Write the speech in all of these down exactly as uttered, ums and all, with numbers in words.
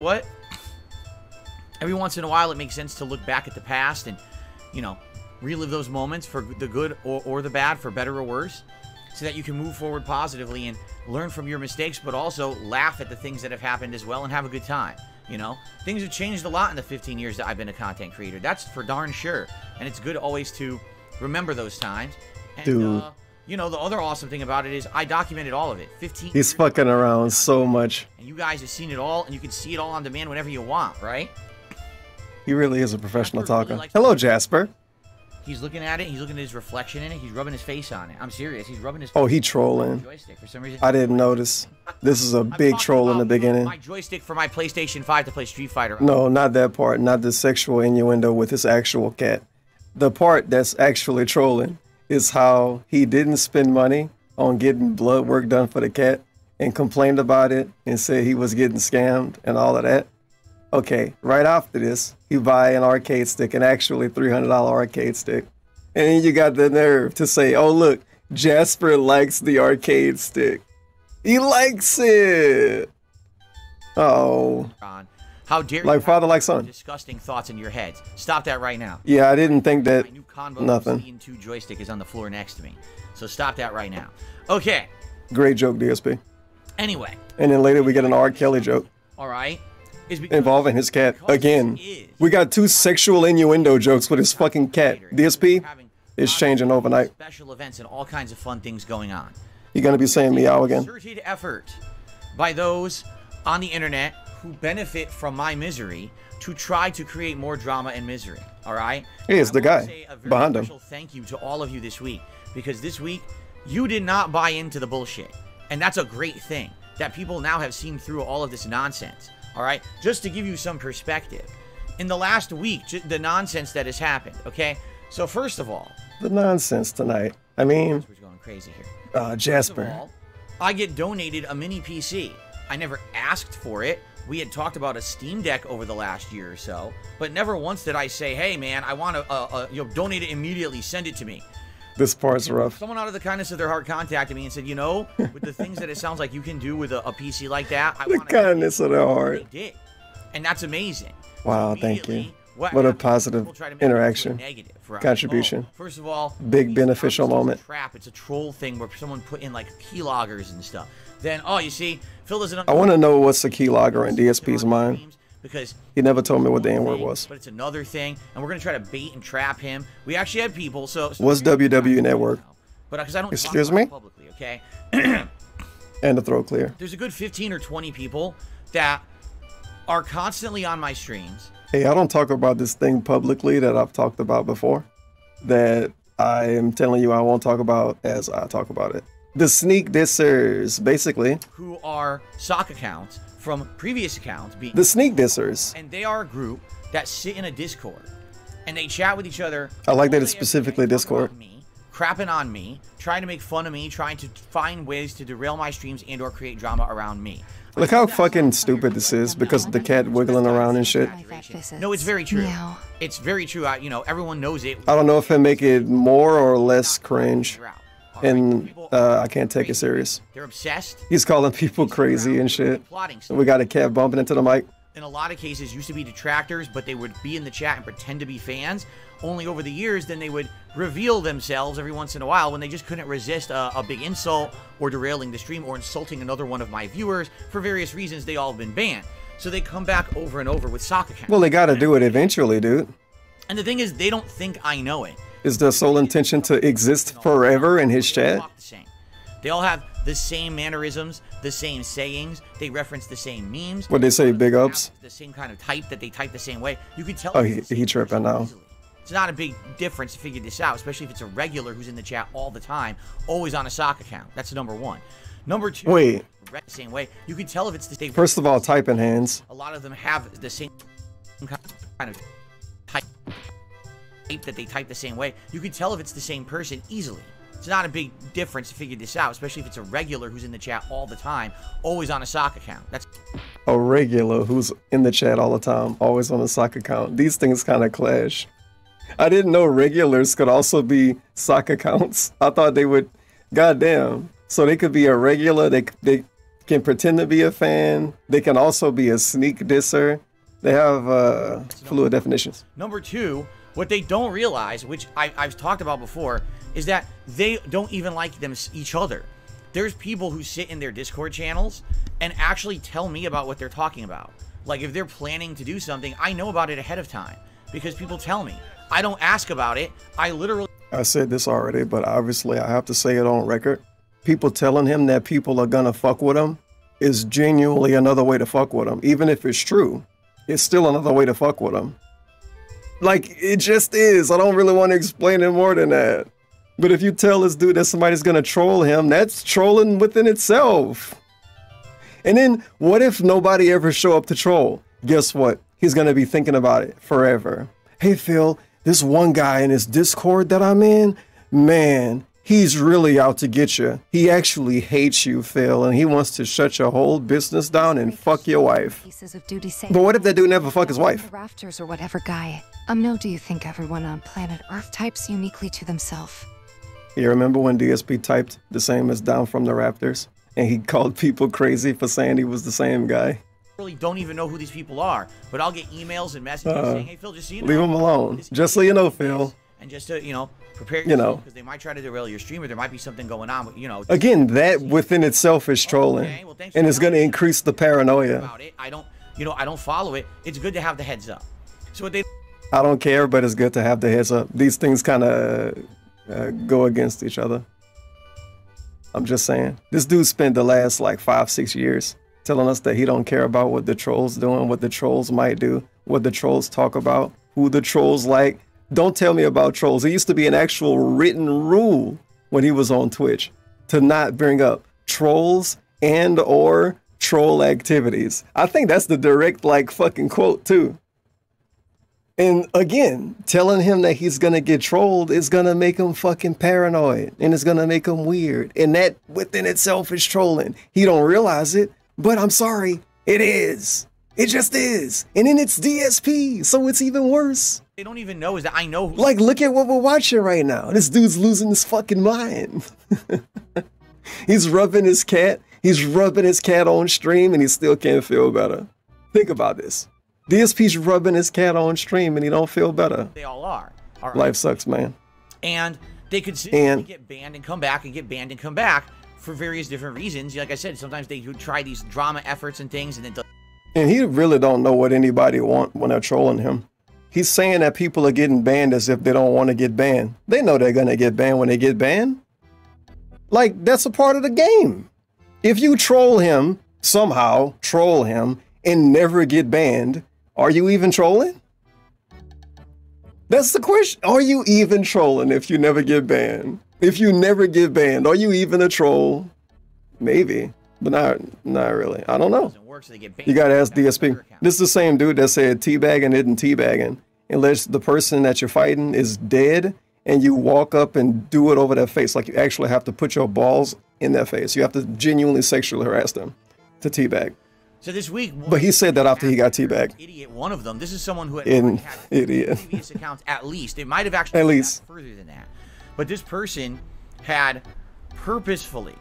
what? Every once in a while, it makes sense to look back at the past and, you know, relive those moments for the good or, or the bad, for better or worse, so that you can move forward positively and learn from your mistakes, but also laugh at the things that have happened as well and have a good time. You know, things have changed a lot in the fifteen years that I've been a content creator. That's for darn sure. And it's good always to remember those times. And, Dude. Uh, you know, the other awesome thing about it is I documented all of it. fifteen He's fucking around so much. And you guys have seen it all, and you can see it all on demand whenever you want, right? He really is a professional talker. Really Hello, Jasper. He's looking at it. He's looking at his reflection in it. He's rubbing his face on it. I'm serious. He's rubbing his. Oh, he trolling. For some reason, I didn't notice. This is a big troll in the beginning. My joystick for my PlayStation five to play Street Fighter. No, not that part. Not the sexual innuendo with his actual cat. The part that's actually trolling is how he didn't spend money on getting blood work done for the cat and complained about it and said he was getting scammed and all of that. Okay, right after this, you buy an arcade stick, an actually three hundred dollar arcade stick. And then you got the nerve to say, oh look, Jasper likes the arcade stick. He likes it! Oh. How dare you, like father, like son. Disgusting thoughts in your heads. Stop that right now. Yeah, I didn't think that. My new combo nothing. two joystick is on the floor next to me. So stop that right now. Okay. Great joke, D S P. Anyway. And then later we get an R. Kelly joke. All right. Involving his cat again. We got two sexual innuendo jokes with his fucking cat. D S P is changing overnight. Special events and all kinds of fun things going on. You're gonna be saying meow again. Concerted effort by those on the internet who benefit from my misery to try to create more drama and misery. All right. He is the guy behind him. Thank you to all of you this week, because this week you did not buy into the bullshit, and that's a great thing that people now have seen through all of this nonsense. All right, just to give you some perspective, in the last week, the nonsense that has happened. Okay, so first of all, the nonsense tonight. I mean, we're going crazy here. Uh, Jasper, first of all, I get donated a mini P C. I never asked for it. We had talked about a Steam Deck over the last year or so, but never once did I say, "Hey, man, I want to uh, uh, you know, donate it immediately. Send it to me." This part's rough. Someone out of the kindness of their heart contacted me and said, you know, with the things that it sounds like you can do with a, a P C like that, I want to... The kindness of their heart. They did. And that's amazing. Wow, so thank you. What, what a positive interaction. Negative, right? Contribution. Oh, first of all, big beneficial moment. It's a trap. It's a troll thing where someone put in like keyloggers and stuff. Then, oh, you see, Phil doesn't... I want to know what's a keylogger in D S P's mind. Because he never told me what the N-word was. But it's another thing, and we're going to try to bait and trap him. We actually had people, so... so What's W W E Network? But, I don't Excuse me? Publicly, okay? And the throat clear. There's a good fifteen or twenty people that are constantly on my streams. Hey, I don't talk about this thing publicly that I've talked about before, that I am telling you I won't talk about as I talk about it. The sneak dissers, basically. Who are sock accounts from previous accounts. Being the sneak dissers. And they are a group that sit in a Discord. And they chat with each other. I like that it's specifically Discord. Me, crapping on me, trying to make fun of me, trying to find ways to derail my streams and or create drama around me. Look how fucking stupid this is because of the cat wiggling around and shit. No, it's very true. It's very true. I, you know, everyone knows it. I don't know if it make it more or less cringe. And uh, I can't take it serious. They're obsessed. He's calling people crazy and shit. We got a cat bumping into the mic. In a lot of cases, used to be detractors, but they would be in the chat and pretend to be fans. Only over the years, then they would reveal themselves every once in a while when they just couldn't resist a, a big insult or derailing the stream or insulting another one of my viewers. For various reasons, they all have been banned. So they come back over and over with sock accounts. Well, they got to do it eventually, dude. And the thing is, they don't think I know it. Is the sole intention to exist forever in his chat? They all have the same mannerisms, the same sayings. They reference the same memes. What they say, big ups. The same kind of type that they type the same way. You can tell. Oh, he, he tripping now. It's not a big difference to figure this out, especially if it's a regular who's in the chat all the time, always on a sock account. That's number one. Number two. Wait. The same way. You can tell if it's the same. First of all, typing hands. A lot of them have the same kind of type. That they type the same way. You can tell if it's the same person easily. It's not a big difference to figure this out, especially if it's a regular who's in the chat all the time, always on a sock account. That's a regular who's in the chat all the time, always on a sock account. These things kind of clash. I didn't know regulars could also be sock accounts. I thought they would. Goddamn. So they could be a regular. They they can pretend to be a fan. They can also be a sneak disser. They have uh, fluid definitions. Number two, what they don't realize, which I, I've talked about before, is that they don't even like them each other. There's people who sit in their Discord channels and actually tell me about what they're talking about. Like, if they're planning to do something, I know about it ahead of time because people tell me. I don't ask about it. I literally... I said this already, but obviously I have to say it on record. People telling him that people are gonna fuck with him is genuinely another way to fuck with him. Even if it's true, it's still another way to fuck with him. Like, it just is. I don't really want to explain it more than that. But if you tell this dude that somebody's gonna troll him, that's trolling within itself. And then what if nobody ever show up to troll? Guess what? He's gonna be thinking about it forever. Hey, Phil, this one guy in his Discord that I'm in, man, he's really out to get you. He actually hates you, Phil, and he wants to shut your whole business down and fuck your wife. But what if that dude never fuck his wife? Rafters or whatever guy. Um, no, do you think everyone on planet Earth types uniquely to themselves? You remember when D S P typed the same as Down from the Raptors? And he called people crazy for saying he was the same guy. Really don't even know who these people are, but I'll get emails and messages uh, saying, "Hey Phil, just so you know, leave them alone. Just so you know, Phil." And just to, you know, prepare yourself, you know, because they might try to derail your stream, or there might be something going on. But, you know, again, that within itself is trolling, okay, well, and it's going to increase the paranoia. About it. I don't, you know, I don't follow it. It's good to have the heads up. So what they, I don't care, but it's good to have the heads up. These things kind of uh, go against each other. I'm just saying, this dude spent the last like five, six years telling us that he don't care about what the trolls doing, what the trolls might do, what the trolls talk about, who the trolls like. Don't tell me about trolls. It used to be an actual written rule when he was on Twitch to not bring up trolls and or troll activities. I think that's the direct like fucking quote too. And again, telling him that he's going to get trolled is going to make him fucking paranoid, and it's going to make him weird. And that within itself is trolling. He don't realize it, but I'm sorry, it is. It just is. And then it's D S P, so it's even worse. They don't even know is that I know. Like, look at what we're watching right now. This dude's losing his fucking mind. He's rubbing his cat. He's rubbing his cat on stream, and he still can't feel better. Think about this. D S P's rubbing his cat on stream and he don't feel better. They all are. All right. Life sucks, man. And they could and get banned and come back and get banned and come back for various different reasons. Like I said, sometimes they do try these drama efforts and things, and then and he really don't know what anybody want when they're trolling him. He's saying that people are getting banned as if they don't want to get banned. They know they're gonna get banned when they get banned. Like, that's a part of the game. If you troll him somehow, troll him and never get banned. Are you even trolling? That's the question. Are you even trolling if you never get banned? If you never get banned, are you even a troll? Maybe, but not not really. I don't know. You gotta ask D S P. This is the same dude that said teabagging isn't teabagging unless the person that you're fighting is dead and you walk up and do it over their face. Like, you actually have to put your balls in their face. You have to genuinely sexually harass them to teabag. So this week, but he said that after he got teabagged. Idiot, one of them. This is someone who had an idiot previous accounts. At least it might have actually at least further than that. But this person had purposefully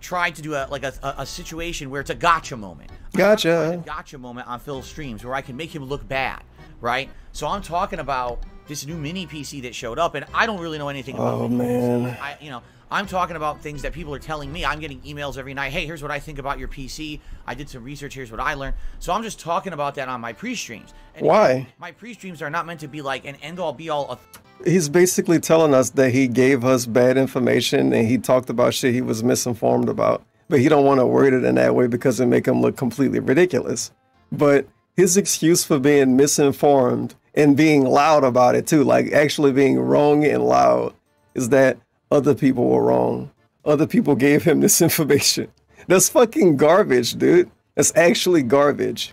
tried to do a like a, a, a situation where it's a gotcha moment. Gotcha. A gotcha moment on Phil's streams where I can make him look bad, right? So I'm talking about this new mini P C that showed up, and I don't really know anything about. Oh man. I, you know. I'm talking about things that people are telling me. I'm getting emails every night. Hey, here's what I think about your P C. I did some research. Here's what I learned. So I'm just talking about that on my pre-streams. Why? My pre-streams are not meant to be like an end-all, be-all. Of He's basically telling us that he gave us bad information and he talked about shit he was misinformed about. But he don't want to word it in that way because it make him look completely ridiculous. But his excuse for being misinformed and being loud about it too, like actually being wrong and loud, is that other people were wrong. Other people gave him this information. That's fucking garbage, dude. That's actually garbage.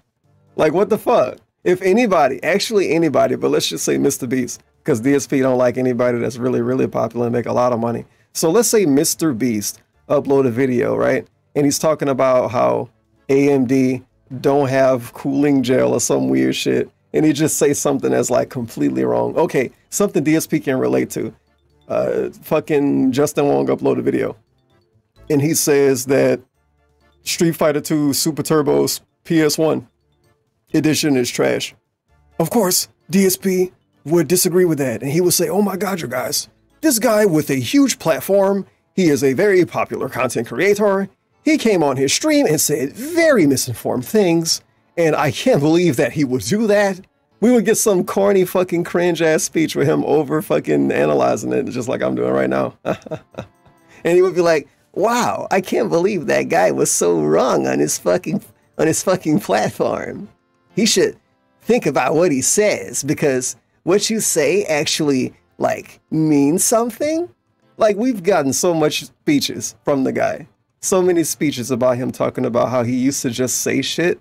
Like, what the fuck? If anybody, actually anybody, but let's just say Mister Beast, because D S P don't like anybody that's really, really popular and make a lot of money. So let's say Mister Beast upload a video, right? And he's talking about how A M D don't have cooling gel or some weird shit. And he just say something that's like completely wrong. Okay, something D S P can relate to. Uh, fucking Justin Wong uploaded a video and he says that Street Fighter two Super Turbo's P S one edition is trash. Of course, D S P would disagree with that, and he would say, oh my god, you guys, this guy with a huge platform, he is a very popular content creator, he came on his stream and said very misinformed things, and I can't believe that he would do that. We would get some corny fucking cringe-ass speech with him over fucking analyzing it, just like I'm doing right now. And he would be like, wow, I can't believe that guy was so wrong on his fucking on his fucking platform. He should think about what he says, because what you say actually, like, means something. Like, we've gotten so much speeches from the guy. So many speeches about him talking about how he used to just say shit.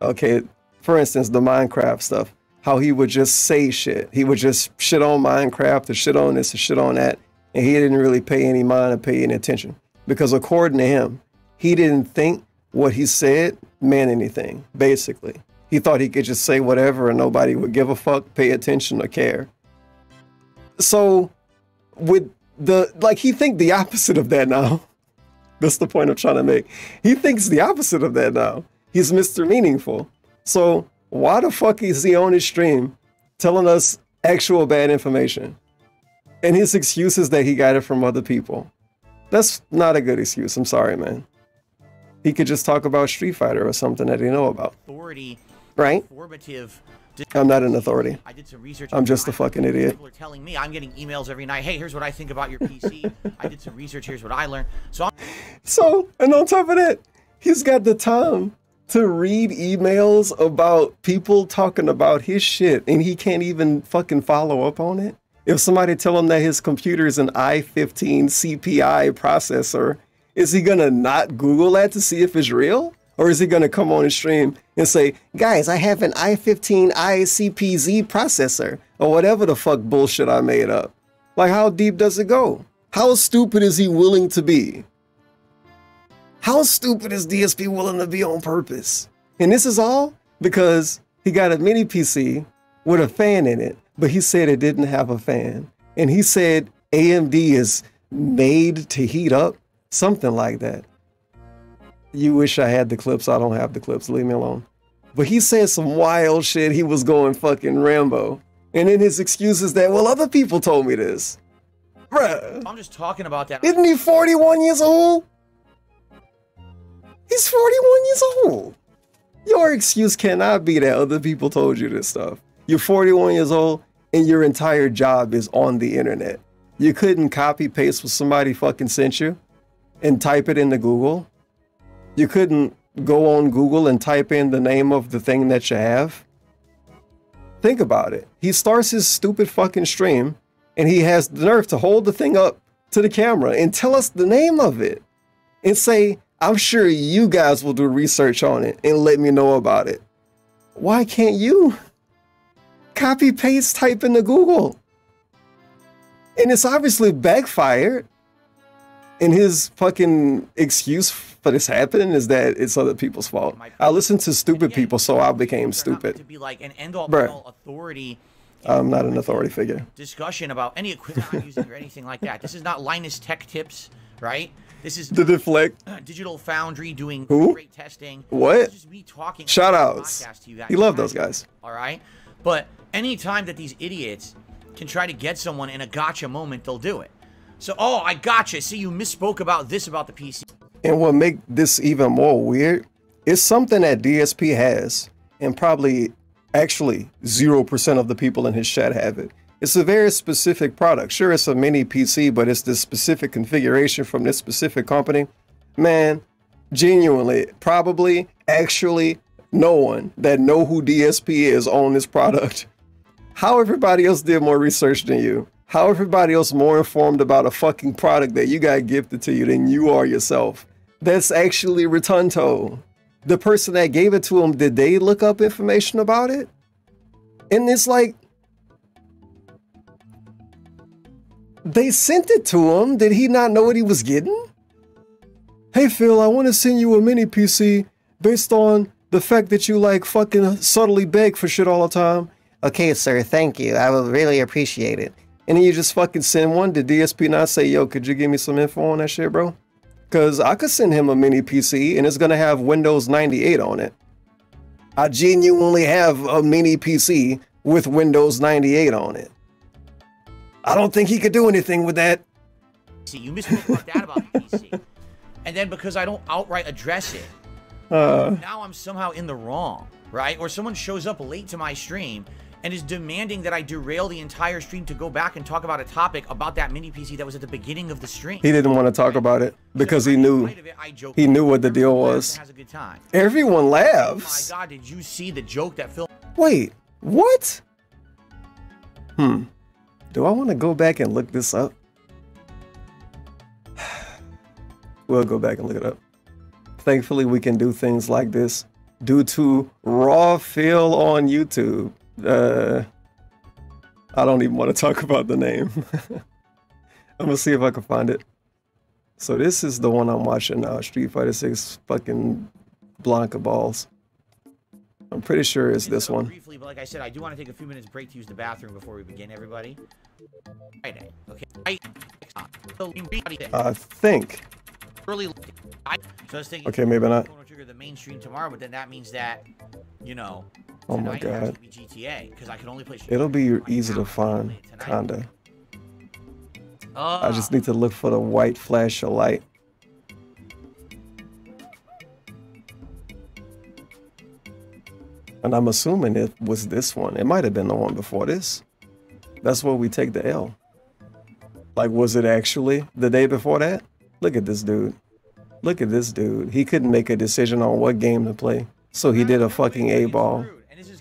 Okay, for instance, the Minecraft stuff. How he would just say shit. He would just shit on Minecraft or shit on this or shit on that. And he didn't really pay any mind or pay any attention. Because according to him, he didn't think what he said meant anything, basically. He thought he could just say whatever and nobody would give a fuck, pay attention, or care. So, with the, like, he thinks the opposite of that now. That's the point I'm trying to make. He thinks the opposite of that now. He's Mister Meaningful. So, why the fuck is he on his stream telling us actual bad information? And his excuse is that he got it from other people. That's not a good excuse. I'm sorry, man. He could just talk about Street Fighter or something that he know about. Authority, right? Informative. I'm not an authority. I did some research. I'm just a fucking idiot. People are telling me. I'm getting emails every night. Hey, here's what I think about your P C. I did some research. Here's what I learned. So, I'm so and on top of that, he's got the time to read emails about people talking about his shit, and he can't even fucking follow up on it. If somebody tell him that his computer is an i fifteen C P I processor, is he gonna not Google that to see if it's real? Or is he gonna come on his stream and say, guys, I have an i fifteen I C P Z processor, or whatever the fuck bullshit I made up? Like, how deep does it go? How stupid is he willing to be? How stupid is D S P willing to be on purpose? And this is all because he got a mini P C with a fan in it, but he said it didn't have a fan. And he said A M D is made to heat up, something like that. You wish I had the clips. I don't have the clips, leave me alone. But he said some wild shit. He was going fucking Rambo. And then his excuse is that, well, other people told me this. Bruh. I'm just talking about that. Isn't he forty-one years old? He's forty-one years old. Your excuse cannot be that other people told you this stuff. You're forty-one years old and your entire job is on the internet. You couldn't copy paste what somebody fucking sent you and type it into Google. You couldn't go on Google and type in the name of the thing that you have. Think about it. He starts his stupid fucking stream and he has the nerve to hold the thing up to the camera and tell us the name of it and say, I'm sure you guys will do research on it and let me know about it. Why can't you? Copy paste, type into Google. And it's obviously backfired. And his fucking excuse for this happening is that it's other people's fault. I listened to stupid people, so I became stupid. To be like an end all authority. I'm not an authority figure. Discussion about any equipment I'm using or anything like that. This is not Linus Tech Tips, right? This is the Deflect Digital Foundry doing Who? Great testing. What? This is just me talking. Shout outs. You guys. You love those guys. All right. But any time that these idiots can try to get someone in a gotcha moment, they'll do it. So, oh, I gotcha. See, you misspoke about this about the P C. And what makes this even more weird is something that D S P has, and probably actually zero percent of the people in his chat have it. It's a very specific product. Sure, it's a mini P C, but it's this specific configuration from this specific company. Man, genuinely, probably, actually, no one that know who D S P is on this product. How everybody else did more research than you. How everybody else more informed about a fucking product that you got gifted to you than you are yourself. That's actually Rotunto. The person that gave it to him, did they look up information about it? And it's like, they sent it to him. Did he not know what he was getting? Hey, Phil, I want to send you a mini P C based on the fact that you like fucking subtly beg for shit all the time. Okay, sir, thank you. I will really appreciate it. And then you just fucking send one. Did D S P not say, yo, could you give me some info on that shit, bro? Because I could send him a mini P C and it's going to have Windows ninety-eight on it. I genuinely have a mini P C with Windows ninety-eight on it. I don't think he could do anything with that. See, you misquoted that about the P C. And then because I don't outright address it, uh, now I'm somehow in the wrong, right? Or someone shows up late to my stream and is demanding that I derail the entire stream to go back and talk about a topic about that mini P C that was at the beginning of the stream. He didn't want to talk about it because he knew he knew what the deal was. Everyone laughs. Oh my God, did you see the joke that Phil... Wait, what? Hmm. Do I want to go back and look this up? We'll go back and look it up. Thankfully, we can do things like this due to raw feel on YouTube. Uh, I don't even want to talk about the name. I'm gonna see if I can find it. So this is the one I'm watching now, Street Fighter six fucking Blanca Balls. I'm pretty sure it's this one. Briefly, but like I said, I do want to take a few minutes break to use the bathroom before we begin, everybody. Friday, okay. I think. Early. So I was thinking, okay, maybe not. Chrono Trigger the mainstream tomorrow, but then that means that, you know. Oh my God. Be G T A, I can only play it'll be easy to find, kinda. Uh, I just need to look for the white flash of light. And I'm assuming it was this one. It might have been the one before this. That's where we take the L. Like, was it actually the day before that? Look at this dude. Look at this dude. He couldn't make a decision on what game to play. So he did a fucking A-ball.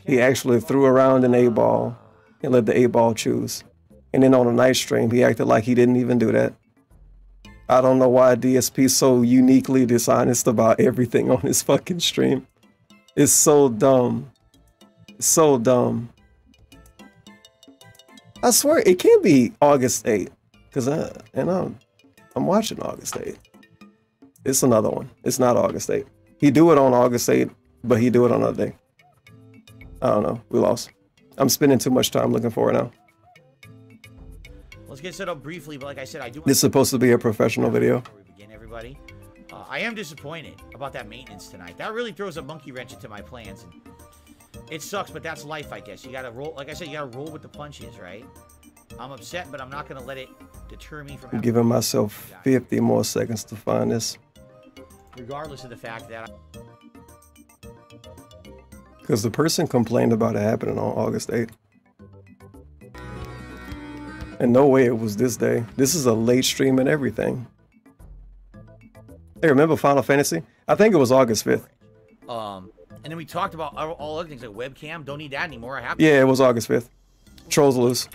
He actually threw around an A-ball and let the A-ball choose. And then on a night stream, he acted like he didn't even do that. I don't know why D S P's so uniquely dishonest about everything on his fucking stream. It's so dumb. It's so dumb. I swear, it can't be August eighth. Because I, and I'm, I'm watching August eighth. It's another one. It's not August eighth. He do it on August eighth, but he do it on another day. I don't know. We lost. I'm spending too much time looking for it now. Let's get set up briefly, but like I said, I do. This is supposed to be a professional video. Before we begin, everybody. Uh, I am disappointed about that maintenance tonight. That really throws a monkey wrench into my plans. It sucks, but that's life, I guess. You gotta roll. Like I said, you gotta roll with the punches, right? I'm upset, but I'm not gonna let it deter me from. I'm giving myself fifty more seconds to find this. Regardless of the fact that. I Because the person complained about it happening on August eighth. And no way it was this day. This is a late stream and everything. Hey, remember Final Fantasy? I think it was August fifth. Um, and then we talked about all other things like webcam. Don't need that anymore. I have yeah, it was August fifth. Trolls loose.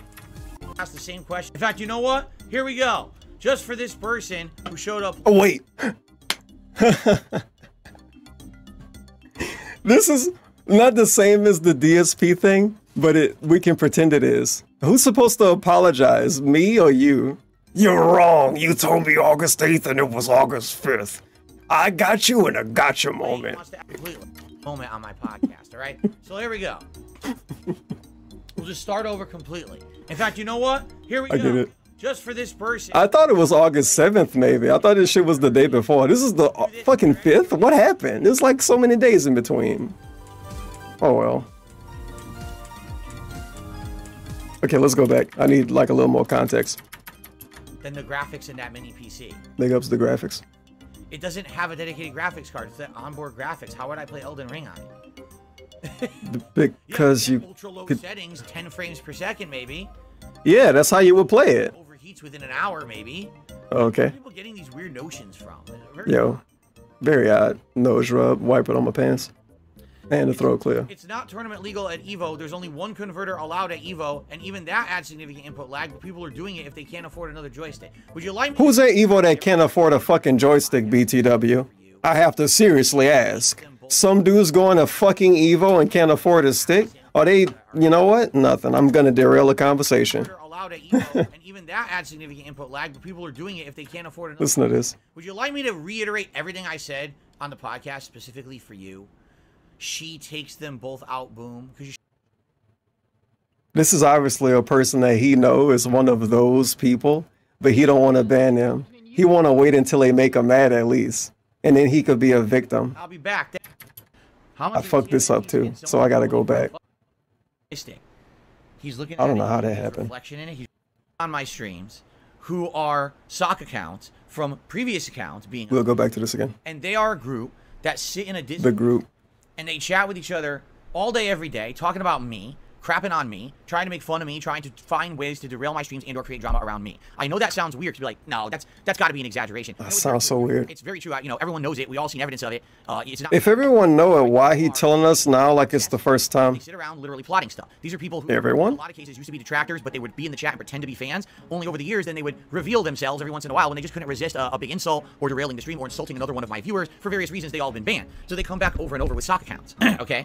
Ask the same question. In fact, you know what? Here we go. Just for this person who showed up. Oh, wait. This is... not the same as the D S P thing, but it we can pretend it is. Who's supposed to apologize, me or you? You're wrong. You told me August eighth and it was August fifth. I got you in a gotcha moment. Moment on my podcast, all right? So here we go. We'll just start over completely. In fact, you know what? Here we I go. Get it. Just for this person. I thought it was August seventh, maybe. I thought this shit was the day before. This is the fucking fifth? What happened? There's like so many days in between. Oh well. Okay, let's go back. I need like a little more context. Then the graphics in that mini P C. Big ups the graphics. It doesn't have a dedicated graphics card. It's the onboard graphics. How would I play Elden Ring on it? Because you, know, you ultra low could... settings, ten frames per second, maybe. Yeah, that's how you would play it. it. Overheats within an hour, maybe. Okay. Where are people getting these weird notions from? Very Yo, odd. very odd. Nose rub, wipe it on my pants. And a throw clear. It's not tournament legal at E V O. There's only one converter allowed at E V O, and even that adds significant input lag. But people are doing it if they can't afford another joystick. Would you like me? Who's at E V O that can't afford a fucking joystick? B T W. I have to seriously ask. Some dudes going to fucking E V O and can't afford a stick? Are they? You know what? Nothing. I'm gonna derail the conversation. Allowed at E V O, and even that adds significant input lag. But people are doing it if they can't afford another. Listen to this. Would you like me to reiterate everything I said on the podcast specifically for you? She takes them both out, boom. This is obviously a person that he knows is one of those people, but he don't want to ban them. He want to wait until they make him mad at least, and then he could be a victim. I'll be back. How much I fucked this up too, so I gotta go back. He's looking. I don't know how that happened. He's on my streams, who are sock accounts from previous accounts being. We'll go back to this again. And they are a group that sit in a Discord. The group. And they chat with each other all day, every day, talking about me, crapping on me, trying to make fun of me, trying to find ways to derail my streams and or create drama around me. I know that sounds weird to be like, no, that's that's got to be an exaggeration. That sounds so weird. It's very true. You know, everyone knows it. We all seen evidence of it. Uh, it's not. If everyone know it, why he telling us now like it's the first time? They sit around literally plotting stuff. These are people who everyone? In a lot of cases used to be detractors, but they would be in the chat and pretend to be fans. Only over the years, then they would reveal themselves every once in a while when they just couldn't resist a, a big insult or derailing the stream or insulting another one of my viewers. For various reasons, they all been banned. So they come back over and over with sock accounts. Okay.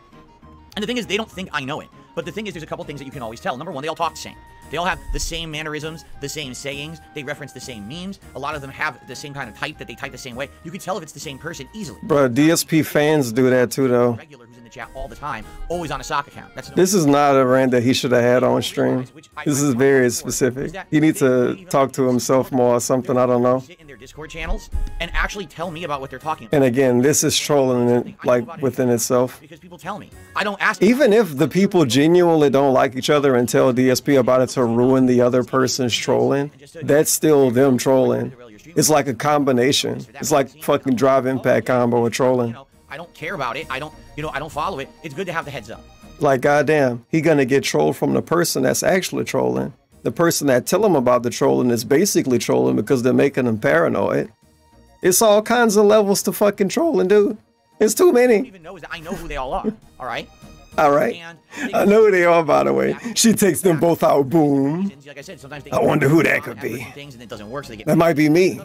And the thing is, they don't think I know it. But the thing is, there's a couple things that you can always tell. Number one, they all talk the same. They all have the same mannerisms, the same sayings. They reference the same memes. A lot of them have the same kind of type that they type the same way. You can tell if it's the same person easily. Bro, D S P fans do that too, though. Regular who's in the chat all the time, always on a sock account. That's this is not a rant that he should have had on stream. This is very specific. He needs to talk to himself more or something. I don't know. In their Discord channels and actually tell me about what they're talking about. And again, this is trolling it, like within itself. Because people tell me. I don't ask. Even if the people genuinely don't like each other and tell D S P about it to ruin the other person's trolling, that's still them trolling. It's like a combination. It's like fucking Drive Impact combo with trolling. I don't care about it. I don't, you know, I don't follow it. It's good to have the heads up. Like, goddamn, he gonna get trolled from the person that's actually trolling. The person that tell him about the trolling is basically trolling because they're making him paranoid. It's all kinds of levels to fucking trolling, dude. It's too many. I don't even know is that I know who they all are. All right. All right. I know who they are, by the way. She takes them both out. Boom. Like I said, sometimes they I wonder who that could be. Things and it doesn't work, so they get that might be me.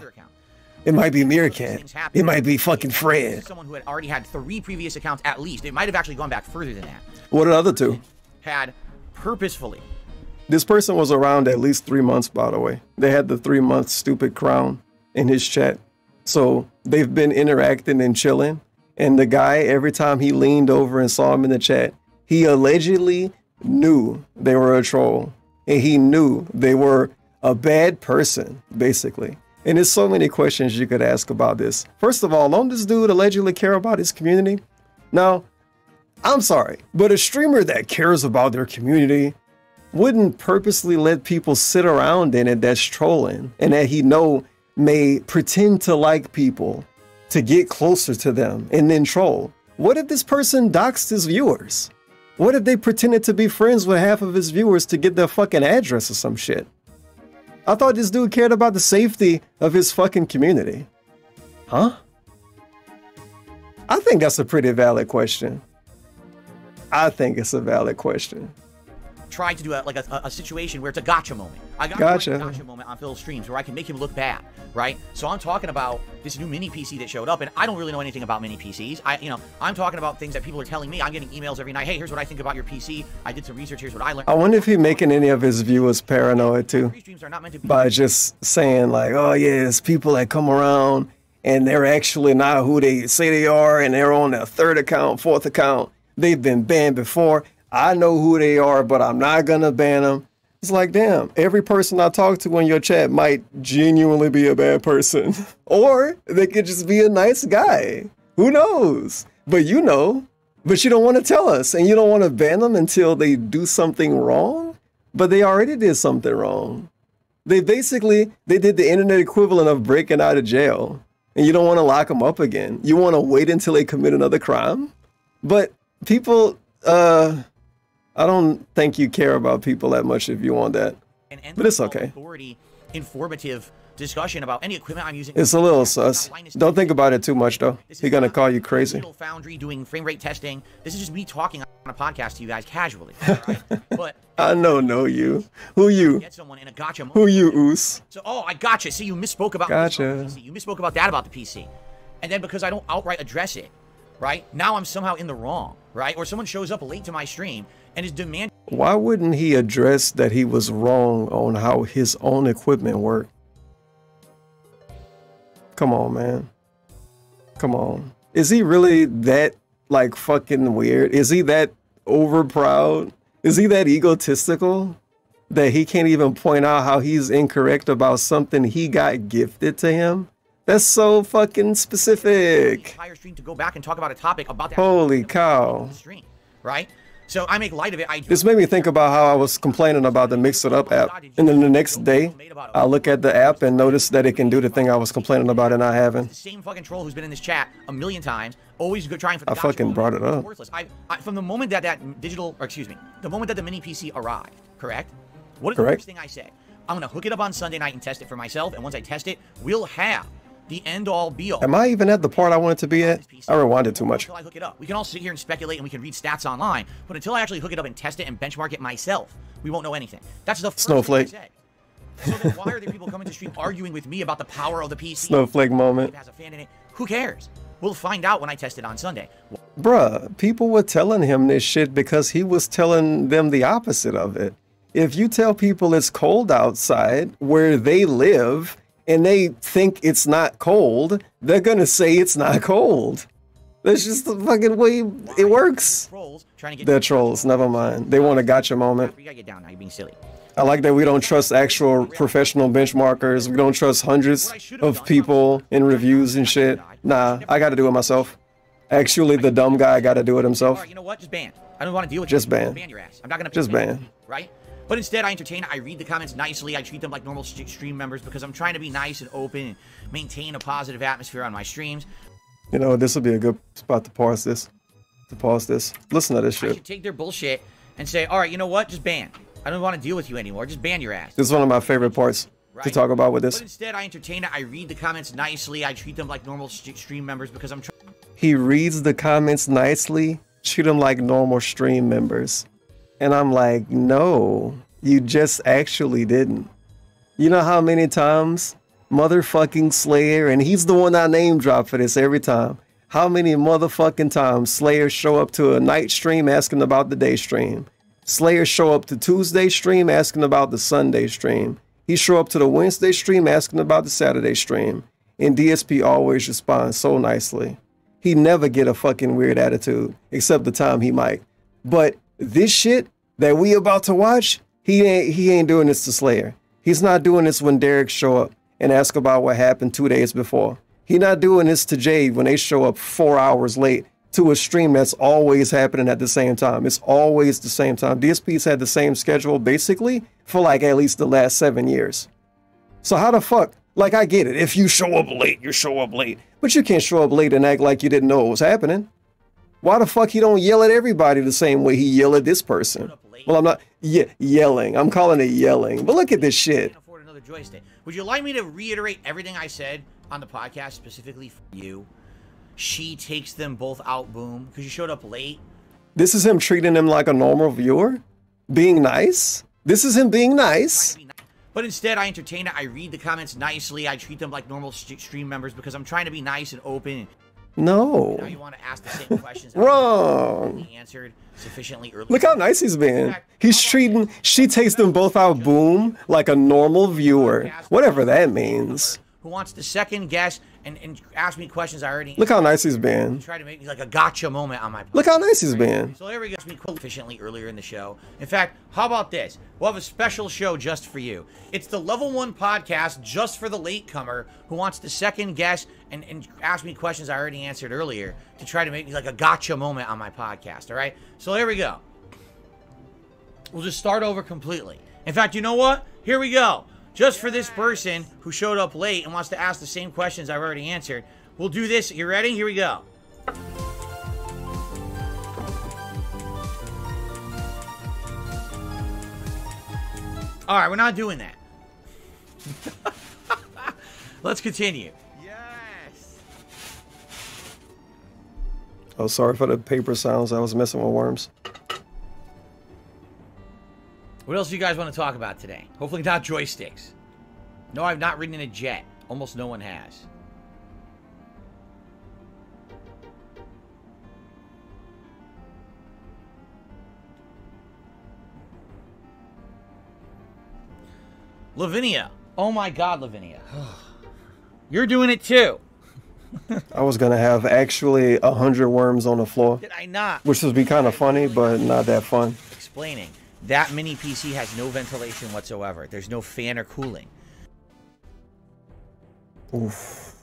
It might be Meerkat. It might be fucking Fred. Someone who had already had three previous accounts at least. It might have actually gone back further than that. What are the other two? Had purposefully. This person was around at least three months, by the way. They had the three month stupid crown in his chat. So they've been interacting and chilling. And the guy, every time he leaned over and saw him in the chat, he allegedly knew they were a troll. And he knew they were a bad person, basically. And there's so many questions you could ask about this. First of all, don't this dude allegedly care about his community? Now, I'm sorry, but a streamer that cares about their community wouldn't purposely let people sit around in it that's trolling and that he know may pretend to like people to get closer to them and then troll. What if this person doxed his viewers? What if they pretended to be friends with half of his viewers to get their fucking address or some shit? I thought this dude cared about the safety of his fucking community. Huh? I think that's a pretty valid question. I think it's a valid question. Try to do a, like a, a situation where it's a gotcha moment. I got gotcha. Like a gotcha moment on Phil's streams where I can make him look bad, right? So I'm talking about this new mini P C that showed up, and I don't really know anything about mini P Cs. I, you know, I'm talking about things that people are telling me. I'm getting emails every night. Hey, here's what I think about your P C. I did some research. Here's what I learned. I wonder if he's making any of his viewers paranoid too, by just saying like, oh yeah, it's people that come around and they're actually not who they say they are, and they're on their third account, fourth account. They've been banned before. I know who they are, but I'm not going to ban them. It's like, damn, every person I talk to in your chat might genuinely be a bad person. Or they could just be a nice guy. Who knows? But you know. But you don't want to tell us. And you don't want to ban them until they do something wrong. But they already did something wrong. They basically, they did the internet equivalent of breaking out of jail. And you don't want to lock them up again. You want to wait until they commit another crime. But people, uh... I don't think you care about people that much if you want that, but it's okay. Authority, informative discussion about any equipment I'm using. It's a little sus. Don't think about it too much though. He's gonna call you crazy. Foundry doing frame rate testing. This is just me talking on a podcast to you guys casually. Right? But I don't know you. Who you? Get someone in a gotcha moment. Who you, Oos? So oh, I gotcha. See, you misspoke about gotcha. This, oh, you misspoke about that about the P C, and then because I don't outright address it, right now I'm somehow in the wrong, right? Or someone shows up late to my stream. And his demand. Why wouldn't he address that he was wrong on how his own equipment worked? Come on, man. Come on. Is he really that like fucking weird? Is he that over proud? Is he that egotistical? that he can't even point out how he's incorrect about something he got gifted to him? That's so fucking specific. Entire stream to go back and talk about a topic about that. Holy cow. Right? So I make light of it. I this made me think about how I was complaining about the Mix It Up app. And then the next day, I look at the app and notice that it can do the thing I was complaining about and not having. The same fucking troll who's been in this chat a million times, always good trying for the I fucking brought it up. Worthless. I, I, from the moment that that digital, or excuse me, the moment that the mini P C arrived, correct? What is correct. The first thing I say? I'm going to hook it up on Sunday night and test it for myself. And once I test it, we'll have the end-all, be-all. Am I even at the part I wanted to be at? I rewinded too much. Until I hook it up. We can all sit here and speculate and we can read stats online, but until I actually hook it up and test it and benchmark it myself, we won't know anything. That's the first Snowflake. Thing I say. So then why are there people coming to stream arguing with me about the power of the P C? Snowflake moment. It has a fan in it. Who cares? We'll find out when I test it on Sunday. Bruh, people were telling him this shit because he was telling them the opposite of it. If you tell people it's cold outside where they live, and they think it's not cold, they're gonna say it's not cold. That's just the fucking way it works. They're trolls, never mind. They want a gotcha moment. I like that we don't trust actual professional benchmarkers. We don't trust hundreds of people in reviews and shit. Nah, I gotta do it myself. Actually, the dumb guy gotta do it himself. You know what? Just ban. I don't want to deal with you. Just ban. I'm not gonna. Just ban. Right? But instead, I entertain, I read the comments nicely, I treat them like normal stream members because I'm trying to be nice and open and maintain a positive atmosphere on my streams. You know, this would be a good spot to pause this. To pause this. Listen to this shit. I should take their bullshit and say, all right, you know what? Just ban. I don't want to deal with you anymore. Just ban your ass. This is one of my favorite parts right. to talk about with this. But instead, I entertain, I read the comments nicely, I treat them like normal stream members because I'm trying. He reads the comments nicely, treat them like normal stream members. And I'm like, no, you just actually didn't. You know how many times motherfucking Slayer, and he's the one I name drop for this every time. How many motherfucking times Slayer show up to a night stream asking about the day stream. Slayer show up to Tuesday stream asking about the Sunday stream. He show up to the Wednesday stream asking about the Saturday stream. And D S P always responds so nicely. He never get a fucking weird attitude, except the time he might. But this shit that we about to watch, he ain't he ain't doing this to Slayer. He's not doing this when Derek show up and ask about what happened two days before. He not doing this to Jade when they show up four hours late to a stream that's always happening at the same time. It's always the same time. D S P's had the same schedule basically for like at least the last seven years. So how the fuck? Like I get it. If you show up late, you show up late. But you can't show up late and act like you didn't know what was happening. Why the fuck he don't yell at everybody the same way he yell at this person? Well, I'm not ye yelling. I'm calling it yelling. But look at this shit. Would you like me to reiterate everything I said on the podcast specifically for you? She takes them both out, boom, because you showed up late. This is him treating him like a normal viewer? Being nice? This is him being nice? But instead, I entertain it. I read the comments nicely. I treat them like normal stream members because I'm trying to be nice and open. No. Now you want to ask the same questions. Wrong. Answered sufficiently early. Look how nice he's been. He's treating, she takes them both out, boom, like a normal viewer. Whatever that means. Who wants to second guess and, and ask me questions I already answered. Look how nice he's been. Try to make me like a gotcha moment on my podcast. Look how nice he's been. So everybody gets me quote efficiently earlier in the show. In fact, how about this? We'll have a special show just for you. It's the Level One podcast just for the latecomer who wants to second guess and, and ask me questions I already answered earlier to try to make me like a gotcha moment on my podcast. All right. So there we go. We'll just start over completely. In fact, you know what? Here we go. Just for this person who showed up late and wants to ask the same questions I've already answered. We'll do this. You ready? Here we go. All right, we're not doing that. Let's continue. Yes. Oh, sorry for the paper sounds. I was messing with worms. What else do you guys want to talk about today? Hopefully not joysticks. No, I've not ridden in a jet. Almost no one has. Lavinia. Oh my God, Lavinia. You're doing it too. I was going to have actually a hundred worms on the floor. Did I not? Which would be kind of funny, but not that fun. Explaining. That mini P C has no ventilation whatsoever. There's no fan or cooling. Oof.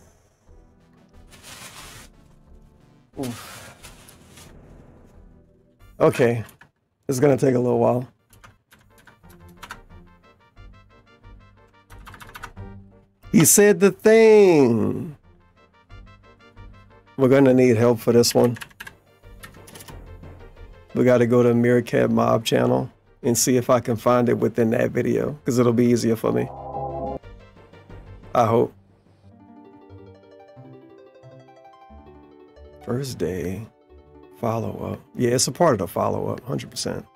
Oof. Okay. This is gonna take a little while. He said the thing. We're gonna need help for this one. We gotta go to Meerkat Mob channel and see if I can find it within that video, because it'll be easier for me. I hope. First day follow-up. Yeah, it's a part of the follow-up, one hundred percent.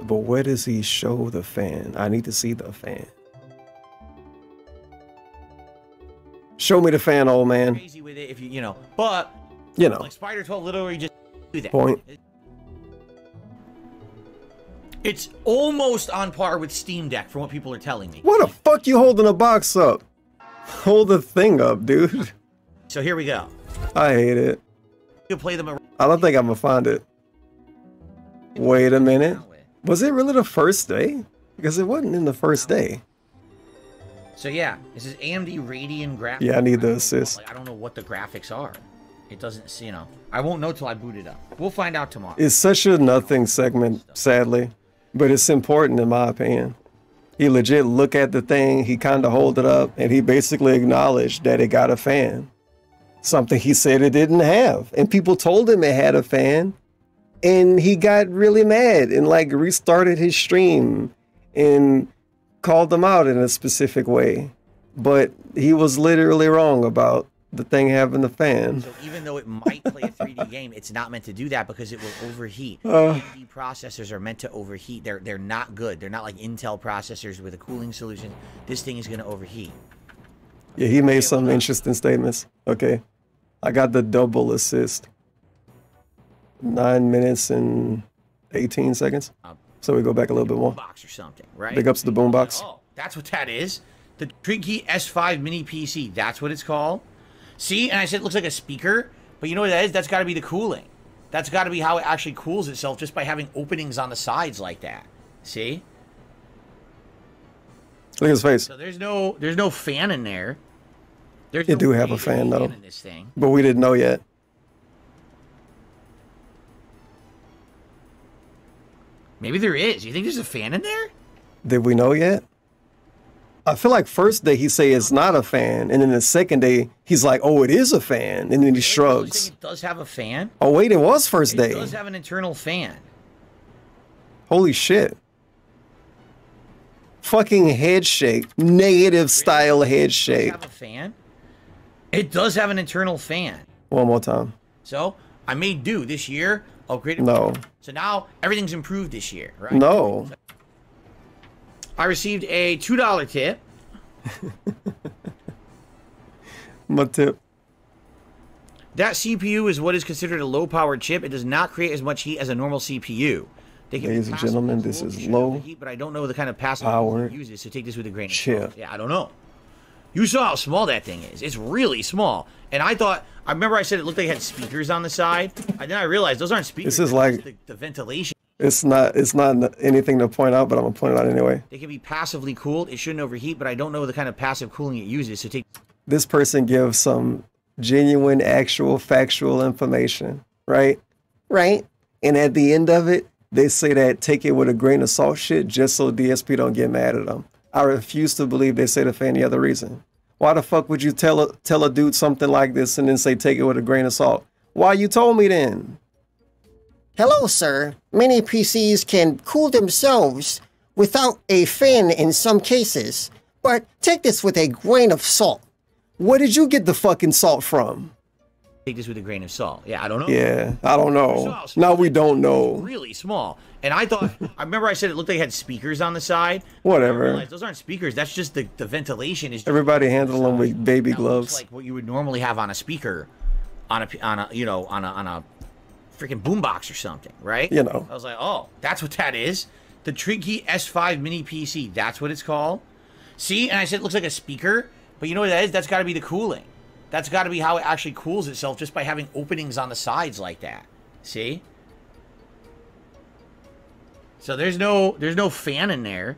But where does he show the fan? I need to see the fan. Show me the fan, old man. Crazy with it if you, you know, but you know, like Spider twelve literally just do that. Point. It's almost on par with Steam Deck from what people are telling me. What the fuck you holding a box up? Hold the thing up, dude. So here we go. I hate it. You play them. I don't think I'm gonna find it. Wait a minute. Was it really the first day? Because it wasn't in the first day. So yeah, this is A M D Radeon graphics. Yeah, I need the assist. Like, I don't know what the graphics are. It doesn't, you know. I won't know till I boot it up. We'll find out tomorrow. It's such a nothing segment, sadly, but it's important in my opinion. He legit look at the thing, he kind of hold it up, and he basically acknowledged that it got a fan. Something he said it didn't have. And people told him it had a fan, and he got really mad and like restarted his stream and called them out in a specific way, but he was literally wrong about the thing having the fan. So even though it might play a three D game, it's not meant to do that because it will overheat. Uh, three D processors are meant to overheat. They're they're not good. They're not like Intel processors with a cooling solution. This thing is going to overheat. Yeah, he made some interesting statements. Okay, I got the double assist. Nine minutes and eighteen seconds. So we go back a little bit more. Box or something, right? Big ups to the boombox. Oh, that's what that is. The Tricky S five Mini P C. That's what it's called. See, and I said it looks like a speaker, but you know what that is? That's got to be the cooling. That's got to be how it actually cools itself, just by having openings on the sides like that. See? Look at his face. So there's no, there's no fan in there. There's you no do have a fan though, in this thing. But we didn't know yet. Maybe there is. You think there's a fan in there? Did we know yet? I feel like first day he say it's not a fan, and then the second day he's like, "Oh, it is a fan," and then he shrugs. It does have a fan. Oh wait, it was first day. It does have an internal fan. Holy shit! Fucking head shake, negative style head shake. It does have a fan. It does have an internal fan. One more time. So I made do this year. Upgraded. No. So now everything's improved this year, right? No. I received a two dollar tip. My tip. That C P U is what is considered a low-powered chip. It does not create as much heat as a normal C P U. They can Ladies and gentlemen, this is low heat, but I don't know the kind of passive power uses. So take this with a grain of salt. Yeah, I don't know. You saw how small that thing is. It's really small. And I thought, I remember I said it looked like it had speakers on the side. And then I realized those aren't speakers. This is like the, the ventilation. It's not it's not anything to point out, but I'm going to point it out anyway. They can be passively cooled. It shouldn't overheat, but I don't know the kind of passive cooling it uses. So take this person gives some genuine, actual, factual information, right? Right. And at the end of it, they say that take it with a grain of salt shit just so D S P don't get mad at them. I refuse to believe they say that for any other reason. Why the fuck would you tell a, tell a dude something like this and then say take it with a grain of salt? Why you told me then? Hello, sir. Many P Cs can cool themselves without a fan in some cases, but take this with a grain of salt. Where did you get the fucking salt from? Take this with a grain of salt. Yeah, I don't know. Yeah, I don't know. Now we don't know. Really small. And I thought, I remember I said it looked like it had speakers on the side. Whatever. I realized those aren't speakers. That's just the, the ventilation. Is just everybody handle them with baby gloves. Like what you would normally have on a speaker, on a on a you know on a on a freaking boombox or something, right? You know. I was like, oh, that's what that is. The Tricky S five Mini P C. That's what it's called. See, and I said it looks like a speaker, but you know what that is? That's got to be the cooling. That's got to be how it actually cools itself, just by having openings on the sides like that. See. So there's no there's no fan in there.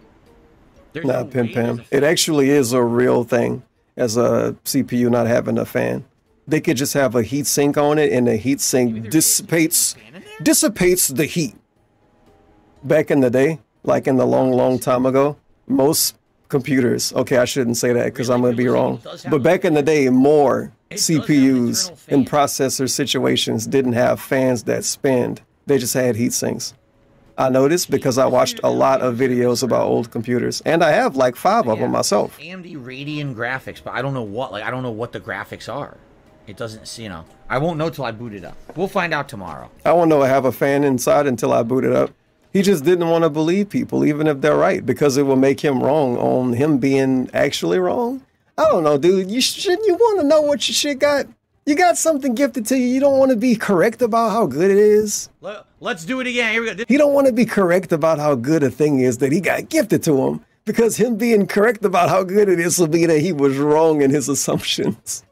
There's not no pim pam. It actually is a real thing as a C P U not having a fan. They could just have a heat sink on it, and the heat sink dissipates dissipates the heat. Back in the day, like in the long, long time ago, most computers, okay, I shouldn't say that because I'm going to be wrong, but back in the day, more C P Us and processor situations didn't have fans that spinned. They just had heat sinks. I noticed because I watched a lot of videos about old computers, and I have like five of them myself. A M D Radeon graphics, but I don't know what, like, I don't know what the graphics are. It doesn't, you know, I won't know till I boot it up. We'll find out tomorrow. I won't know I have a fan inside until I boot it up. He just didn't want to believe people, even if they're right, because it will make him wrong on him being actually wrong. I don't know, dude. You shouldn't you want to know what your shit got? You got something gifted to you. You don't want to be correct about how good it is. Let's do it again. Here we go. This he don't want to be correct about how good a thing is that he got gifted to him, because him being correct about how good it is will be that he was wrong in his assumptions.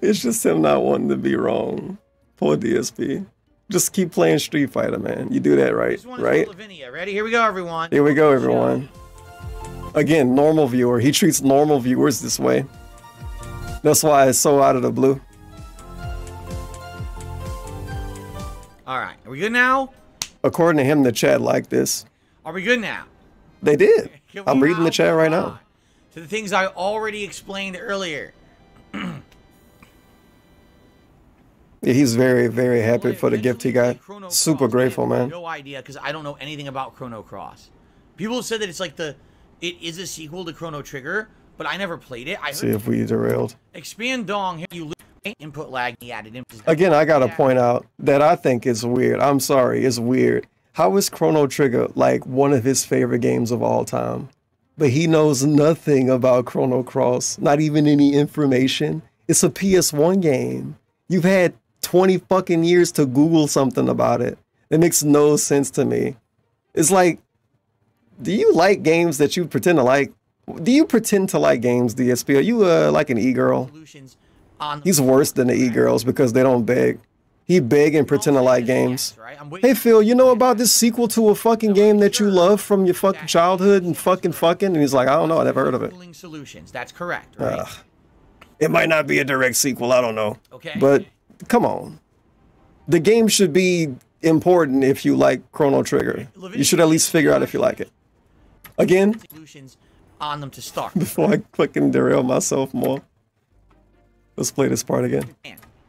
It's just him not wanting to be wrong. Poor D S P. Just keep playing Street Fighter, man. You do that right, right? Ready? Here we go, everyone. Here we go, everyone. Again, normal viewer. He treats normal viewers this way. That's why it's so out of the blue. All right. Are we good now? According to him, the chat liked this. Are we good now? They did. I'm reading the chat right now. To the things I already explained earlier. Yeah, he's very, very happy for the gift he got. Super grateful, man. No idea, because I don't know anything about Chrono Cross. People have said that it's like the, it is a sequel to Chrono Trigger, but I never played it. I see if we derailed. Expand Dong. Here you input lag. He added input. Again, I gotta point out that I think it's weird. I'm sorry, it's weird. How is Chrono Trigger like one of his favorite games of all time, but he knows nothing about Chrono Cross? Not even any information. It's a P S one game. You've had twenty fucking years to Google something about it. It makes no sense to me. It's like, do you like games that you pretend to like? Do you pretend to like games, D S P? Are you uh, like an e-girl? He's worse than the e-girls because they don't beg. He beg and pretend to like games. Hey, Phil, you know about this sequel to a fucking game that you love from your fucking childhood and fucking fucking? And he's like, I don't know. I never heard of it. That's correct, right? Ugh. It might not be a direct sequel. I don't know. Okay. But come on, the game should be important if you like Chrono Trigger. You should at least figure out if you like it. Again, on them to start. Before I fucking derail myself more, let's play this part again.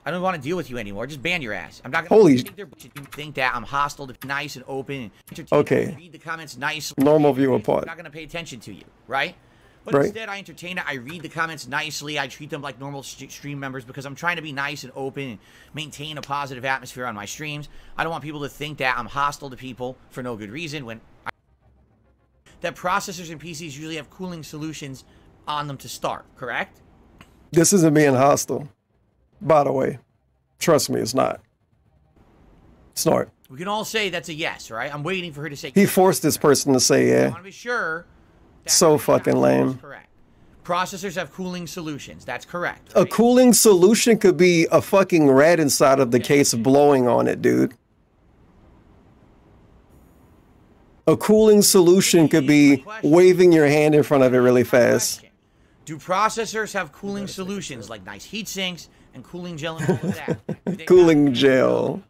I don't want to deal with you anymore. Just ban your ass. I'm not gonna Holy think, you think that I'm hostile to nice and open. And okay. Read the comments nice. Normal viewer part. I'm not gonna pay attention to you, right? But right. Instead, I entertain it. I read the comments nicely. I treat them like normal st stream members because I'm trying to be nice and open and maintain a positive atmosphere on my streams. I don't want people to think that I'm hostile to people for no good reason. When I... that processors and P Cs usually have cooling solutions on them to start, correct? This isn't being hostile, by the way. Trust me, it's not. Snort. We can all say that's a yes, right? I'm waiting for her to say. He forced this person to say yeah. I want to be sure. So fucking lame. Correct. Processors have cooling solutions. That's correct. Right? A cooling solution could be a fucking rat inside of the case blowing on it, dude. A cooling solution could be waving your hand in front of it really fast. Do processors have cooling solutions like nice heat sinks and cooling gel? And cooling gel.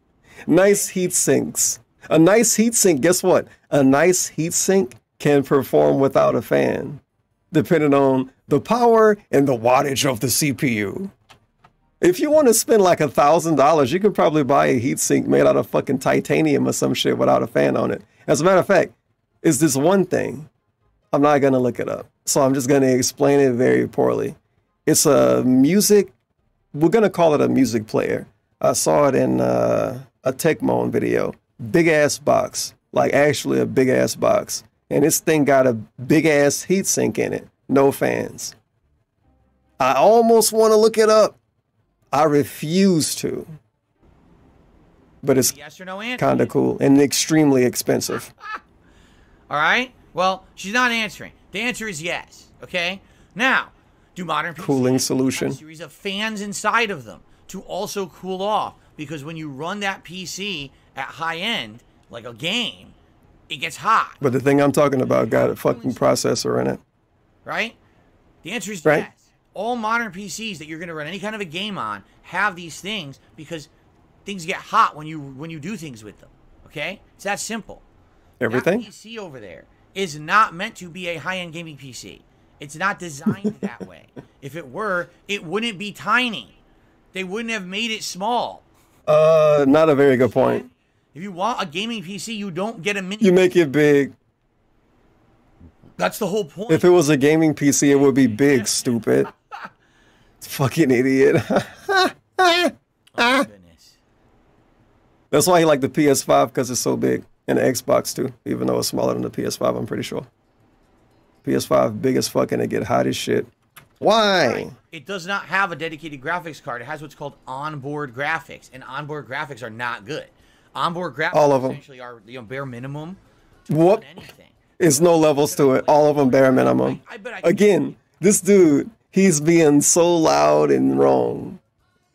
Nice heat sinks. A nice heat sink. Guess what? A nice heat sink can perform without a fan, depending on the power and the wattage of the C P U. If you want to spend like a thousand dollars, you could probably buy a heatsink made out of fucking titanium or some shit without a fan on it. As a matter of fact, it's this one thing. I'm not gonna look it up, so I'm just gonna explain it very poorly. It's a music, we're gonna call it a music player. I saw it in uh, a Tecmo video. Big ass box, like actually a big ass box. And this thing got a big-ass heatsink in it. No fans. I almost want to look it up. I refuse to. But it's yes or no kind of cool and extremely expensive. All right. Well, she's not answering. The answer is yes. Okay? Now, do modern P Cs cooling solution have a series of fans inside of them to also cool off? Because when you run that P C at high end, like a game, it gets hot. But the thing I'm talking about got a fucking processor in it. Right? The answer is right? Yes. All modern P Cs that you're going to run any kind of a game on have these things because things get hot when you when you do things with them. Okay? It's that simple. Everything? That P C over there is not meant to be a high-end gaming P C. It's not designed that way. If it were, it wouldn't be tiny. They wouldn't have made it small. Uh, not a very good point. If you want a gaming P C, you don't get a mini. You make it big. That's the whole point. If it was a gaming P C, it would be big, stupid. Fucking idiot. Oh, my goodness. That's why he liked the P S five, because it's so big. And the Xbox, too, even though it's smaller than the P S five, I'm pretty sure. P S five, big as fuck, and it get hot as shit. Why? It does not have a dedicated graphics card. It has what's called onboard graphics, and onboard graphics are not good. Onboard graphics all of them. Essentially are you know, bare minimum to what? Anything. It's no levels to it. All of them bare minimum. I, I I Again, this dude, he's being so loud and wrong.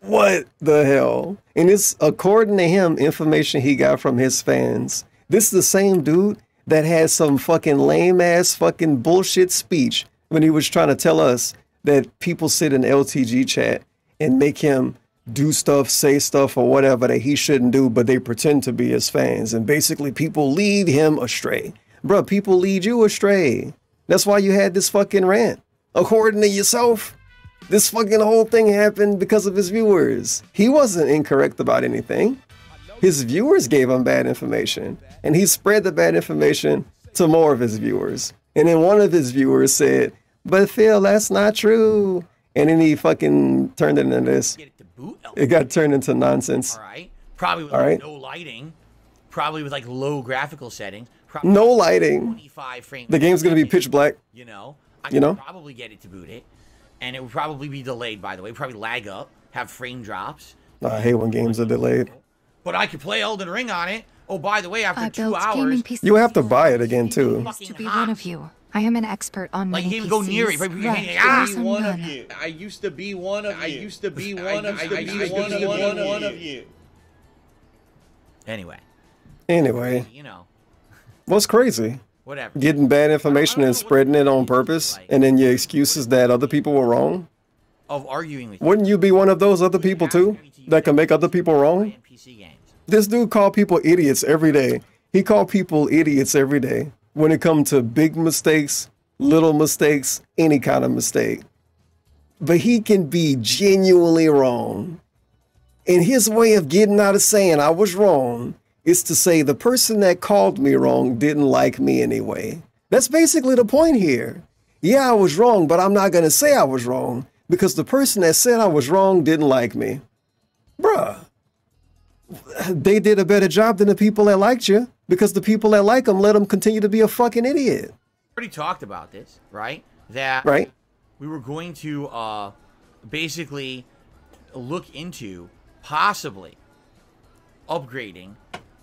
What the hell? And it's, according to him, information he got from his fans. This is the same dude that had some fucking lame-ass fucking bullshit speech when he was trying to tell us that people sit in L T G chat and make him do stuff, say stuff, or whatever that he shouldn't do, but they pretend to be his fans. And basically, people lead him astray. Bro, people lead you astray. That's why you had this fucking rant. According to yourself, this fucking whole thing happened because of his viewers. He wasn't incorrect about anything. His viewers gave him bad information, and he spread the bad information to more of his viewers. And then one of his viewers said, "But Phil, that's not true." And then he fucking turned it into this. It got turned into nonsense. All right. Probably with like right? no lighting. Probably with like low graphical settings. Probably no lighting. twenty-five frames. The game's going to be pitch black. You know. I you know? probably get it to boot it. And it would probably be delayed, by the way. Probably lag up, have frame drops. I hate when games are delayed. But I could play Elden Ring on it. Oh, by the way, after I two hours, you have to buy it again too. To be one of you, I am an expert on like many P Cs. Go near it. I used to be one of you. I used to be one of you. I used to be one of you. I used to be one of you. Anyway. Anyway. You know. What's crazy? Whatever. Getting bad information and spreading it on purpose, and then your excuse is that other people were wrong. Of arguing with. Wouldn't you be one of those other people too? That can make other people wrong? This dude called people idiots every day. He called people idiots every day when it comes to big mistakes, little mistakes, any kind of mistake. But he can be genuinely wrong. And his way of getting out of saying I was wrong is to say the person that called me wrong didn't like me anyway. That's basically the point here. Yeah, I was wrong, but I'm not going to say I was wrong because the person that said I was wrong didn't like me. Bruh, they did a better job than the people that liked you because the people that like them let them continue to be a fucking idiot. We already talked about this, right? That right. we were going to uh, basically look into possibly upgrading.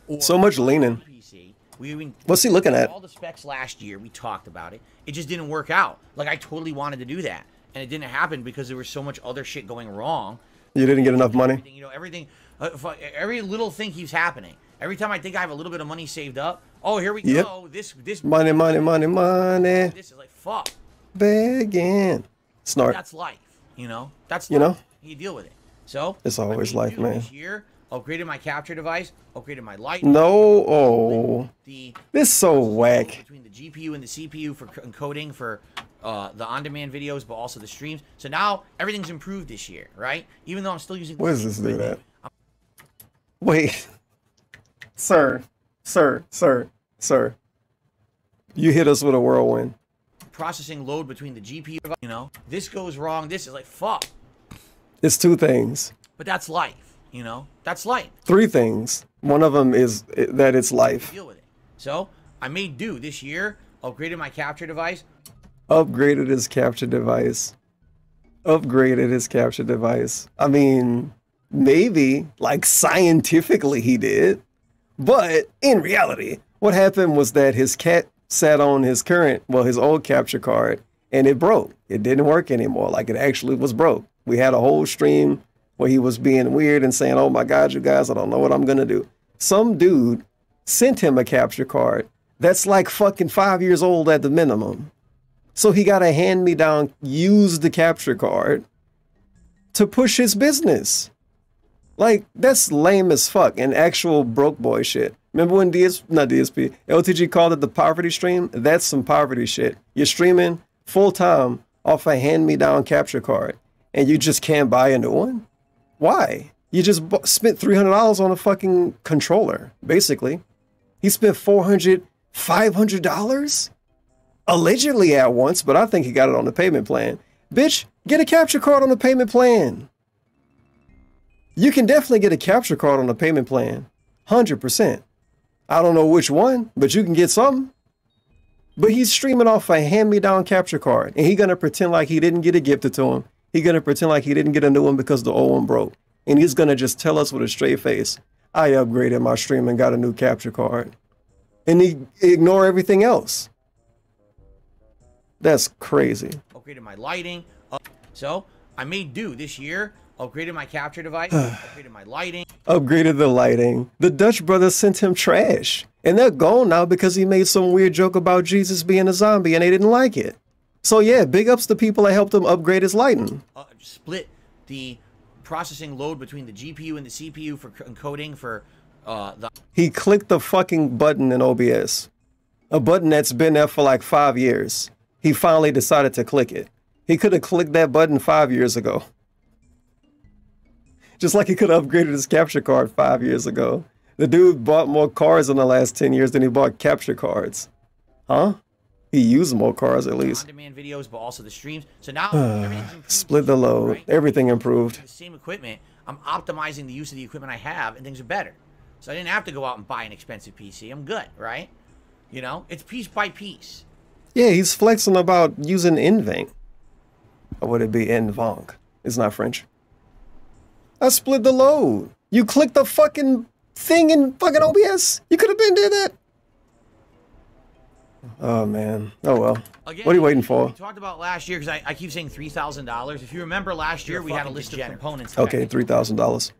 Or so much leaning. P C. We even What's he looking at? All the specs last year, we talked about it. It just didn't work out. Like I totally wanted to do that, and it didn't happen because there was so much other shit going wrong. You didn't get enough money. Everything, you know, everything, uh, every little thing keeps happening. Every time I think I have a little bit of money saved up, oh, here we yep. go. This, this money, money, money, money. This is like fuck. Begging. Snort. That's life, you know. That's you life. know. You deal with it. So it's always life, man. This year, upgraded my capture device. Upgraded my light. No, oh, the, this is so whack. Between the G P U and the C P U for encoding for. Uh, the on-demand videos, but also the streams. So now everything's improved this year, right? Even though I'm still using. What does this do that? Wait, sir, sir, sir, sir. You hit us with a whirlwind. Processing load between the G P U, you know, this goes wrong. This is like fuck. It's two things. But that's life, you know. That's life. Three things. One of them is that it's life. Deal with it. So I made do this year. Upgraded my capture device. Upgraded his capture device. Upgraded his capture device. I mean, maybe, like, scientifically he did. But in reality, what happened was that his cat sat on his current, well, his old capture card, and it broke. It didn't work anymore. Like, it actually was broke. We had a whole stream where he was being weird and saying, oh, my God, you guys, I don't know what I'm going to do. Some dude sent him a capture card that's like fucking five years old at the minimum. So he got a hand-me-down, used the capture card to push his business. Like, that's lame as fuck and actual broke boy shit. Remember when D S, not D S P, L T G called it the poverty stream? That's some poverty shit. You're streaming full-time off a hand-me-down capture card and you just can't buy a new one? Why? You just b spent three hundred dollars on a fucking controller, basically. He spent four hundred, five hundred dollars? Allegedly at once, but I think he got it on the payment plan. Bitch, get a capture card on the payment plan. You can definitely get a capture card on the payment plan. one hundred percent. I don't know which one, but you can get some. But he's streaming off a hand-me-down capture card, and he's going to pretend like he didn't get it gifted to him. He's going to pretend like he didn't get a new one because the old one broke. And he's going to just tell us with a straight face, I upgraded my stream and got a new capture card. And he ignore everything else. That's crazy. Upgraded my lighting. Uh, so, I made do this year. Upgraded my capture device. Upgraded my lighting. Upgraded the lighting. The Dutch brothers sent him trash. And they're gone now because he made some weird joke about Jesus being a zombie and they didn't like it. So yeah, big ups to people that helped him upgrade his lighting. Uh, split the processing load between the G P U and the C P U for encoding for uh, the... He clicked the fucking button in O B S. A button that's been there for like five years. He finally decided to click it. He could have clicked that button five years ago. Just like he could have upgraded his capture card five years ago. The dude bought more cars in the last ten years than he bought capture cards. Huh? He used more cars at least. On-demand videos, but also the streams. So now everything's split the load. Right? Everything improved. The same equipment. I'm optimizing the use of the equipment I have, and things are better. So I didn't have to go out and buy an expensive P C. I'm good, right? You know, it's piece by piece. Yeah, he's flexing about using N V E N C. Or would it be N V E N C? It's not French. I split the load. You click the fucking thing in fucking O B S. You could have been did that. Oh, man. Oh, well. Again, what are you waiting for? We talked about last year, because I, I keep saying three thousand dollars. If you remember last year, You're we had a list degenerate. of components. Okay, three thousand dollars.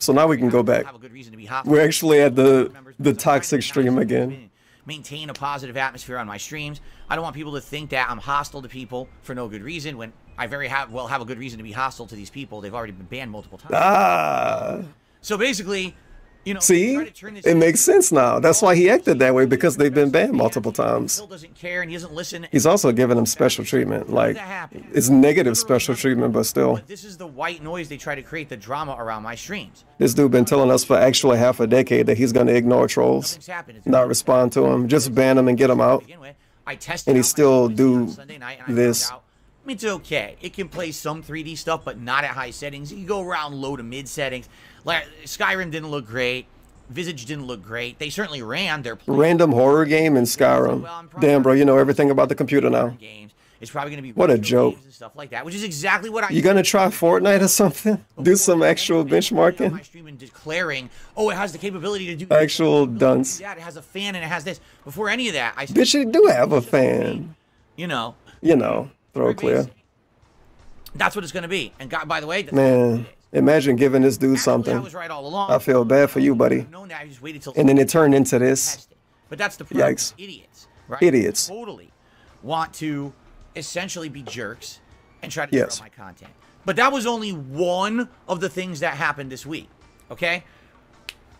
So now we can go back. Have a good reason to be hot. We're actually at the, the toxic stream again. Maintain a positive atmosphere on my streams. I don't want people to think that I'm hostile to people for no good reason when I very ha well have a good reason to be hostile to these people. They've already been banned multiple times. Ah. So basically, you know, see, it makes sense now. That's why he acted that way, because they've been banned multiple times. He doesn't care and he doesn't listen. He's also giving them special treatment, like it's negative special treatment, but still. But this is the white noise they try to create, the drama around my streams. This dude been telling us for actually half a decade that he's going to ignore trolls, not respond to them, just ban them and get them out. And he still do this. It's okay. It can play some three D stuff, but not at high settings. You go around low to mid settings. Like, Skyrim didn't look great. Visage didn't look great. They certainly ran their random horror game in Skyrim. Well, damn, bro, you know everything about the computer now. Games. It's probably gonna be what a joke. And stuff like that, which is exactly what I. You gonna try Fortnite or something? Do some actual benchmarking. My stream and declaring, oh, it has the capability to do actual dunce. Yeah, it has a fan and it has this. Before any of that, I. Bitch, it do have a fan. You know. You know. Throw clear. That's what it's gonna be. And God, by the way, man, imagine giving this dude something. I was right all along. I feel bad for you, buddy. And then it turned into this. But that's the problem. Yikes. Idiots, right? Idiots. Totally want to essentially be jerks and try to destroy my content. But that was only one of the things that happened this week. Okay.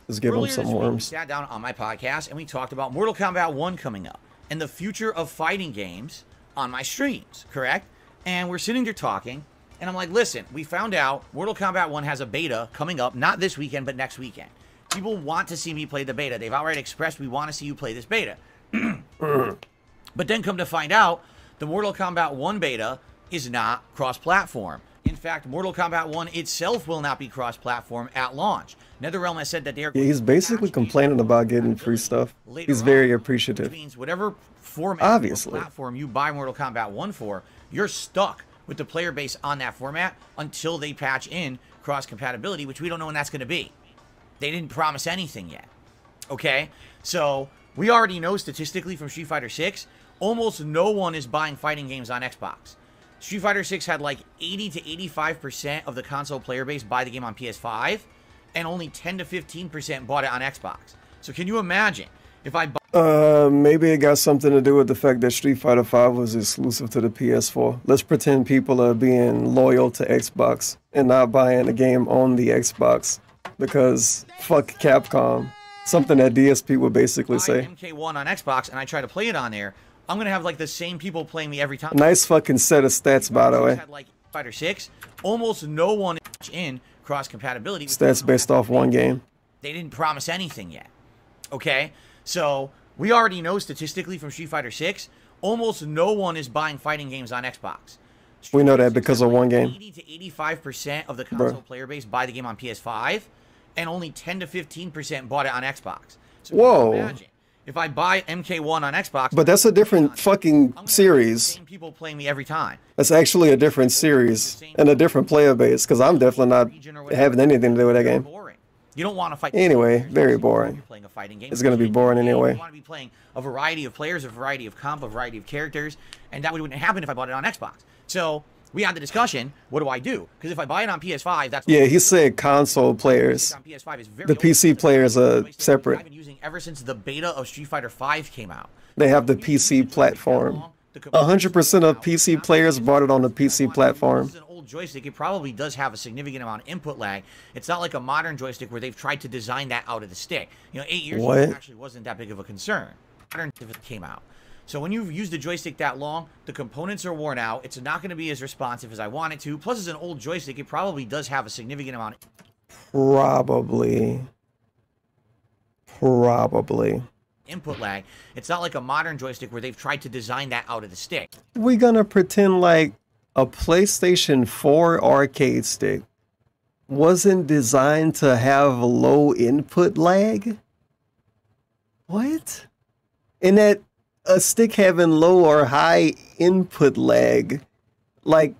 Let's give him some worms. We sat down on my podcast and we talked about Mortal Kombat one coming up and the future of fighting games on my streams, correct? And we're sitting there talking, and I'm like, listen, we found out Mortal Kombat one has a beta coming up, not this weekend, but next weekend. People want to see me play the beta. They've already expressed, we want to see you play this beta. But then come to find out, the Mortal Kombat one beta is not cross-platform. In fact, Mortal Kombat one itself will not be cross-platform at launch. NetherRealm has said that they're... Yeah, he's basically complaining about getting free stuff. He's very appreciative. Which means whatever format Obviously. Or platform you buy Mortal Kombat one for, you're stuck with the player base on that format until they patch in cross-compatibility, which we don't know when that's going to be. They didn't promise anything yet. Okay? So, we already know statistically from Street Fighter six, almost no one is buying fighting games on Xbox. Street Fighter six had like eighty to eighty-five percent of the console player base buy the game on P S five, and only ten to fifteen percent bought it on Xbox. So can you imagine if I bought... Uh, maybe it got something to do with the fact that Street Fighter five was exclusive to the P S four. Let's pretend people are being loyal to Xbox and not buying a game on the Xbox because fuck Capcom. Something that D S P would basically say. M K one on Xbox and I try to play it on there, I'm gonna have like the same people playing me every time. Nice fucking set of stats, by the way. Had like Fighter six, almost no one in cross compatibility. Stats based off one game. They didn't promise anything yet. Okay, so we already know statistically from Street Fighter six, almost no one is buying fighting games on Xbox. We know that because of one game. eighty to eighty-five percent of the console player base buy the game on P S five, and only ten to fifteen percent bought it on Xbox. So whoa. Imagine if I buy M K one on Xbox. But that's a different fucking series. Same people playing me every time. That's actually a different series and a different player base, because I'm definitely not having anything to do with that game. You don't want to fight. Anyway, very boring. You're playing a fighting game. It's going to be boring anyway. You want to be playing a variety of players, a variety of comp, a variety of characters, and that wouldn't happen if I bought it on Xbox. So we had the discussion, what do I do? Because if I buy it on P S five, that's... Yeah, he said console players. On P S five is very the P C old. Players are separate. I've been using ever since the beta of Street Fighter five came out. They have the P C platform. one hundred percent of P C players bought it on the P C platform. Joystick, it probably does have a significant amount of input lag. It's not like a modern joystick where they've tried to design that out of the stick. You know, eight years what? ago, it actually wasn't that big of a concern. Modern came out. So when you've used the joystick that long, the components are worn out. It's not going to be as responsive as I want it to. Plus, it's an old joystick. It probably does have a significant amount of... Probably. Probably. Input lag. It's not like a modern joystick where they've tried to design that out of the stick. We're going to pretend like a PlayStation four arcade stick wasn't designed to have low input lag? What? And that a stick having low or high input lag, like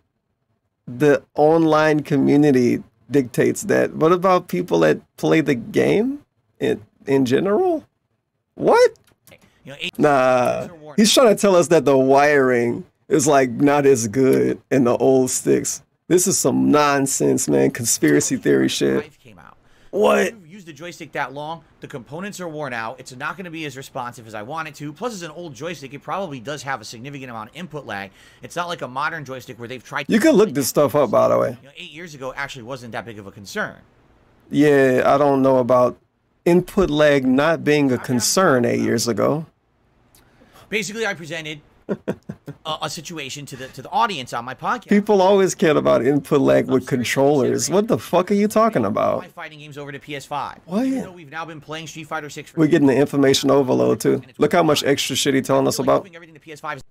the online community dictates that. What about people that play the game in, in general? What? Nah, he's trying to tell us that the wiring... It's like not as good in the old sticks. This is some nonsense, man. Conspiracy theory shit. What? If you've used the joystick that long, the components are worn out. It's not going to be as responsive as I want it to. Plus, it's an old joystick. It probably does have a significant amount of input lag. It's not like a modern joystick where they've tried to... You can look this stuff up, by the way. You know, eight years ago, actually wasn't that big of a concern. Yeah, I don't know about input lag not being a concern eight years ago. Basically, I presented... a, a situation to the to the audience on my podcast. People always cared about input lag with controllers. What the fuck are you talking about? My fighting games over to P S five. What? You know, we've now been playing Street Fighter six. For We're getting the information overload too. Look how much extra shit he's telling us about. Moving everything to P S five is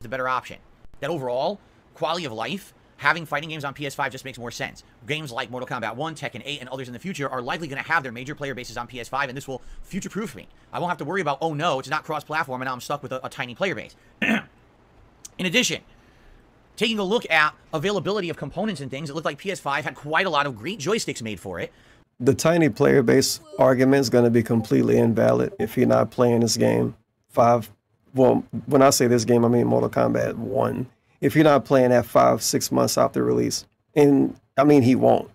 the better option. That overall quality of life, having fighting games on P S five just makes more sense. Games like Mortal Kombat one, Tekken eight, and others in the future are likely going to have their major player bases on P S five, and this will future-proof me. I won't have to worry about, oh no, it's not cross-platform, and now I'm stuck with a, a tiny player base. In addition, taking a look at availability of components and things, it looked like P S five had quite a lot of great joysticks made for it. The tiny player base argument is going to be completely invalid if you're not playing this game. Five, well, when I say this game, I mean Mortal Kombat one. If you're not playing that five, six months after release, and I mean, he won't.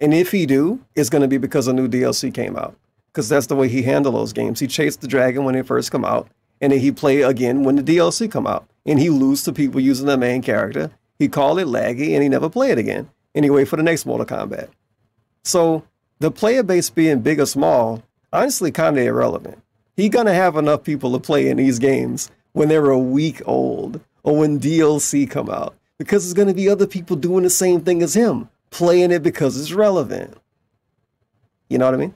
And if he do, it's going to be because a new D L C came out, because that's the way he handled those games. He chased the dragon when it first come out, and then he play again when the D L C come out, and he lose to people using the main character. He call it laggy, and he never play it again. And he wait for the next Mortal Kombat. So the player base being big or small, honestly, kind of irrelevant. He going to have enough people to play in these games when they're a week old, or when D L C come out, because there's going to be other people doing the same thing as him, playing it because it's relevant. You know what I mean?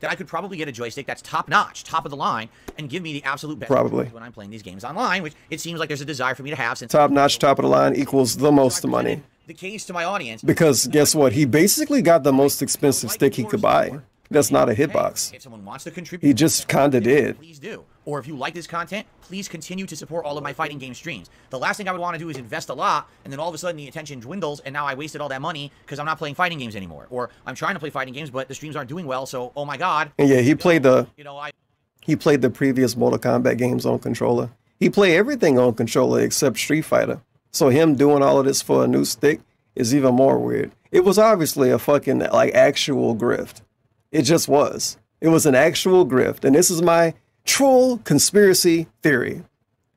That I could probably get a joystick that's top-notch, top of the line, and give me the absolute best probably when I'm playing these games online, which it seems like there's a desire for me to have. Since top-notch, top of the line equals the most money. The case to my audience. Because guess what? He basically got the most expensive stick he could buy. That's not a hitbox. If someone wants to contribute, he just kind of did. Please do. Or if you like this content, please continue to support all of my fighting game streams. The last thing I would want to do is invest a lot, and then all of a sudden the attention dwindles, and now I wasted all that money because I'm not playing fighting games anymore. Or I'm trying to play fighting games, but the streams aren't doing well, so oh my god. And yeah, he played the you know I he played the previous Mortal Kombat games on controller. He played everything on controller except Street Fighter. So him doing all of this for a new stick is even more weird. It was obviously a fucking like actual grift. It just was. It was an actual grift. And this is my troll conspiracy theory.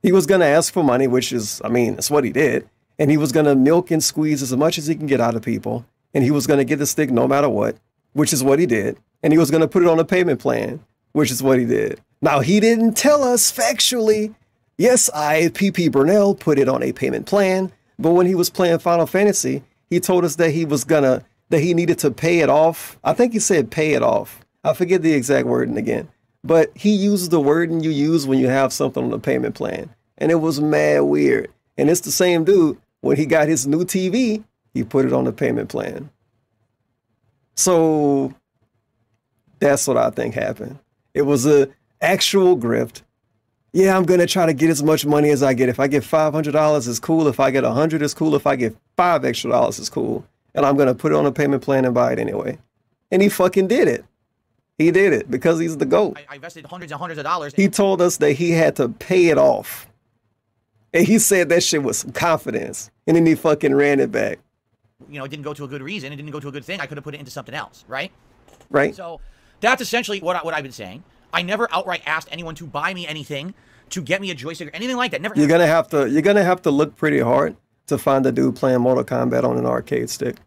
He was going to ask for money, which is, I mean, that's what he did. And he was going to milk and squeeze as much as he can get out of people. And he was going to get the stick no matter what, which is what he did. And he was going to put it on a payment plan, which is what he did. Now, he didn't tell us factually. Yes, I, P P Burnell, put it on a payment plan. But when he was playing Final Fantasy, he told us that he was going to, that he needed to pay it off. I think he said pay it off. I forget the exact wording again. But he used the wording you use when you have something on a payment plan. And it was mad weird. And it's the same dude. When he got his new T V, he put it on the payment plan. So that's what I think happened. It was an actual grift. Yeah, I'm going to try to get as much money as I get. If I get five hundred dollars, it's cool. If I get one hundred dollars, it's cool. If I get five extra dollars, it's cool. And I'm going to put it on a payment plan and buy it anyway. And he fucking did it. He did it because he's the GOAT. I invested hundreds and hundreds of dollars. He told us that he had to pay it off. And he said that shit with some confidence. And then he fucking ran it back. You know, it didn't go to a good reason. It didn't go to a good thing. I could have put it into something else, right? Right. So that's essentially what, I, what I've been saying. I never outright asked anyone to buy me anything, to get me a joystick or anything like that. Never. You're gonna have to. You're gonna have to look pretty hard to find a dude playing Mortal Kombat on an arcade stick.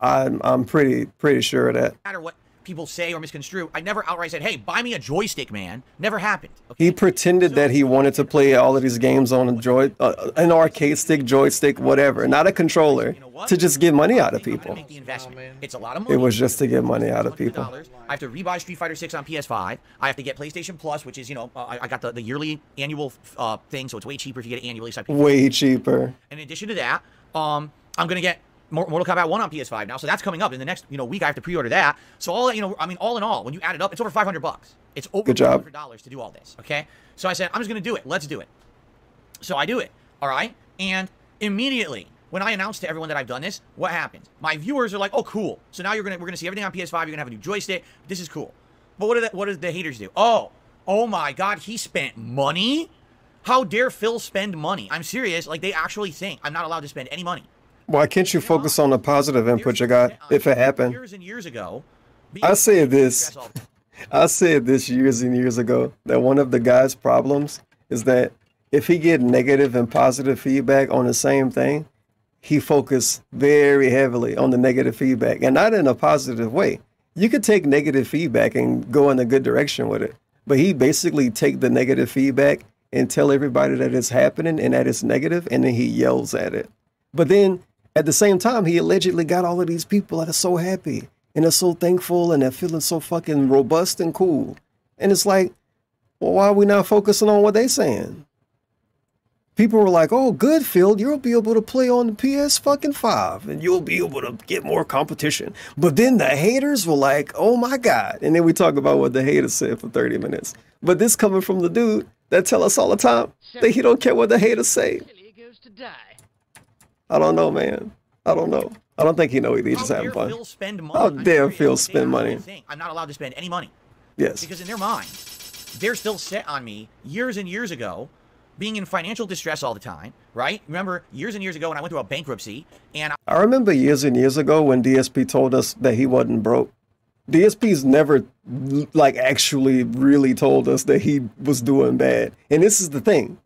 I'm I'm pretty pretty sure of that. No matter what people say or misconstrue, I never outright said, "Hey, buy me a joystick, man." Never happened. Okay? He pretended that he wanted to play all of these games on a joy, uh, an arcade stick, joystick, whatever, not a controller, to just get money out of people. It's a lot of money. It was just to get money out of people. I have to rebuy Street Fighter six on P S five. I have to get PlayStation Plus, which is, you know, uh, I got the, the yearly annual uh, thing, so it's way cheaper if you get it annually. So way cheaper. In addition to that, um, I'm gonna get Mortal Kombat one on P S five now, so that's coming up in the next, you know, week. I have to pre-order that. So all that, you know, I mean, all in all, when you add it up, it's over five hundred bucks. It's over five hundred dollars to do all this. Okay, so I said, I'm just gonna do it. Let's do it. So I do it. All right, and immediately when I announced to everyone that I've done this, what happens? My viewers are like, "Oh, cool! So now you're gonna we're gonna see everything on P S five. You're gonna have a new joystick. This is cool." But what do the, what do the haters do? Oh, oh my God! He spent money. How dare Phil spend money? I'm serious. Like, they actually think I'm not allowed to spend any money. Why can't you focus on the positive input you got? If it happened years and years ago, I said this. I said this years and years ago that one of the guy's problems is that if he get negative and positive feedback on the same thing, he focused very heavily on the negative feedback, and not in a positive way. You could take negative feedback and go in a good direction with it, but he basically take the negative feedback and tell everybody that it's happening and that it's negative, and then he yells at it. But then at the same time, he allegedly got all of these people that are so happy and they're so thankful and they're feeling so fucking robust and cool. And it's like, well, why are we not focusing on what they're saying? People were like, "Oh, good, Phil, you'll be able to play on the P S fucking five and you'll be able to get more competition." But then the haters were like, "Oh my God." And then we talk about what the haters said for thirty minutes. But this coming from the dude that tell us all the time that he don't care what the haters say. I don't know, man. I don't know. I don't think he knows. He's just having fun. How dare Phil spend money? I'm not allowed to spend any money. Yes. Because in their mind, they're still set on me years and years ago being in financial distress all the time, right? Remember years and years ago when I went through a bankruptcy, and I, I remember years and years ago when D S P told us that he wasn't broke. D S P's never like actually really told us that he was doing bad. And this is the thing.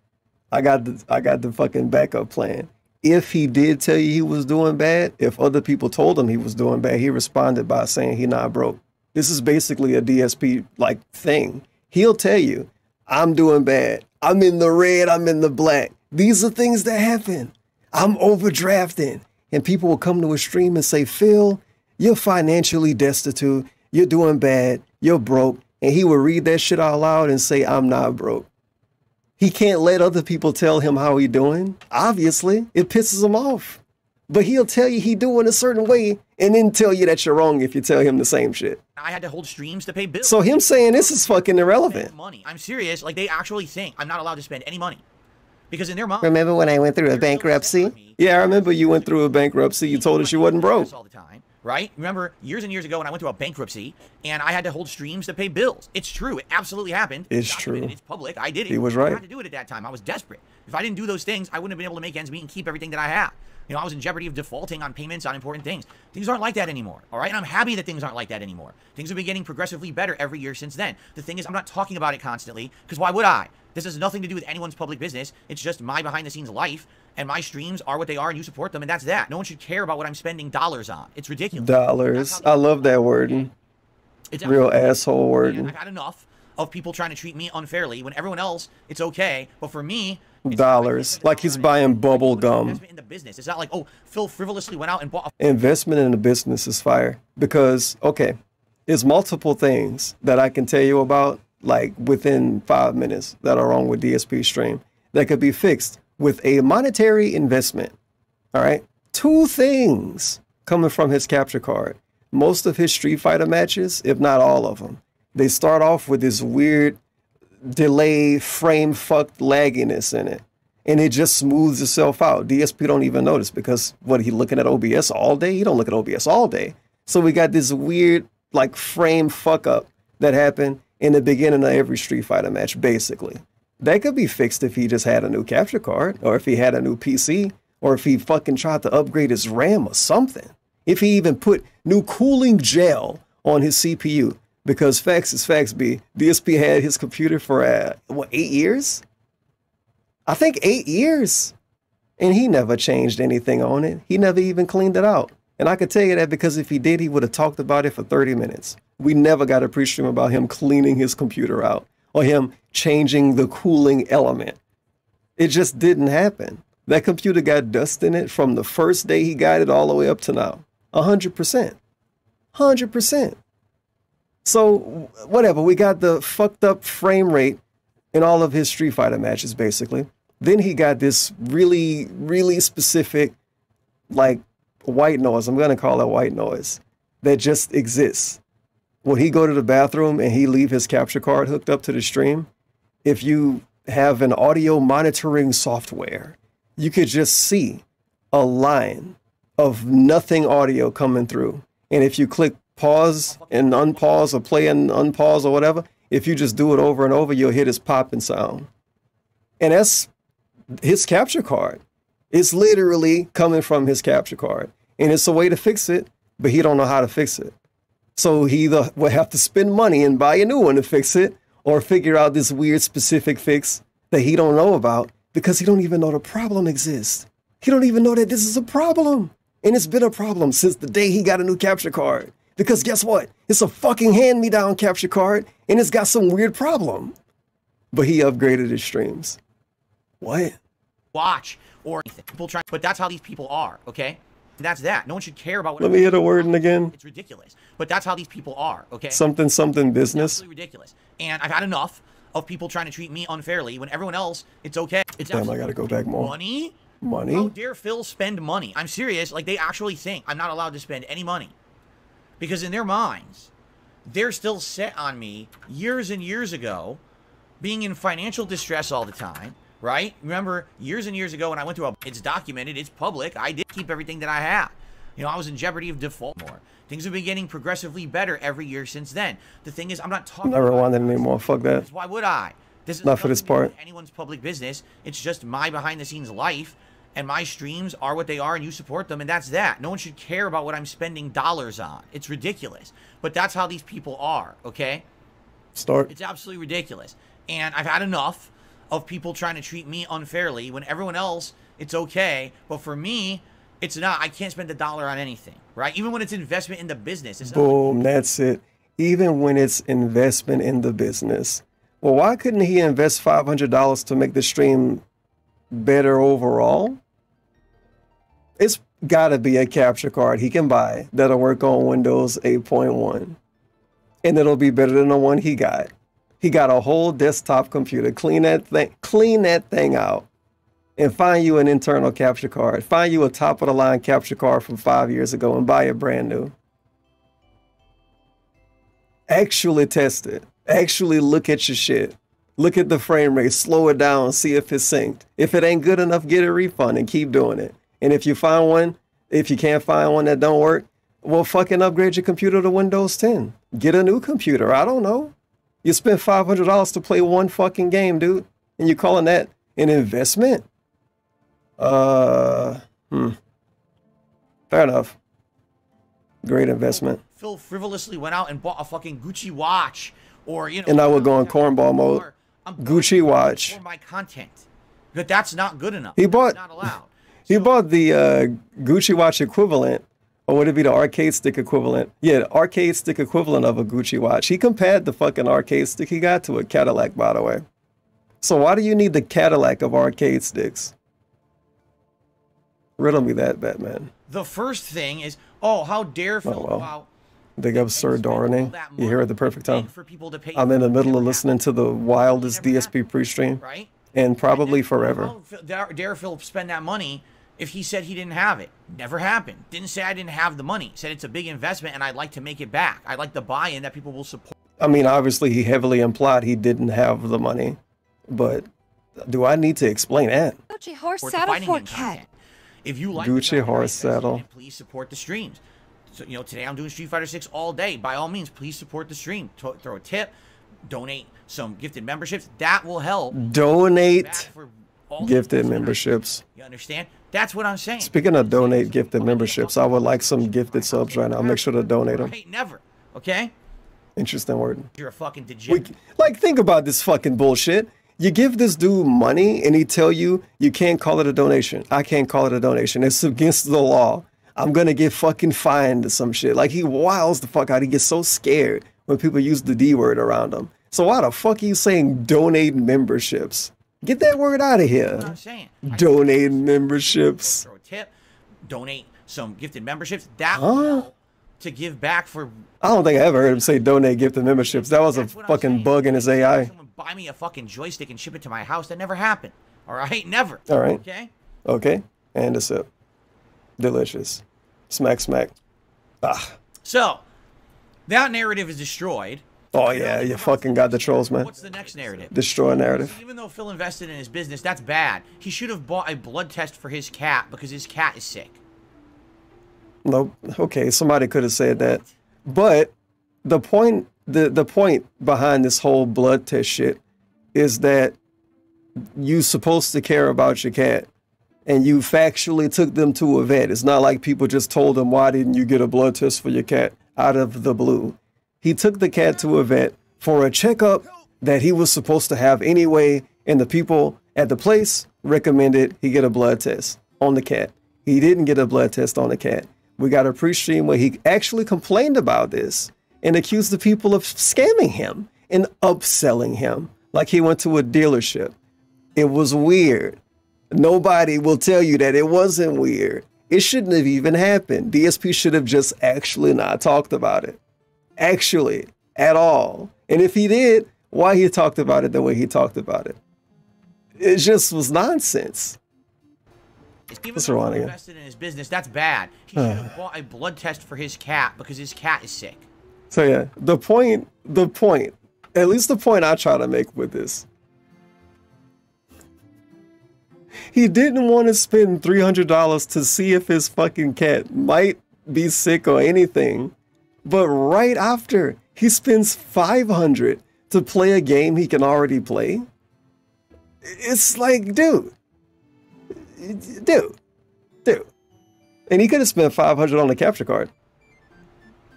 I got the, I got the fucking backup plan. If he did tell you he was doing bad, if other people told him he was doing bad, he responded by saying he not broke. This is basically a D S P like thing. He'll tell you, "I'm doing bad. I'm in the red, I'm in the black. These are things that happen. I'm overdrafting." And people will come to a stream and say, "Phil, you're financially destitute. You're doing bad. You're broke." And he will read that shit out loud and say, "I'm not broke." He can't let other people tell him how he's doing. Obviously, it pisses him off. But he'll tell you he's doing a certain way and then tell you that you're wrong if you tell him the same shit. I had to hold streams to pay bills. So him saying this is fucking irrelevant. Money. I'm serious. Like, they actually think I'm not allowed to spend any money. Because in their mind... Remember when I went through a bankruptcy? Yeah, I remember you went through a bankruptcy. You told us you wasn't broke. All the time. right? Remember, years and years ago when I went through a bankruptcy and I had to hold streams to pay bills. It's true. It absolutely happened. It's true. It's public. I did it. He was right. I had to do it at that time. I was desperate. If I didn't do those things, I wouldn't have been able to make ends meet and keep everything that I have. You know, I was in jeopardy of defaulting on payments on important things. Things aren't like that anymore, all right? And I'm happy that things aren't like that anymore. Things have been getting progressively better every year since then. The thing is, I'm not talking about it constantly, because why would I? This has nothing to do with anyone's public business. It's just my behind-the-scenes life, and my streams are what they are, and you support them, and that's that. No one should care about what I'm spending dollars on. It's ridiculous. Dollars. I love that wording. It's real asshole wording. I've had enough of people trying to treat me unfairly when everyone else, it's okay, but for me... It's dollars, like, like he's buying bubble gum. Investment in the business. It's not like, oh, Phil frivolously went out and bought a investment in the business is fire, because okay, there's multiple things that I can tell you about, like within five minutes that are wrong with D S P stream that could be fixed with a monetary investment. All right, two things coming from his capture card. Most of his Street Fighter matches, if not all of them, they start off with this weird delay frame fucked lagginess in it, and it just smooths itself out. D S P don't even notice, because what, he looking at O B S all day? He don't look at O B S all day. So we got this weird like frame fuck up that happened in the beginning of every Street Fighter match, basically. That could be fixed if he just had a new capture card, or if he had a new P C, or if he fucking tried to upgrade his RAM or something. If he even put new cooling gel on his C P U. Because facts is facts, B. D S P had his computer for, uh, what, eight years? I think eight years. And he never changed anything on it. He never even cleaned it out. And I could tell you that because if he did, he would have talked about it for thirty minutes. We never got a pre-stream about him cleaning his computer out or him changing the cooling element. It just didn't happen. That computer got dust in it from the first day he got it all the way up to now. one hundred percent. one hundred percent. So, whatever, we got the fucked up frame rate in all of his Street Fighter matches, basically. Then he got this really, really specific, like, white noise. I'm going to call it white noise. That just exists. When he go to the bathroom and he leave his capture card hooked up to the stream, if you have an audio monitoring software, you could just see a line of nothing audio coming through. And if you click pause and unpause, or play and unpause, or whatever, if you just do it over and over, you'll hear this popping sound. And that's his capture card. It's literally coming from his capture card. And it's a way to fix it, but he don't know how to fix it. So he either will have to spend money and buy a new one to fix it, or figure out this weird specific fix that he don't know about, because he don't even know the problem exists. He don't even know that this is a problem. And it's been a problem since the day he got a new capture card. Because guess what? It's a fucking hand-me-down capture card, and it's got some weird problem. But he upgraded his streams. What? Watch or people try, but that's how these people are, okay? That's that. No one should care about what. Let me hear the wording again. It's ridiculous, but that's how these people are, okay? Something, something business. It's absolutely ridiculous, and I've had enough of people trying to treat me unfairly when everyone else, it's okay. It's damn, I gotta go back more. Money? Money? How dare Phil spend money? I'm serious. Like, they actually think I'm not allowed to spend any money. Because in their minds, they're still set on me years and years ago, being in financial distress all the time, right? Remember, years and years ago when I went through a... It's documented, it's public, I did keep everything that I have. You know, I was in jeopardy of default more. Things have been getting progressively better every year since then. The thing is, I'm not talking never about... Never wanted anymore, fuck that. Why would I? This is not for this part. Anyone's public business, it's just my behind-the-scenes life. And my streams are what they are, and you support them, and that's that. No one should care about what I'm spending dollars on. It's ridiculous. But that's how these people are, okay? Start. It's absolutely ridiculous. And I've had enough of people trying to treat me unfairly when everyone else, it's okay. But for me, it's not. I can't spend a dollar on anything, right? Even when it's investment in the business. It's boom, like that's it. Even when it's investment in the business. Well, why couldn't he invest five hundred dollars to make the stream better overall? It's gotta be a capture card he can buy that'll work on Windows eight point one, and it'll be better than the one he got. He got a whole desktop computer. Clean that thing, clean that thing out, and find you an internal capture card. Find you a top of the line capture card from five years ago and buy it brand new. Actually test it. Actually look at your shit. Look at the frame rate, slow it down, see if it's synced. If it ain't good enough, get a refund and keep doing it. And if you find one, if you can't find one that don't work, Well, fucking upgrade your computer to Windows ten. Get a new computer. I don't know. You spent five hundred dollars to play one fucking game, dude. And you're calling that an investment? Uh, hmm. Fair enough. Great investment. Phil frivolously went out and bought a fucking Gucci watch. Or, you know, and I would go on cornball mode. Gucci watch. For my content. But that's not good enough. He bought, not allowed. He so, bought the uh, Gucci watch equivalent. Or would it be the arcade stick equivalent? Yeah, the arcade stick equivalent of a Gucci watch. He compared the fucking arcade stick he got to a Cadillac, by the way. So why do you need the Cadillac of arcade sticks? Riddle me that, Batman. The first thing is, oh, how dare Phil. Oh, well. Big up Sir Darning. You're here at the perfect time. I'm in the middle of listening to the wildest D S P pre-stream. Right? And probably forever. How dare Phil spend that money if he said he didn't have it? Never happened. Didn't say I didn't have the money. Said it's a big investment and I'd like to make it back. I'd like the buy-in that people will support. I mean, obviously he heavily implied he didn't have the money. But do I need to explain that? Gucci horse saddle for cat. If you like Gucci horse saddle, please support the streams. So, you know, today I'm doing Street Fighter six all day. By all means, please support the stream. T throw a tip, donate some gifted memberships. That will help. Donate gifted memberships. You understand? That's what I'm saying. Speaking of donate gifted memberships, I would like some gifted subs right now. I'll make sure to donate them. Never. Okay? Interesting word. You're a fucking degenerate. Like, think about this fucking bullshit. You give this dude money and he tell you, you can't call it a donation. I can't call it a donation. It's against the law. I'm going to get fucking fined or some shit. Like, he wiles the fuck out. He gets so scared when people use the D word around him. So why the fuck are you saying donate memberships? Get that word out of here. That's what I'm saying. Donate memberships. Throw a tip, donate some gifted memberships. That huh? To give back for... I don't think I ever heard him say donate gifted memberships. That was a fucking bug in his A I. Buy me a fucking joystick and ship it to my house. That never happened. All right? Never. All right. Okay? Okay. And a sip. Delicious. Smack, smack. Ah. So, that narrative is destroyed. Oh, yeah. You fucking got the trolls, man. What's the next narrative? Destroy narrative. Even though Phil invested in his business, that's bad. He should have bought a blood test for his cat because his cat is sick. Nope. Okay. Somebody could have said that. But the point... The, the point behind this whole blood test shit is that you're supposed to care about your cat and you factually took them to a vet. It's not like people just told him, why didn't you get a blood test for your cat out of the blue? He took the cat to a vet for a checkup that he was supposed to have anyway, and the people at the place recommended he get a blood test on the cat. He didn't get a blood test on the cat. We got a pre-stream where he actually complained about this and accused the people of scamming him and upselling him like he went to a dealership. It was weird. Nobody will tell you that it wasn't weird. It shouldn't have even happened. D S P should have just actually not talked about it. Actually, at all. And if he did, why he talked about it the way he talked about it? It just was nonsense. Even though he invested in his business, that's bad. He should have bought a blood test for his cat because his cat is sick. So yeah, the point, the point, at least the point I try to make with this. He didn't want to spend three hundred dollars to see if his fucking cat might be sick or anything. But right after, he spends five hundred dollars to play a game he can already play. It's like, dude, dude, dude. And he could have spent five hundred dollars on the capture card.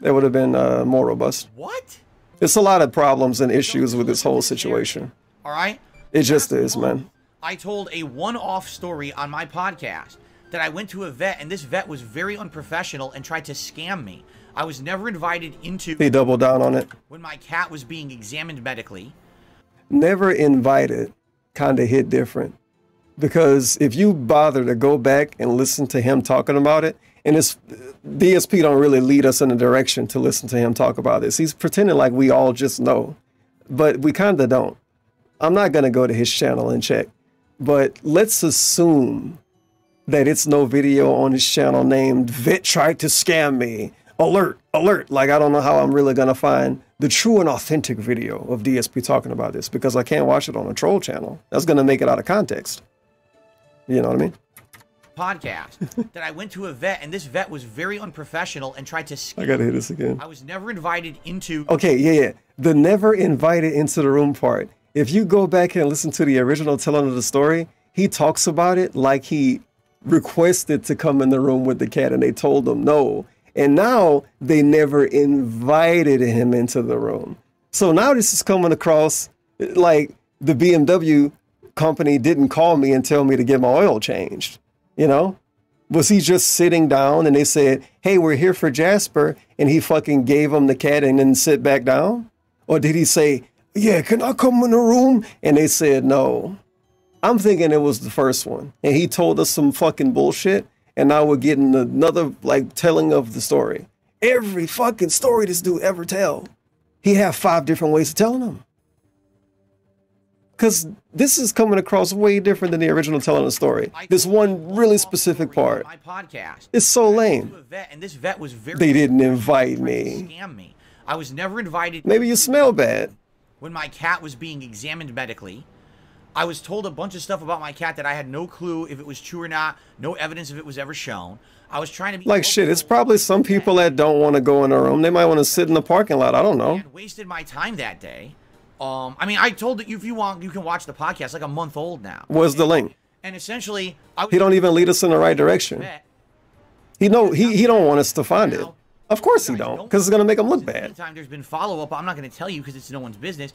That would have been uh, more robust. What? There's a lot of problems and issues with this whole situation. All right? It just is, man. I told a one-off story on my podcast that I went to a vet, and this vet was very unprofessional and tried to scam me. I was never invited into... They doubled down on it. When my cat was being examined medically. Never invited kind of hit different. Because if you bother to go back and listen to him talking about it, and it's, D S P don't really lead us in a direction to listen to him talk about this. He's pretending like we all just know, but we kind of don't. I'm not going to go to his channel and check, but let's assume that it's no video on his channel named Vet Tried to Scam Me. Alert, alert. Like, I don't know how I'm really going to find the true and authentic video of D S P talking about this because I can't watch it on a troll channel. That's going to make it out of context. You know what I mean? podcast that I went to a vet, and this vet was very unprofessional and tried to scare I gotta hit this again. I was never invited into... Okay, yeah, yeah. The never invited into the room part. If you go back and listen to the original telling of the story, he talks about it like he requested to come in the room with the cat, and they told him no. And now they never invited him into the room. So now this is coming across like the B M W company didn't call me and tell me to get my oil changed. You know, was he just sitting down and they said, hey, we're here for Jasper, and he fucking gave him the cat and then sit back down? Or did he say, yeah, can I come in the room? And they said no. I'm thinking it was the first one, and he told us some fucking bullshit, and now we're getting another like telling of the story. Every fucking story this dude ever tell, he have five different ways of telling them. Because this is coming across way different than the original telling the story. This one really specific part. It's so lame. They didn't invite me. I was never invited. Maybe you smell bad. When my cat was being examined medically, I was told a bunch of stuff about my cat that I had no clue if it was true or not. No evidence if it was ever shown. I was trying to be like shit. It's probably some people that don't want to go in a room. They might want to sit in the parking lot. I don't know. I wasted my time that day. Um, I mean, I told that you, if you want, you can watch the podcast. It's like a month old now. Where's the link? And essentially, I he don't even lead us in the right direction. He know he he don't want us to find it. Of course he don't, because it's gonna make him look bad. There's been follow up. I'm not gonna tell you because it's no one's business.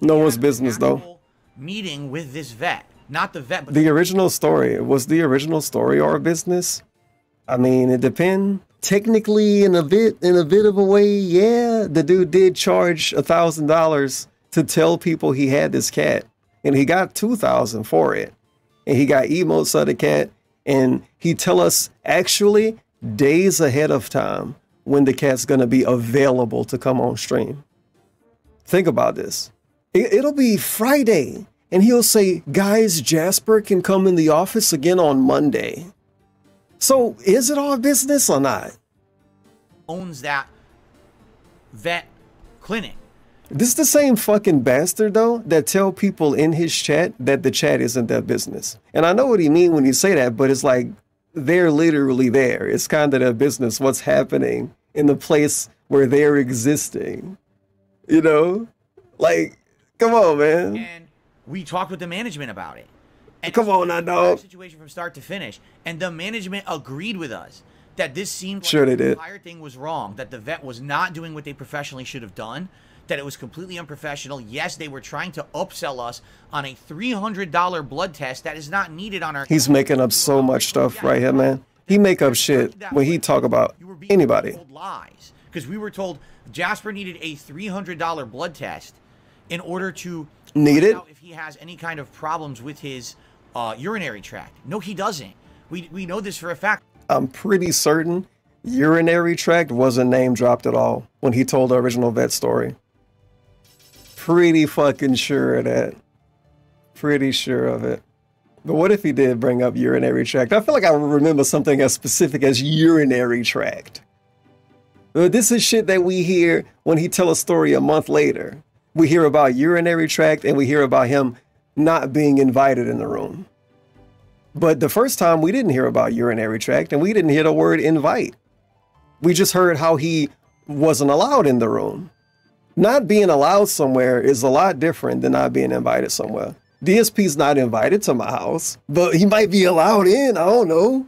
No one's business though. Meeting with this vet, not the vet. But the original story was the original story our business. I mean, it depends. Technically, in a bit, in a bit of a way, yeah, the dude did charge a thousand dollars. To tell people he had this cat, and he got two thousand dollars for it, and he got emotes of the cat, and he tell us actually days ahead of time when the cat's gonna be available to come on stream. Think about this. It, it'll be Friday, and he'll say, guys, Jasper can come in the office again on Monday. So is it all business or not? Owns that vet clinic. This is the same fucking bastard, though, that tell people in his chat that the chat isn't their business. And I know what he mean when you say that, but it's like they're literally there. It's kind of their business what's happening in the place where they're existing. You know? Like, come on, man. And we talked with the management about it. And come on, I know. Situation from start to finish. And the management agreed with us that this seemed sure like the entire thing was wrong, that the vet was not doing what they professionally should have done. That it was completely unprofessional. Yes, they were trying to upsell us on a three hundred dollar blood test that is not needed on our... He's making up so much stuff right here, man. He make up shit when he talk about anybody. Lies, because we were told Jasper needed a three hundred dollar blood test in order to... Need it? If he has any kind of problems with his uh, urinary tract. No, he doesn't. We, we know this for a fact. I'm pretty certain urinary tract wasn't name dropped at all when he told the original vet story. Pretty fucking sure of that. Pretty sure of it. But what if he did bring up urinary tract? I feel like I remember something as specific as urinary tract. But this is shit that we hear when he tells a story a month later. We hear about urinary tract and we hear about him not being invited in the room. But the first time we didn't hear about urinary tract and we didn't hear the word invite. We just heard how he wasn't allowed in the room. Not being allowed somewhere is a lot different than not being invited somewhere. D S P's not invited to my house, but he might be allowed in. I don't know.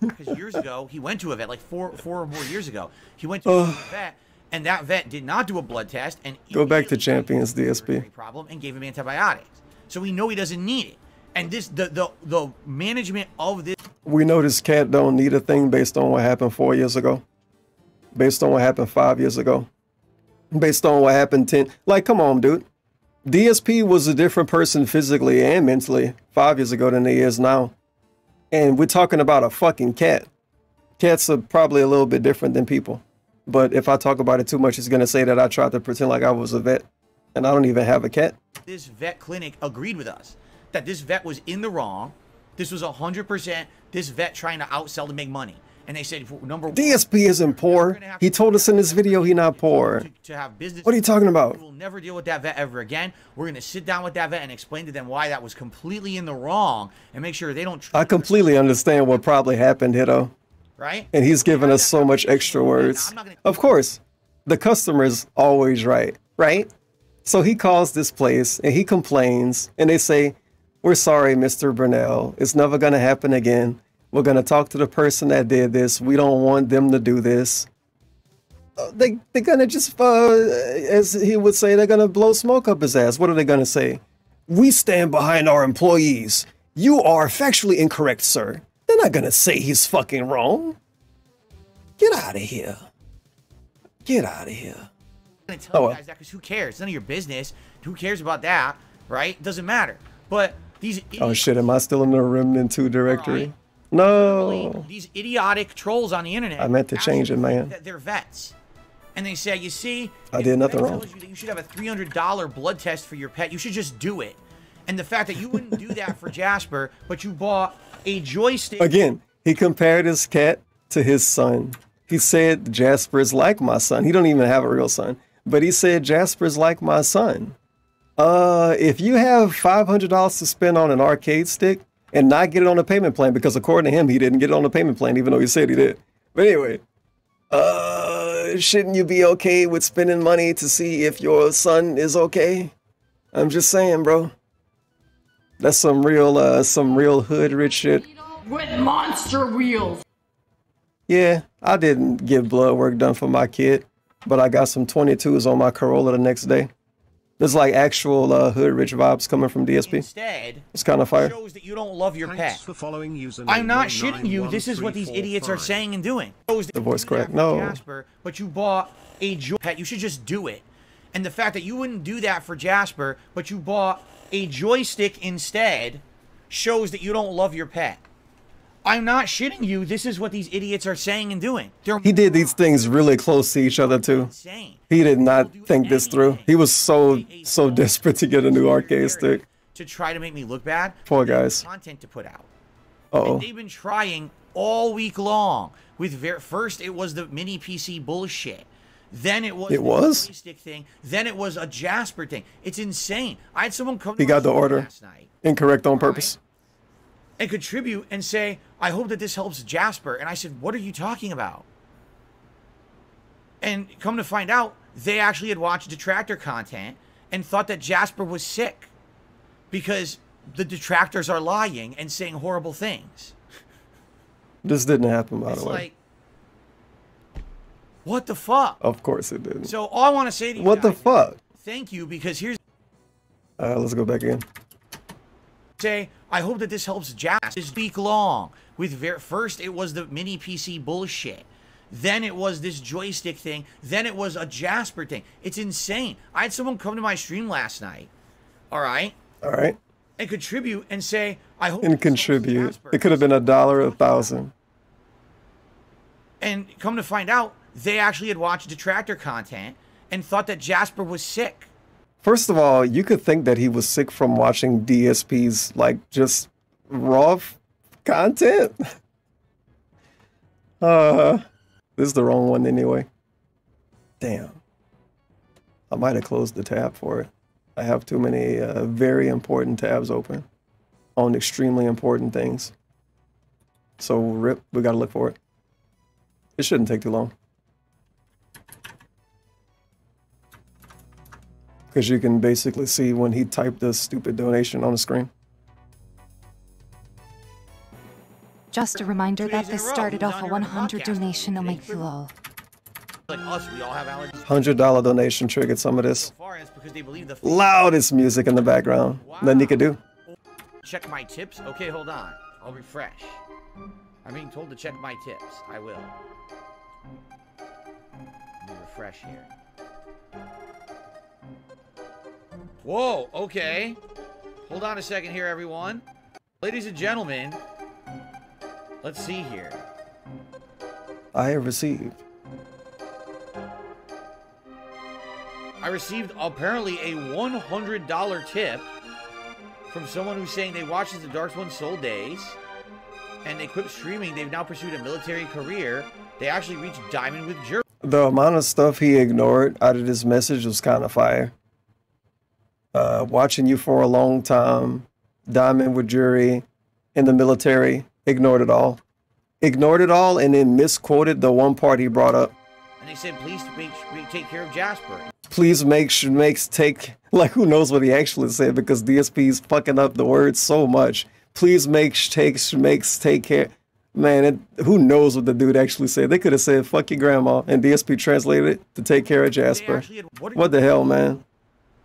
Because years ago, he went to a vet, like four, four or more years ago. He went to a vet, and that vet did not do a blood test. And go back to Champions D S P. Problem and gave him antibiotics. So we know he doesn't need it. And this, the the the management of this. We know this cat don't need a thing based on what happened four years ago, based on what happened five years ago. Based on what happened ten, like, come on, dude. D S P was a different person physically and mentally five years ago than he is now. And we're talking about a fucking cat. Cats are probably a little bit different than people. But if I talk about it too much, he's going to say that I tried to pretend like I was a vet. And I don't even have a cat. This vet clinic agreed with us that this vet was in the wrong. This was one hundred percent this vet trying to outsell to make money. And they said, number one, D S P isn't poor. He told us in this video he's not poor. To, to have business. What are you talking about? We'll never deal with that vet ever again. We're going to sit down with that vet and explain to them why that was completely in the wrong and make sure they don't. I completely understand what probably happened, Hito. Right? And he's given us so much extra words. Of course, the customer's always right, right? So he calls this place and he complains and they say, we're sorry, Mister Burnell. It's never going to happen again. We're going to talk to the person that did this. We don't want them to do this. They, they're going to just, uh, as he would say, they're going to blow smoke up his ass. What are they going to say? We stand behind our employees. You are factually incorrect, sir. They're not going to say he's fucking wrong. Get out of here. Get out of here. I'm going to tell you guys that because who cares? It's none of your business. Who cares about that, right? Doesn't matter. But these... Oh, shit. Am I still in the Remnant two directory? No. These idiotic trolls on the internet. I meant to change it, man. They're vets. And they say, you see, I did nothing wrong. You, you should have a three hundred dollar blood test for your pet. You should just do it. And the fact that you wouldn't do that for Jasper, but you bought a joystick. Again, he compared his cat to his son. He said, Jasper is like my son. He don't even have a real son. But he said, Jasper is like my son. Uh, if you have five hundred dollars to spend on an arcade stick, and not get it on a payment plan, because according to him, he didn't get it on a payment plan, even though he said he did. But anyway, uh, shouldn't you be okay with spending money to see if your son is okay? I'm just saying, bro. That's some real, uh, some real hood rich shit. With monster wheels. Yeah, I didn't get blood work done for my kid, but I got some twenty-twos on my Corolla the next day. There's like actual uh, hood rich vibes coming from D S P. Instead, it's kind of fire. Shows that you don't love your pet. For following I'm not shitting you. This is what these idiots five. are saying and doing. The voice crack. No. Jasper, but you bought a joy pet. You should just do it. And the fact that you wouldn't do that for Jasper, but you bought a joystick instead, shows that you don't love your pet. I'm not shitting you. This is what these idiots are saying and doing. They're he did these things really close to each other, too. Insane. He did not think this through. He was so, so desperate to get a new arcade stick. To try to make me look bad. Poor guys. Content to put out. Uh-oh. They've been trying all week long. With ver First, it was the mini P C bullshit. Then it was it was? the joystick thing. Then it was a Jasper thing. It's insane. I had someone come to He got the order last night. Incorrect on purpose. And contribute and say, I hope that this helps Jasper. And I said, what are you talking about? And come to find out, they actually had watched detractor content and thought that Jasper was sick because the detractors are lying and saying horrible things. This didn't happen, by the way. Like, what the fuck? Of course it didn't. So all I want to say to you, what guys, the fuck? Thank you, because here's... Uh, let's go back again. Say, I hope that this helps Jasper this week long. With ver first, it was the mini P C bullshit. Then it was this joystick thing. Then it was a Jasper thing. It's insane. I had someone come to my stream last night. All right. All right. And contribute and say, I hope. And contribute. It could have been a dollar, a thousand. And come to find out, they actually had watched detractor content and thought that Jasper was sick. First of all, you could think that he was sick from watching D S P's, like, just raw content. Uh, this is the wrong one anyway. Damn. I might have closed the tab for it. I have too many uh, very important tabs open on extremely important things. So, rip, we gotta look for it. It shouldn't take too long. Because you can basically see when he typed the stupid donation on the screen. Just a reminder that this started off a one hundred dollar donation. Oh my god. one hundred dollar donation triggered some of this. Loudest music in the background. Nothing you could do. Check my tips? Okay, hold on. I'll refresh. I'm being told to check my tips. I will. Let me refresh here. Whoa, okay. Hold on a second here, everyone. Ladies and gentlemen, let's see here. I have received. I received apparently a one hundred dollar tip from someone who's saying they watched the Dark One Soul Days. and equipped streaming, they've now pursued a military career. They actually reached Diamond with Germany. The amount of stuff he ignored out of this message was kind of fire. Uh, watching you for a long time, Diamond with Jury, in the military, ignored it all. Ignored it all and then misquoted the one part he brought up. And he said, please make, take care of Jasper. Please make, makes take, like who knows what he actually said because D S P's fucking up the words so much. Please make, take, makes take care. Man, it, who knows what the dude actually said. They could have said, fuck your grandma, and D S P translated it to take care of Jasper. Had, what, what the hell, man?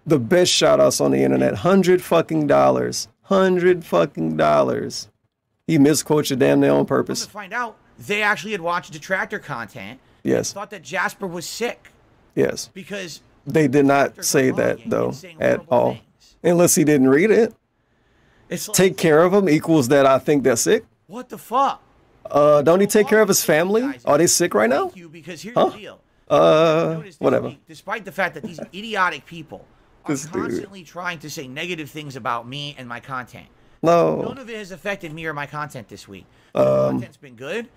The best shout-outs on the internet. Hundred fucking dollars. Hundred fucking dollars. He misquotes your damn nail on purpose. To find out, they actually had watched detractor content. Yes. Thought that Jasper was sick. Yes. Because they did not say that, though, at all. Things. Unless he didn't read it. It's like, take care of him equals that I think they're sick. What the fuck? Uh, don't he take care of his family? Are they sick right now? Huh? Uh, whatever. Despite the fact that these idiotic people are constantly trying to say negative things about me and my content. No. None of it has affected me or my content this week. The um, content's been good.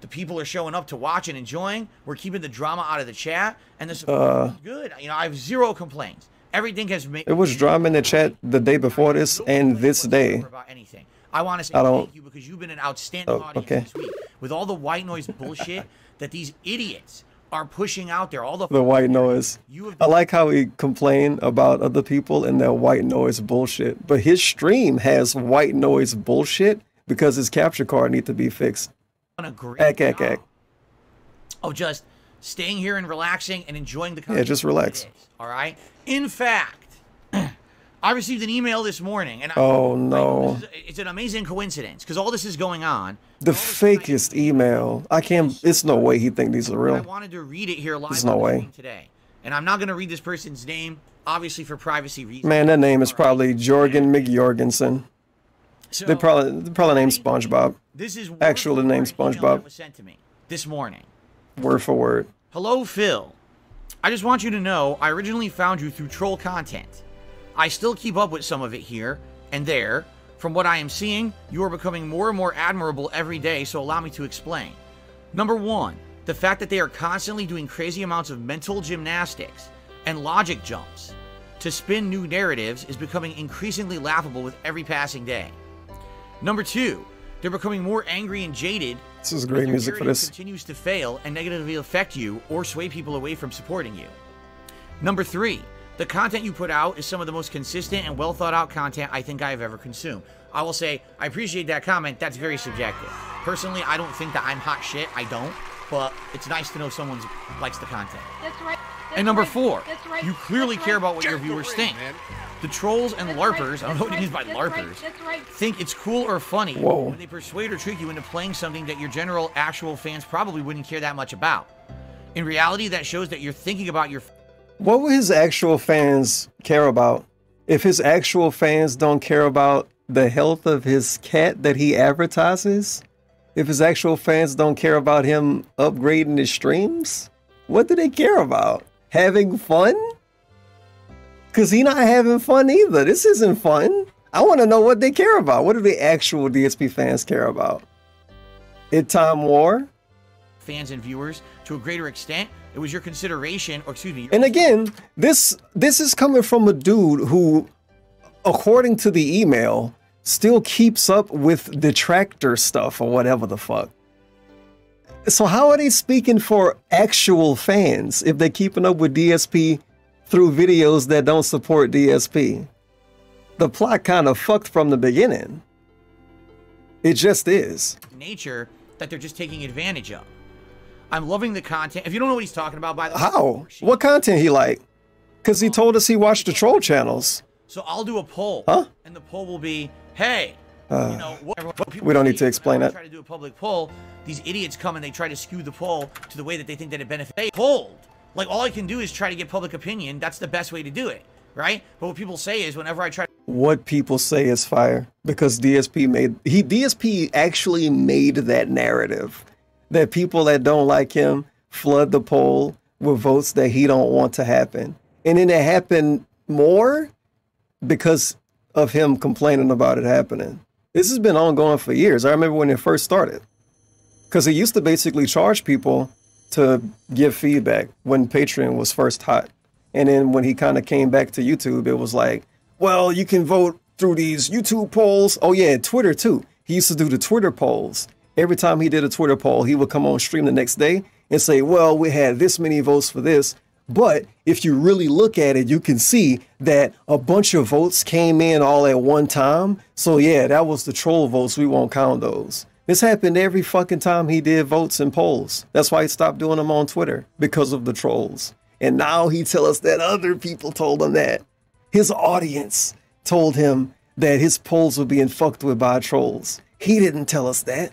The people are showing up to watch and enjoying. We're keeping the drama out of the chat. And this uh, is good. You know, I have zero complaints. Everything has made... It was drama in the chat the day before this and this day. About anything. I want to say thank you because you've been an outstanding oh, audience okay. this week. With all the white noise bullshit that these idiots are pushing out there. All the, the white noise. You I like how he complained about other people and their white noise bullshit. But his stream has white noise bullshit because his capture card needs to be fixed. Ack, ack, ack. Oh, just staying here and relaxing and enjoying the content. Yeah, just relax. All right? In fact... I received an email this morning, and I, oh no, like, is, it's an amazing coincidence because all this is going on. The fakest email. I can't. It's no way he think these are real. I wanted to read it here live. There's no way today, and I'm not going to read this person's name, obviously for privacy reasons. Man, that name is probably Jorgen McJorgensen. So, they probably they probably named SpongeBob. This is actually the name SpongeBob. That was sent to me this morning. Word for word. Hello, Phil. I just want you to know I originally found you through troll content. I still keep up with some of it here and there. From what I am seeing, you are becoming more and more admirable every day, so allow me to explain. Number one, the fact that they are constantly doing crazy amounts of mental gymnastics and logic jumps to spin new narratives is becoming increasingly laughable with every passing day. Number two, they're becoming more angry and jaded. This is great music for this. Continues to fail and negatively affect you or sway people away from supporting you. Number three, the content you put out is some of the most consistent and well thought out content I think I have ever consumed. I will say, I appreciate that comment. That's very subjective. Personally, I don't think that I'm hot shit. I don't. But it's nice to know someone likes the content. That's right. That's and number right. four, That's right. you clearly That's care right. about what Just your viewers the ring, think. Man. The trolls and That's LARPers, right. I don't know what it means by That's LARPers, right. That's right. think it's cool or funny Whoa. when they persuade or trick you into playing something that your general actual fans probably wouldn't care that much about. In reality, that shows that you're thinking about your... What would his actual fans care about? If his actual fans don't care about the health of his cat that he advertises? If his actual fans don't care about him upgrading his streams? What do they care about? Having fun? Cause he not having fun either. This isn't fun. I want to know what they care about. What do the actual D S P fans care about? It time war? Fans and viewers to a greater extent. It was your consideration, or excuse me. And again, this this is coming from a dude who, according to the email, still keeps up with detractor stuff or whatever the fuck. So how are they speaking for actual fans if they're keeping up with D S P through videos that don't support D S P? The plot kind of fucked from the beginning. It just is. Nature that they're just taking advantage of. I'm loving the content. If you don't know what he's talking about, by the way. How? What content he like? Because he told us he watched the troll channels. So I'll do a poll. Huh? And the poll will be, hey, uh, you know, what, what we don't need to explain it. Try to do a public poll. These idiots come and they try to skew the poll to the way that they think that it benefits. They polled. Like, all I can do is try to get public opinion. That's the best way to do it, right? But what people say is whenever I try to... What people say is fire. Because D S P made... He D S P actually made that narrative. That people that don't like him flood the poll with votes that he don't want to happen. And then it happened more because of him complaining about it happening. This has been ongoing for years. I remember when it first started, because it used to basically charge people to give feedback when Patreon was first hot. And then when he kind of came back to YouTube, it was like, well, you can vote through these YouTube polls. Oh yeah, Twitter too. He used to do the Twitter polls. Every time he did a Twitter poll, he would come on stream the next day and say, well, we had this many votes for this. But if you really look at it, you can see that a bunch of votes came in all at one time. So yeah, that was the troll votes. We won't count those. This happened every fucking time he did votes and polls. That's why he stopped doing them on Twitter, because of the trolls. And now he tells us that other people told him that. His audience told him that his polls were being fucked with by trolls. He didn't tell us that.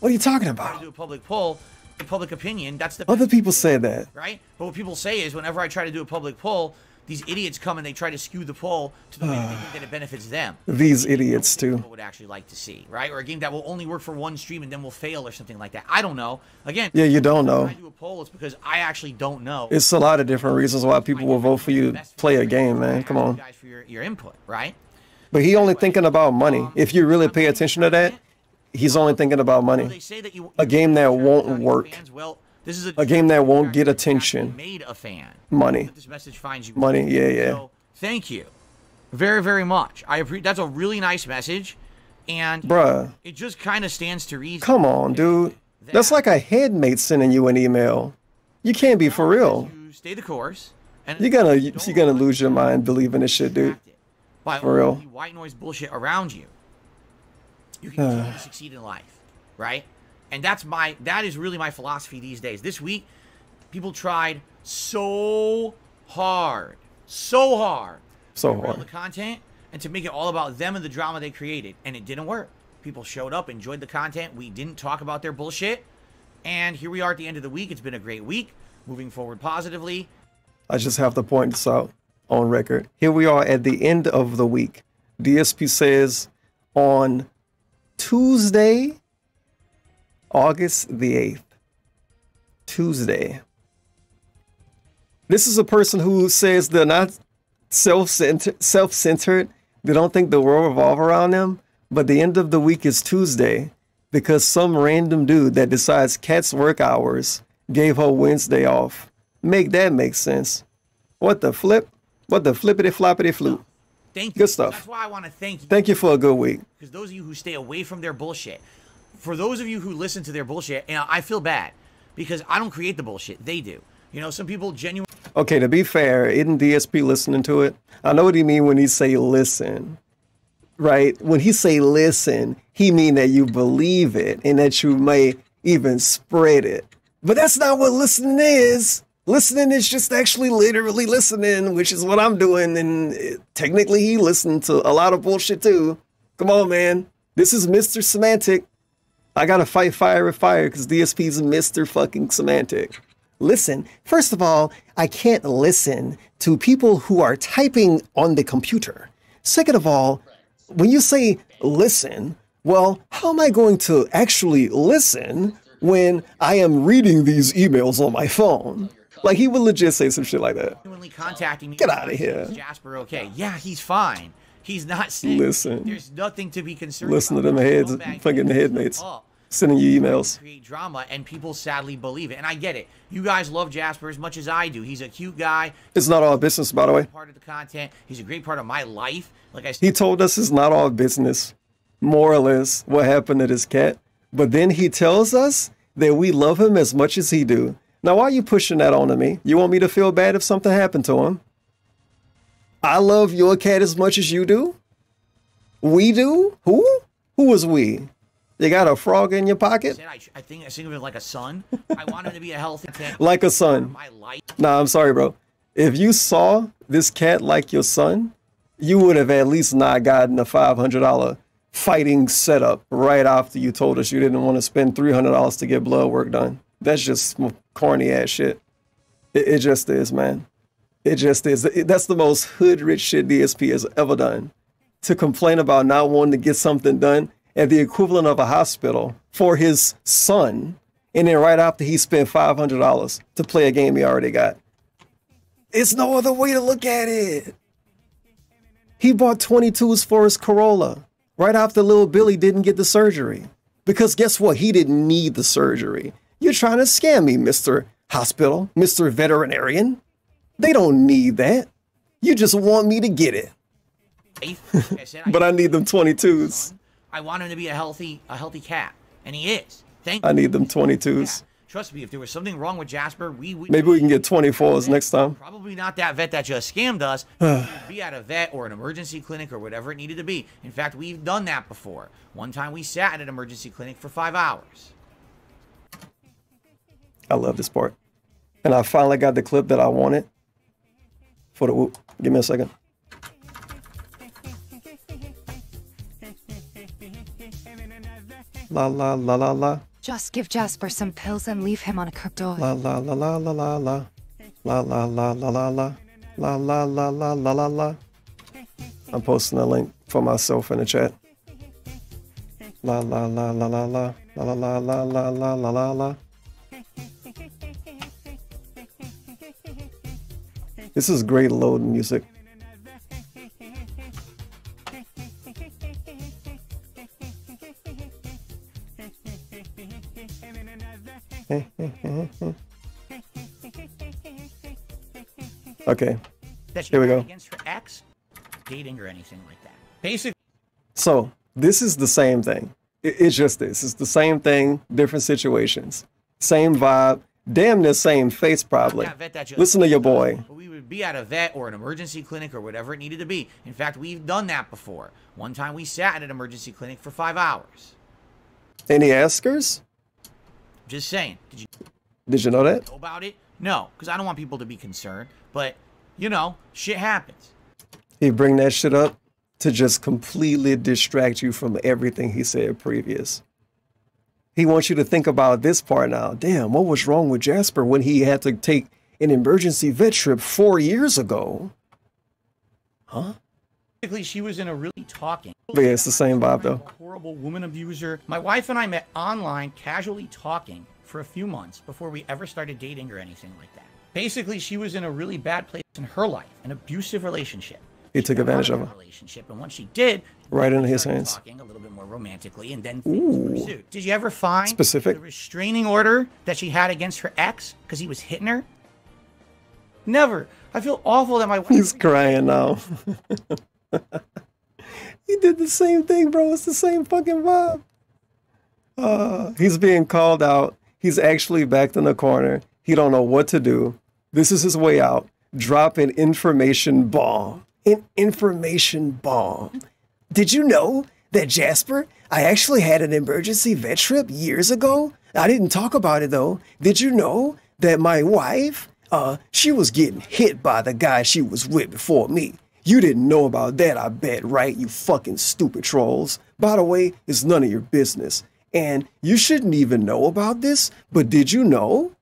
What are you talking about? Do a public poll. The public opinion, that's the other people say that, right? But what people say is, whenever I try to do a public poll, these idiots come and they try to skew the poll to the way they think that it benefits them. These idiots too. People would actually like to see, right? Or a game that will only work for one stream and then will fail or something like that. I don't know. Again, yeah, you don't know. When I do a poll, it's because I actually don't know. It's a lot of different reasons why people will vote for you to play a game, man. Come on, guys, for your your input, right? But he only thinking about money. If you really pay attention to that. He's only thinking about money. Well, they say that you, a game that won't work. Fans, well, this is a, a game that won't get attention. Made a fan. Money. This message finds you. Money. Yeah, yeah. So, thank you, very, very much. I appreciate. That's a really nice message, and bruh, it just kind of stands to reason. Come on, dude. That That's like a headmate sending you an email. You can't be for real. Stay the course. And you're gonna you're gonna lose your mind believing this shit, dude. By for real. White noise bullshit around you. You can continue to succeed in life, right? And that's my, that is really my philosophy these days. This week, people tried so hard, so hard, so hard to build the content and to make it all about them and the drama they created, and it didn't work. People showed up, enjoyed the content. We didn't talk about their bullshit, and here we are at the end of the week. It's been a great week, moving forward positively. I just have to point this out on record. Here we are at the end of the week. D S P says on Tuesday, August the eighth, Tuesday. This is a person who says they're not self-centered, self-centered. They don't think the world revolves around them, but the end of the week is Tuesday because some random dude that decides Cat's work hours gave her Wednesday off. Make that make sense. What the flip? What the flippity-floppity-flute? Thank you. Good stuff. That's why I want to thank you. Thank you for a good week. Because those of you who stay away from their bullshit, for those of you who listen to their bullshit, you know, I feel bad because I don't create the bullshit. They do. You know, some people genuinely. Okay, to be fair, isn't D S P listening to it? I know what he mean when he say listen, right? When he say listen, he mean that you believe it and that you may even spread it. But that's not what listening is. Listening is just actually literally listening, which is what I'm doing. And technically, he listened to a lot of bullshit, too. Come on, man. This is Mister Semantic. I got to fight fire with fire because D S P's Mister fucking Semantic. Listen. First of all, I can't listen to people who are typing on the computer. Second of all, when you say listen, well, how am I going to actually listen when I am reading these emails on my phone? Like, he would legit say some shit like that. Contacting me. Get out of here. Is Jasper okay? Yeah, he's fine. He's not sick. Listen. There's nothing to be concerned Listen about. Listen to them heads, fucking headmates sending you emails. Create drama, and people sadly believe it. And I get it. You guys love Jasper as much as I do. He's a cute guy. It's not all business, by the way. He's a great part of the content. He's a great part of my life. Like I said, he told us it's not all business, more or less, what happened to this cat. But then he tells us that we love him as much as he do. Now, why are you pushing that onto me? You want me to feel bad if something happened to him? I love your cat as much as you do? We do? Who? Who was we? You got a frog in your pocket? I, I think I think of him like a son. I want him to be a healthy cat. Like a son. My life. Nah, I'm sorry, bro. If you saw this cat like your son, you would have at least not gotten a five hundred dollar fighting setup right after you told us you didn't want to spend three hundred dollars to get blood work done. That's just corny ass shit. It, it just is, man. It just is. It, that's the most hood rich shit D S P has ever done. To complain about not wanting to get something done at the equivalent of a hospital for his son, and then right after he spent five hundred dollars to play a game he already got. It's no other way to look at it. He bought twenty-twos for his Corolla. right after little Billy didn't get the surgery. Because guess what? He didn't need the surgery. You're trying to scam me, Mister Hospital, Mister Veterinarian. They don't need that. You just want me to get it. But I need them twenty-twos. I want him to be a healthy, a healthy cat, and he is. Thank I need them twenty-twos. Yeah. Trust me, if there was something wrong with Jasper, we would... Maybe we can get twenty-fours next time. Probably not that vet that just scammed us. Be at a vet or an emergency clinic or whatever it needed to be. In fact, we've done that before. One time we sat at an emergency clinic for five hours. I love this part. And I finally got the clip that I wanted. For the whoop. Give me a second. La la la la la. Just give Jasper some pills and leave him on a cryptoid. La la la la la la la. La la la la la la. La la la la la la la. I'm posting a link for myself in the chat. La la la la la la. La la la la la la la la la. This is great load music. Okay, here we go. Against her ex, dating or anything like that. Basically. So this is the same thing. It's just this. It's the same thing, different situations, same vibe, damn near same face probably. Listen to your boy. We would be at a vet or an emergency clinic or whatever it needed to be. In fact, we've done that before. One time we sat at an emergency clinic for five hours. Any askers? Just saying. Did you, Did you know that? Know about it? No, because I don't want people to be concerned. But, you know, shit happens. He bring that shit up to just completely distract you from everything he said previous. He wants you to think about this part now. Damn, what was wrong with Jasper when he had to take an emergency vet trip four years ago? Huh? Basically, she was in a really talking. But yeah, it's the same vibe though. Horrible woman abuser. My wife and I met online, casually talking for a few months before we ever started dating or anything like that. Basically, she was in a really bad place in her life, an abusive relationship. He took advantage of her relationship, and once she did, right into his hands. Talking a little bit more romantically, and then pursued. Did you ever find specific the restraining order that she had against her ex because he was hitting her? Never. I feel awful that my wife. He's crying now. He did the same thing, bro. It's the same fucking vibe. Uh, he's being called out. He's actually backed in the corner. He don't know what to do. This is his way out. Drop an information bomb. An information bomb. Did you know that, Jasper? I actually had an emergency vet trip years ago. I didn't talk about it, though. Did you know that my wife, uh, she was getting hit by the guy she was with before me? You didn't know about that, I bet, right? You fucking stupid trolls. By the way, it's none of your business. And you shouldn't even know about this, but did you know?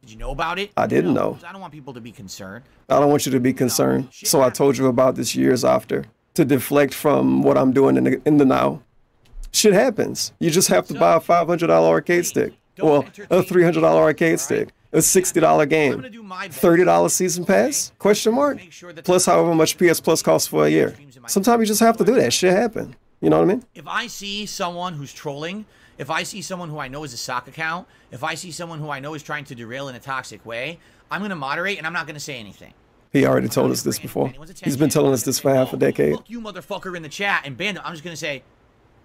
Did you know about it? I didn't know. I don't want people to be concerned. I don't want you to be concerned. So I told you about this years after to deflect from what I'm doing in the, in the now. Shit happens. You just have to buy a five hundred dollar arcade stick. Well, a three hundred dollar arcade stick. A sixty dollar game, thirty dollar season pass, question mark, plus however much P S Plus costs for a year. Sometimes you just have to do that. Shit happen. You know what I mean? If I see someone who's trolling, if I see someone who I know is a sock account, if I see someone who I know is trying to derail in a toxic way, I'm going to moderate and I'm not going to say anything. He already told us this before. He's been telling us this for half a decade. Look, you motherfucker in the chat and ban them. I'm just going to say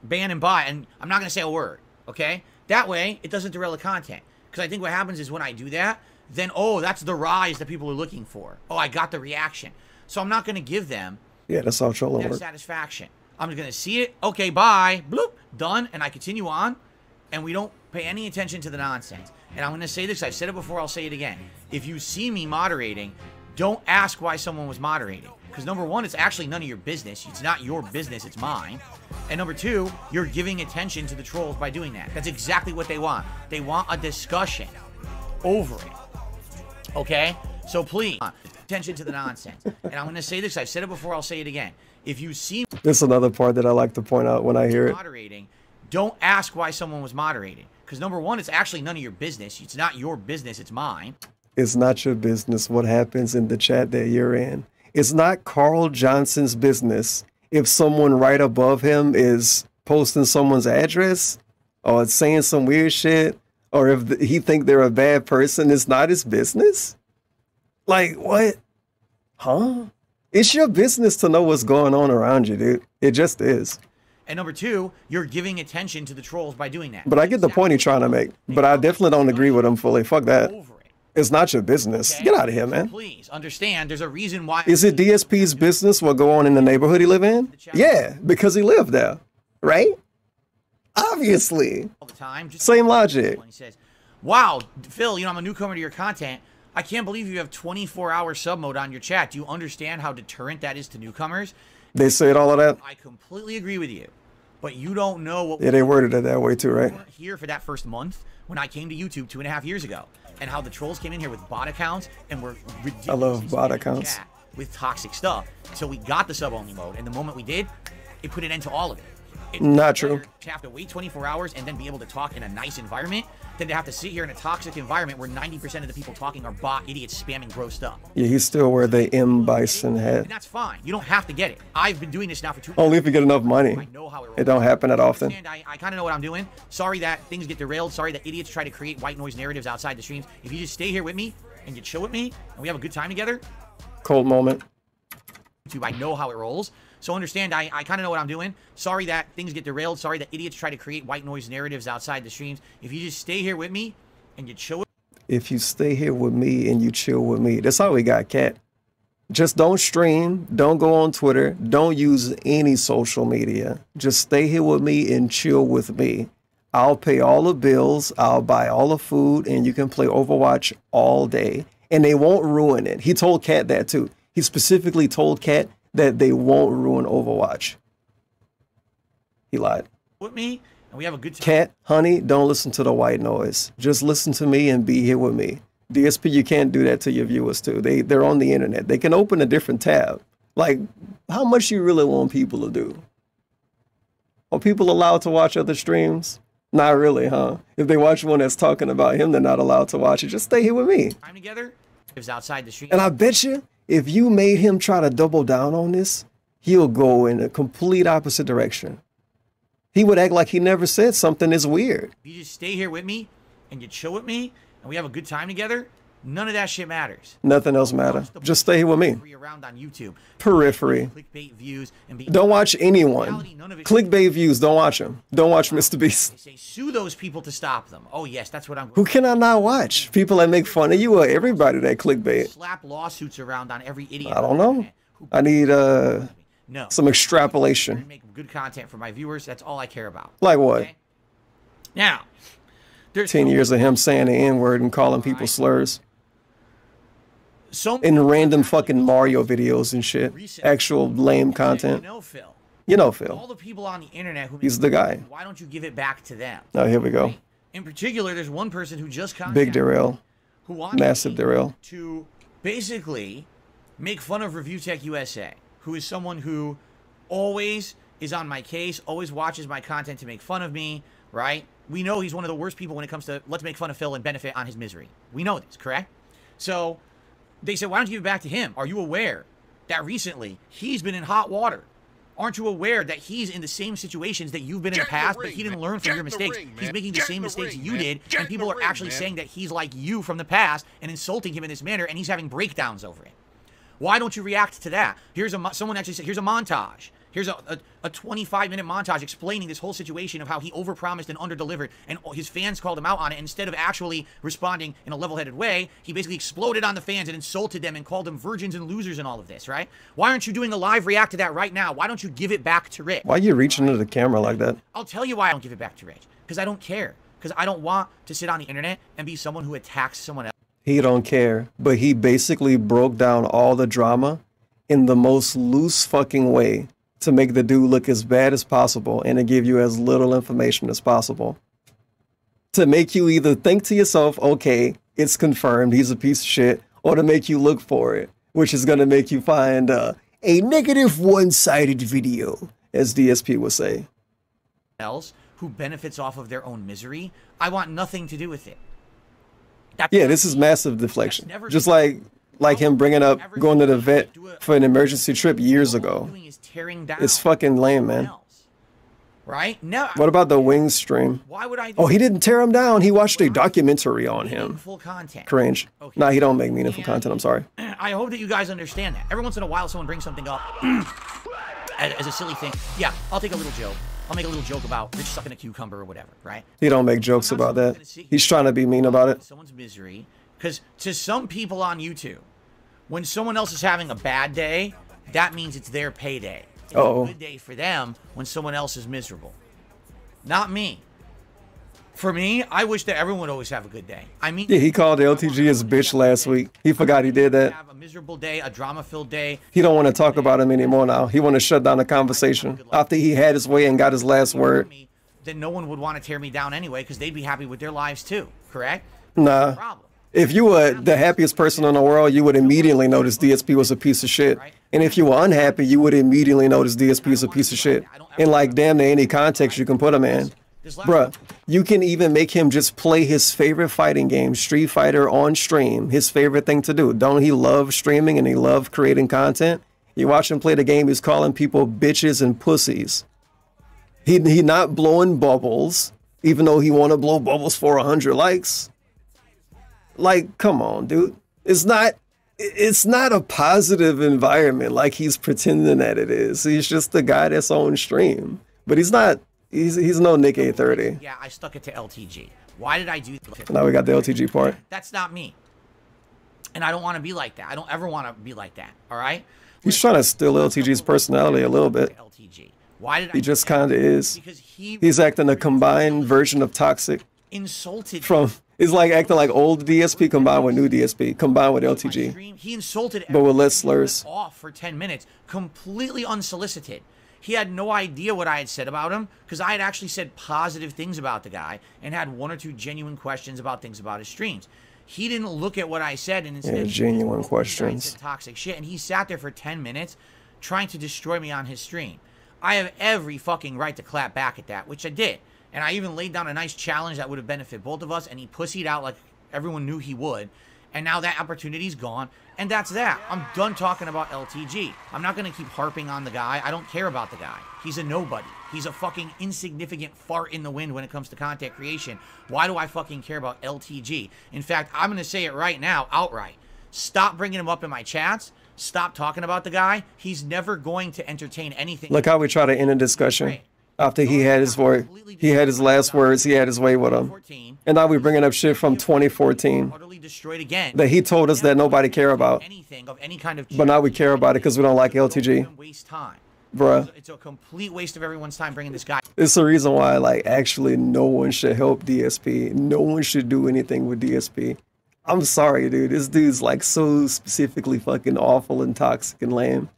ban and buy, and I'm not going to say a word, okay? That way, it doesn't derail the content. Because I think what happens is when I do that, then, oh, that's the rise that people are looking for. Oh, I got the reaction. So I'm not going to give them yeah, that's all that satisfaction. I'm going to see it. Okay, bye. Bloop. Done. And I continue on. And we don't pay any attention to the nonsense. And I'm going to say this. I've said it before. I'll say it again. If you see me moderating, don't ask why someone was moderating. Because number one, it's actually none of your business. It's not your business. It's mine. And number two, you're giving attention to the trolls by doing that. That's exactly what they want. They want a discussion over it. Okay? So please, attention to the nonsense. And I'm going to say this. I've said it before. I'll say it again. If you see... This is another part that I like to point out when I hear it. Moderating, don't ask why someone was moderating. Because number one, it's actually none of your business. It's not your business. It's mine. It's not your business what happens in the chat that you're in. It's not Carl Johnson's business if someone right above him is posting someone's address or saying some weird shit, or if he think they're a bad person, it's not his business? Like, what? Huh? It's your business to know what's going on around you, dude. It just is. And number two, you're giving attention to the trolls by doing that. But I get the point he's trying to make. But I definitely don't agree with him fully. Fuck that. It's not your business. Okay. Get out of here, man. Please understand, there's a reason why. Is it D S P's business what go on in the neighborhood he live in? Yeah, because he lived there, right? Obviously. All the time. Just same logic. He says, "Wow, Phil, you know I'm a newcomer to your content. I can't believe you have twenty-four hour sub mode on your chat. Do you understand how deterrent that is to newcomers?" They said all of that. I completely agree with you, but you don't know what. Yeah, they worded it that way too, right? We weren't here for that first month when I came to YouTube two and a half years ago. And how the trolls came in here with bot accounts and were ridiculous. I love bot accounts with toxic stuff. So we got the sub only mode, and the moment we did, it put an end to all of it. It Not true. To have to wait twenty-four hours and then be able to talk in a nice environment, than to have to sit here in a toxic environment where ninety percent of the people talking are bot idiots spamming gross stuff. Yeah, he's still where they M Bison had. And that's fine. You don't have to get it. I've been doing this now for two. Only if you get enough money. I know how it rolls. It don't happen that often. And I, I kind of know what I'm doing. Sorry that things get derailed. Sorry that idiots try to create white noise narratives outside the streams. If you just stay here with me and you chill with me and we have a good time together. Cold moment. YouTube, I know how it rolls. So understand, I, I kind of know what I'm doing. Sorry that things get derailed. Sorry that idiots try to create white noise narratives outside the streams. If you just stay here with me and you chill with If you stay here with me and you chill with me. That's all we got, Cat. Just don't stream. Don't go on Twitter. Don't use any social media. Just stay here with me and chill with me. I'll pay all the bills. I'll buy all the food. And you can play Overwatch all day. And they won't ruin it. He told Cat that, too. He specifically told Cat that they won't ruin Overwatch. He lied. With me, and we have a good time. Cat, honey, don't listen to the white noise. Just listen to me and be here with me. D S P, you can't do that to your viewers too. They they're on the internet. They can open a different tab. Like, how much you really want people to do? Are people allowed to watch other streams? Not really, huh? If they watch one that's talking about him, they're not allowed to watch it. Just stay here with me. Time together. It was outside the stream. And I bet you, if you made him try to double down on this, he'll go in a complete opposite direction. He would act like he never said something is weird. You just stay here with me and you chill with me and we have a good time together. None of that shit matters. Nothing else matters. Just stay here with me. Around on YouTube. Periphery. Clickbait views and be don't watch anyone. Clickbait views. Don't watch him. Don't watch Mister Beast. They say, sue those people to stop them. Oh, yes, that's what I'm. Who can I not watch? People that make fun of you or everybody that clickbait. Slap lawsuits around on every idiot. I don't know. I need uh, no. some extrapolation. Make good content for my viewers. That's all I care about. Like what? Okay? Now, there's ten years of him saying the N word and calling people slurs. So in random fucking Mario videos and shit, actual lame content. You know, Phil. You know, Phil. All the people on the internet who he's the guy. Why don't you give it back to them? Oh, here we go. In particular, there's one person who just contacted Big Derail, who wants massive Derail to basically make fun of Review Tech U S A, who is someone who always is on my case, always watches my content to make fun of me, right? We know he's one of the worst people when it comes to let's make fun of Phil and benefit on his misery. We know this, correct? So they said, why don't you give it back to him? Are you aware that recently he's been in hot water? Aren't you aware that he's in the same situations that you've been in the past, but he didn't learn from your mistakes? He's making the same mistakes you did, and people are actually saying that he's like you from the past and insulting him in this manner, and he's having breakdowns over it. Why don't you react to that? Here's a someone actually said, here's a montage. Here's a twenty-five minute montage explaining this whole situation of how he overpromised and underdelivered, and his fans called him out on it. Instead of actually responding in a level-headed way, he basically exploded on the fans and insulted them and called them virgins and losers and all of this, right? Why aren't you doing a live react to that right now? Why don't you give it back to Rich? Why are you reaching into the camera like that? I'll tell you why I don't give it back to Rich. Because I don't care. Because I don't want to sit on the internet and be someone who attacks someone else. He don't care, but he basically broke down all the drama in the most loose fucking way, to make the dude look as bad as possible and to give you as little information as possible. To make you either think to yourself, okay, it's confirmed, he's a piece of shit, or to make you look for it, which is going to make you find uh, a negative one-sided video, as D S P would say. Else who benefits off of their own misery, I want nothing to do with it. That's yeah, this is massive deflection. Just like, like him bringing up going to the vet for an emergency trip years ago. tearing down. It's fucking lame, man. Else. Right? No. What about the Wings stream? Why would I do oh, he didn't tear him down. He watched a documentary on him. Meaningful content. Cringe. Okay. Nah, he don't make meaningful and content. I'm sorry. I hope that you guys understand that. Every once in a while, someone brings something up as a silly thing. Yeah, I'll take a little joke. I'll make a little joke about Rich sucking a cucumber or whatever, right? He don't make jokes about that. He's trying to be mean about it. Someone's misery. Because to some people on YouTube, when someone else is having a bad day, that means it's their payday. It's Uh-oh. a good day for them when someone else is miserable. Not me. For me, I wish that everyone would always have a good day. I mean, yeah, he called the L T G his bitch last week. He forgot he did that. Have a miserable day, a drama-filled day. He don't want to talk about him anymore now. He want to shut down the conversation after he had his way and got his last word. Then no one would want to tear me down anyway because they'd be happy with their lives too, correct? Nah. Problem. If you were the happiest person in the world, you would immediately notice D S P was a piece of shit. And if you were unhappy, you would immediately notice D S P is a piece of shit. And like damn near any context you can put him in. Bruh, you can even make him just play his favorite fighting game, Street Fighter, on stream. His favorite thing to do. Don't he love streaming and he love creating content? You watch him play the game, he's calling people bitches and pussies. He, he not blowing bubbles, even though he want to blow bubbles for one hundred likes. Like, come on, dude. It's not it's not a positive environment like he's pretending that it is. He's just the guy that's on stream. But he's not he's he's no Nick A thirty. Yeah, I stuck it to L T G. Why did I do that? Now we got the L T G part. That's not me. And I don't want to be like that. I don't ever want to be like that. All right? He's trying to steal L T G's personality a little bit. L T G. Why did I He just kind of is. Because he he's acting a combined version of toxic insulted from It's like acting like old D S P combined with new D S P, combined with L T G. He insulted but with less slurs. Off for ten minutes, completely unsolicited. He had no idea what I had said about him because I had actually said positive things about the guy and had one or two genuine questions about things about his streams. He didn't look at what I said and instead yeah, genuine questions. Toxic shit, and he sat there for ten minutes trying to destroy me on his stream. I have every fucking right to clap back at that, which I did. And I even laid down a nice challenge that would have benefited both of us. And he pussied out like everyone knew he would. And now that opportunity's gone. And that's that. I'm done talking about L T G. I'm not going to keep harping on the guy. I don't care about the guy. He's a nobody. He's a fucking insignificant fart in the wind when it comes to content creation. Why do I fucking care about L T G? In fact, I'm going to say it right now, outright. Stop bringing him up in my chats. Stop talking about the guy. He's never going to entertain anything. Look how we try to end a discussion. Right. After he had his word, he had his last words, he had his way with him. And now we're bringing up shit from twenty fourteen that he told us that nobody cared about. But now we care about it because we don't like L T G. Bruh. It's a complete waste of everyone's time bringing this guy. It's the reason why, like, actually no one should help D S P. No one should do anything with D S P. I'm sorry, dude. This dude's, like, so specifically fucking awful and toxic and lame.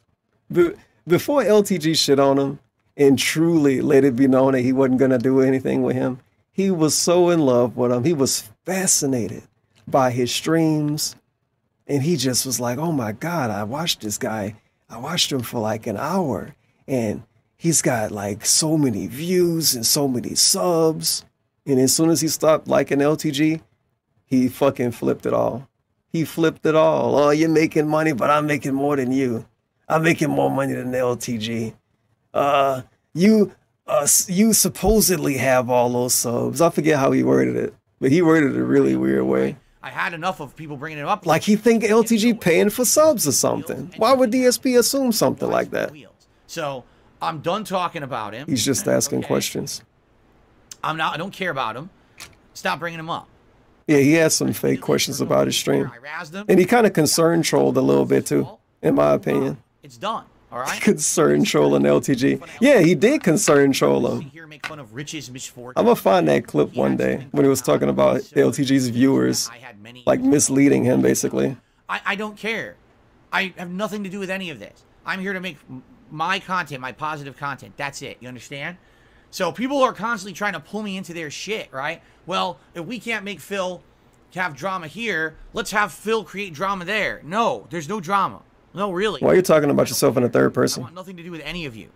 But before L T G shit on him, and truly let it be known that he wasn't going to do anything with him. He was so in love with him. He was fascinated by his streams. And he just was like, oh my God, I watched this guy. I watched him for like an hour. And he's got like so many views and so many subs. And as soon as he stopped liking L T G, he fucking flipped it all. He flipped it all. Oh, you're making money, but I'm making more than you. I'm making more money than L T G. Uh, you, uh, you supposedly have all those subs. I forget how he worded it, but he worded it a really weird way. I had enough of people bringing it up. Like he think L T G paying for subs or something. Why would D S P assume something like that? So I'm done talking about him. He's just asking okay. questions. I'm not, I don't care about him. Stop bringing him up. Yeah. He had some fake questions about his stream and he kind of concern trolled a little bit too, in my opinion. It's done. All right. Concern trolling L T G. Yeah, he did concern troll him. I'm gonna find that clip one day when he was talking about L T G's viewers, like misleading him basically. I, I don't care. I have nothing to do with any of this. I'm here to make my content, my positive content. That's it. You understand? So people are constantly trying to pull me into their shit, right? Well, if we can't make Phil have drama here, let's have Phil create drama there. No, there's no drama. No, really. Why are you talking about yourself in a third person? I want nothing to do with any of you.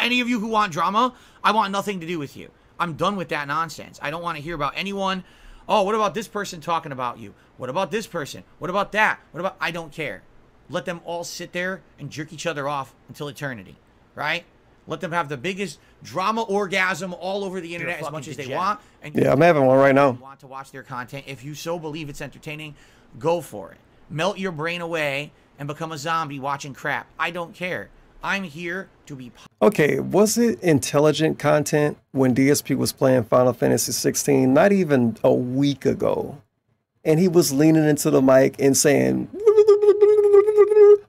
Any of you who want drama, I want nothing to do with you. I'm done with that nonsense. I don't want to hear about anyone. Oh, what about this person talking about you? What about this person? What about that? What about... I don't care. Let them all sit there and jerk each other off until eternity. right? Let them have the biggest drama orgasm all over the internet as much as they want. And yeah, I'm having one right now. Want to watch their content. If you so believe it's entertaining, go for it. Melt your brain away and become a zombie watching crap. I don't care. I'm here to be... Okay, was it intelligent content when D S P was playing Final Fantasy sixteen not even a week ago? And he was leaning into the mic and saying...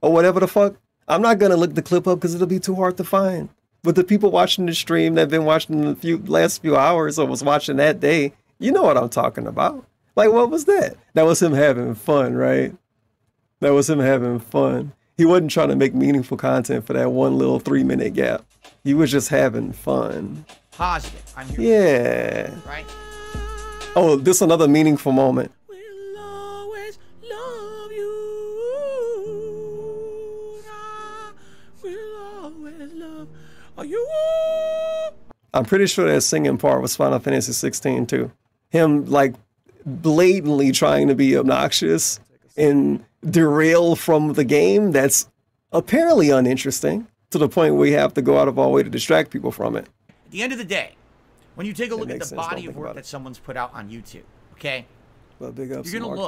or whatever the fuck. I'm not going to look the clip up because it'll be too hard to find. But the people watching the stream that have been watching the few last few hours or was watching that day, you know what I'm talking about. Like, what was that? That was him having fun, right? That was him having fun. He wasn't trying to make meaningful content for that one little three-minute gap. He was just having fun. Positive. I'm here. Yeah. Right? Oh, this is another meaningful moment. We'll always love you. We'll always love you. Are you? I'm pretty sure that singing part was Final Fantasy sixteen too. Him like blatantly trying to be obnoxious and derail from the game that's apparently uninteresting to the point where you have to go out of our way to distract people from it. At the end of the day, when you take a look at the body of work that someone's put out on YouTube, okay? Well, big ups. You're gonna look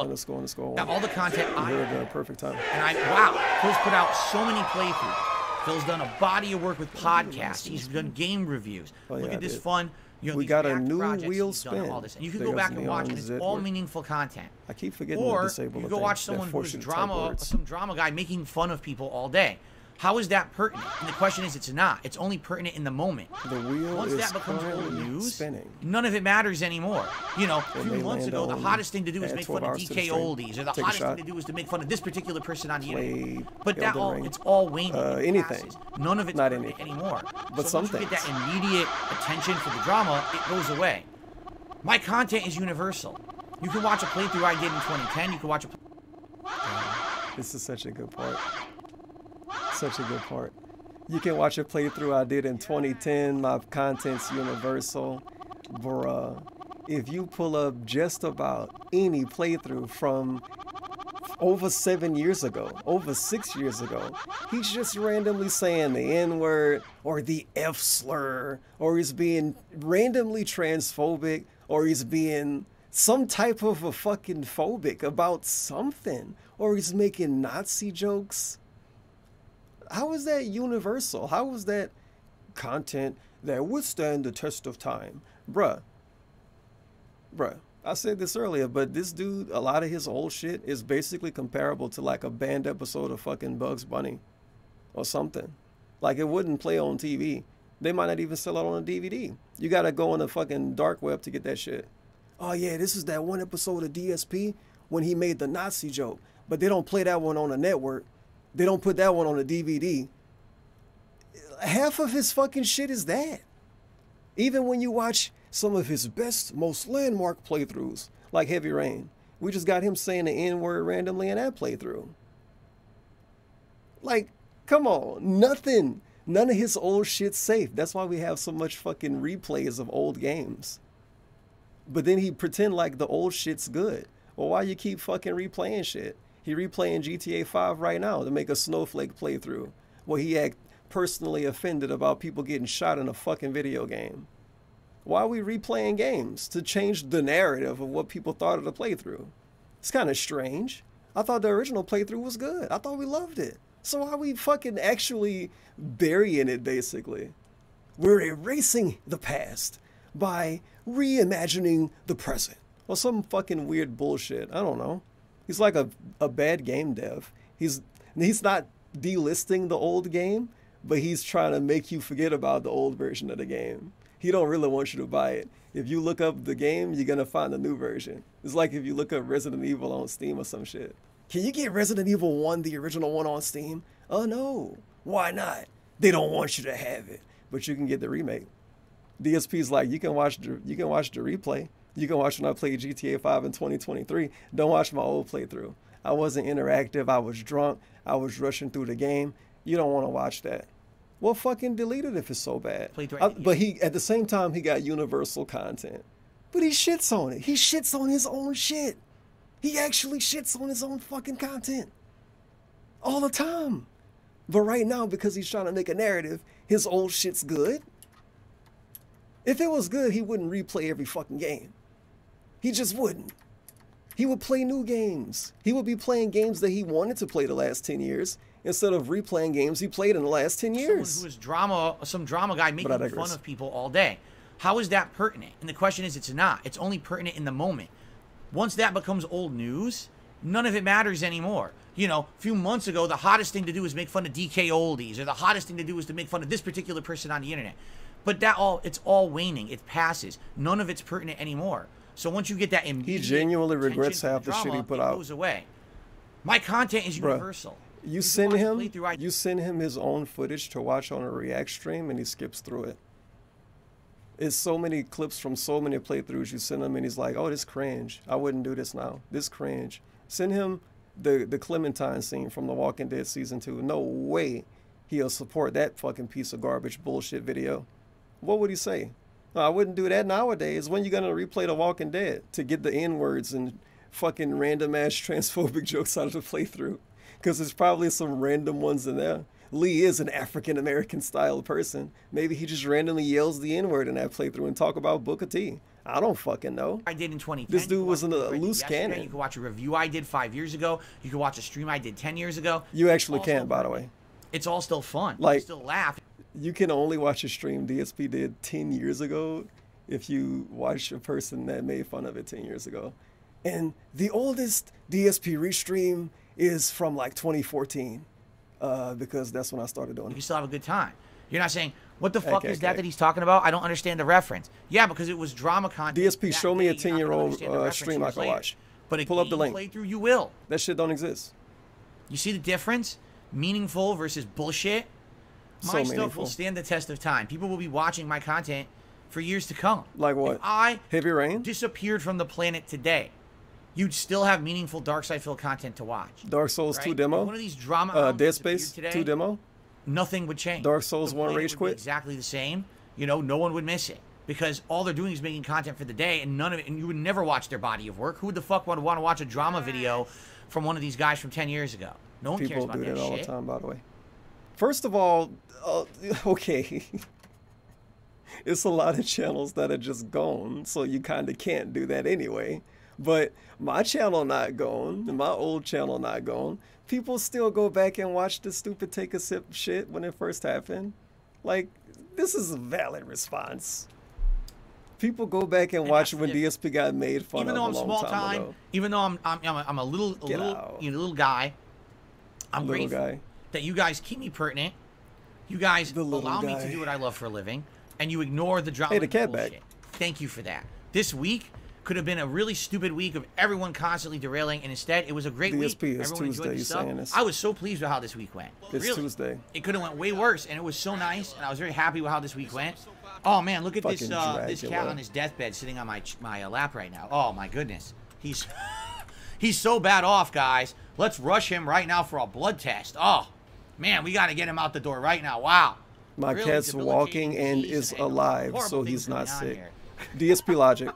at all the content I have. Perfect time. And I wow, Phil's put out so many playthroughs. Phil's done a body of work with podcasts. He's done game reviews. Oh, yeah, look at this fun. You know, we got a new wheel spin. All this. And you can there go back and watch it. It's all work. Meaningful content. I keep forgetting to disable the thing. Or you go watch someone who's drama, some drama guy making fun of people all day. How is that pertinent? And the question is, it's not. It's only pertinent in the moment. The wheel Once is that becomes old news, spinning. None of it matters anymore. You know, a few months ago, the hottest thing to do is make fun of D K oldies, or the hottest thing to do is to make fun of this particular person on the internet. But that all, it's all waning. Uh, anything. None of it's not any. anymore. But so something. Once you get that immediate attention for the drama, it goes away. My content is universal. You can watch a playthrough I did in twenty ten. You can watch a. Uh, this is such a good part. Such a good part. You can watch a playthrough I did in twenty ten. My content's universal. Bruh. If you pull up just about any playthrough from over seven years ago, over six years ago, he's just randomly saying the N-word or the F-slur, or he's being randomly transphobic, or he's being some type of a fucking phobic about something, or he's making Nazi jokes. How is that universal? How is that content that would stand the test of time? Bruh. Bruh. I said this earlier, but this dude, a lot of his old shit is basically comparable to like a banned episode of fucking Bugs Bunny or something. Like it wouldn't play on T V. They might not even sell it on a D V D. You got to go on the fucking dark web to get that shit. Oh yeah, this is that one episode of D S P when he made the Nazi joke, but they don't play that one on the network. They don't put that one on a D V D. Half of his fucking shit is that. Even when you watch some of his best, most landmark playthroughs, like Heavy Rain, we just got him saying the N-word randomly in that playthrough. Like, come on, nothing. None of his old shit's safe. That's why we have so much fucking replays of old games. But then he pretend like the old shit's good. Well, why you keep fucking replaying shit? He replaying G T A five right now to make a snowflake playthrough where he act personally offended about people getting shot in a fucking video game. Why are we replaying games? To change the narrative of what people thought of the playthrough. It's kind of strange. I thought the original playthrough was good. I thought we loved it. So why are we fucking actually burying it, basically? We're erasing the past by reimagining the present. Or some fucking weird bullshit. I don't know. He's like a, a bad game dev. He's he's not delisting the old game, but he's trying to make you forget about the old version of the game. He don't really want you to buy it. If you look up the game, you're going to find the new version. It's like if you look up Resident Evil on Steam or some shit. Can you get Resident Evil one, the original one, on Steam? Oh, no. Why not? They don't want you to have it, but you can get the remake. D S P's like, you can watch the, you can watch the replay. You can watch when I played G T A five in twenty twenty-three. Don't watch my old playthrough. I wasn't interactive. I was drunk. I was rushing through the game. You don't want to watch that. Well, fucking delete it if it's so bad. I, but he, at the same time, he got universal content. But he shits on it. He shits on his own shit. He actually shits on his own fucking content. All the time. But right now, because he's trying to make a narrative, his old shit's good. If it was good, he wouldn't replay every fucking game. He just wouldn't. He would play new games. He would be playing games that he wanted to play the last ten years instead of replaying games he played in the last ten years. Someone who is drama, some drama guy making fun of people all day. How is that pertinent? And the question is, it's not. It's only pertinent in the moment. Once that becomes old news, none of it matters anymore. You know, a few months ago, the hottest thing to do is make fun of D K Oldies, or the hottest thing to do is to make fun of this particular person on the internet. But that all, it's all waning. It passes. None of it's pertinent anymore. So once you get that immediate, he genuinely regrets half the shit he put out. Goes away. My content is universal. Bruh, you send him, you send him his own footage to watch on a react stream, and he skips through it. It's so many clips from so many playthroughs you send him, and he's like, "Oh, this cringe. I wouldn't do this now. This cringe." Send him the the Clementine scene from The Walking Dead season two. No way he'll support that fucking piece of garbage bullshit video. What would he say? No, I wouldn't do that nowadays. When you gonna replay The Walking Dead to get the N-words and fucking random ass transphobic jokes out of the playthrough? Because there's probably some random ones in there. Lee is an African-American style person. Maybe he just randomly yells the N-word in that playthrough and talk about Booker T. I don't fucking know. I did in twenty ten. This dude was in a loose cannon. You can watch a review I did five years ago. You can watch a stream I did ten years ago. You actually can, by the way. It's all still fun. Like, you still laugh. You can only watch a stream D S P did ten years ago if you watch a person that made fun of it ten years ago. And the oldest D S P restream is from like twenty fourteen. Uh, because that's when I started doing it. You still have a good time. You're not saying, what the fuck okay, is okay. that that he's talking about? I don't understand the reference. Yeah, because it was drama content. D S P, show me a ten-year-old uh, stream I can watch. But pull up the link. Playthrough, you will. That shit don't exist. You see the difference? Meaningful versus bullshit. My so stuff meaningful. will stand the test of time. People will be watching my content for years to come. Like what? If I Heavy Rain? disappeared from the planet today, you'd still have meaningful dark side filled content to watch. Dark Souls right? two demo. One of these drama. Uh, Dead Space today, two demo. Nothing would change. Dark Souls one rage quit. Exactly the same. You know, no one would miss it because all they're doing is making content for the day, and none of it. And you would never watch their body of work. Who the fuck would want to watch a drama video from one of these guys from ten years ago? No one People cares about that shit. People do that all shit. the time, by the way. First of all, uh, okay, it's a lot of channels that are just gone, so you kind of can't do that anyway. But my channel not gone, my old channel not gone. People still go back and watch the stupid take a sip shit when it first happened. Like, this is a valid response. People go back and, and watch when D S P got made fun of a long time ago. Even though I'm small time, even though I'm I'm, I'm, a, I'm a little a little, you know, little guy, I'm little grateful guy. that you guys keep me pertinent. You guys allow guy. me to do what I love for a living, and you ignore the drama. Hey, the cat bullshit. back. Thank you for that. This week could have been a really stupid week of everyone constantly derailing, and instead it was a great D S P week. Is everyone Tuesday, enjoyed stuff. I was so pleased with how this week went. It's really. Tuesday. It could have went way worse, and it was so nice, and I was very happy with how this week went. Oh man, look at Fucking this uh, this cat on his deathbed sitting on my my uh, lap right now. Oh my goodness, he's he's so bad off, guys. Let's rush him right now for a blood test. Oh man, we gotta get him out the door right now. Wow. My really cat's walking and is and alive, so he's not sick. D S P logic.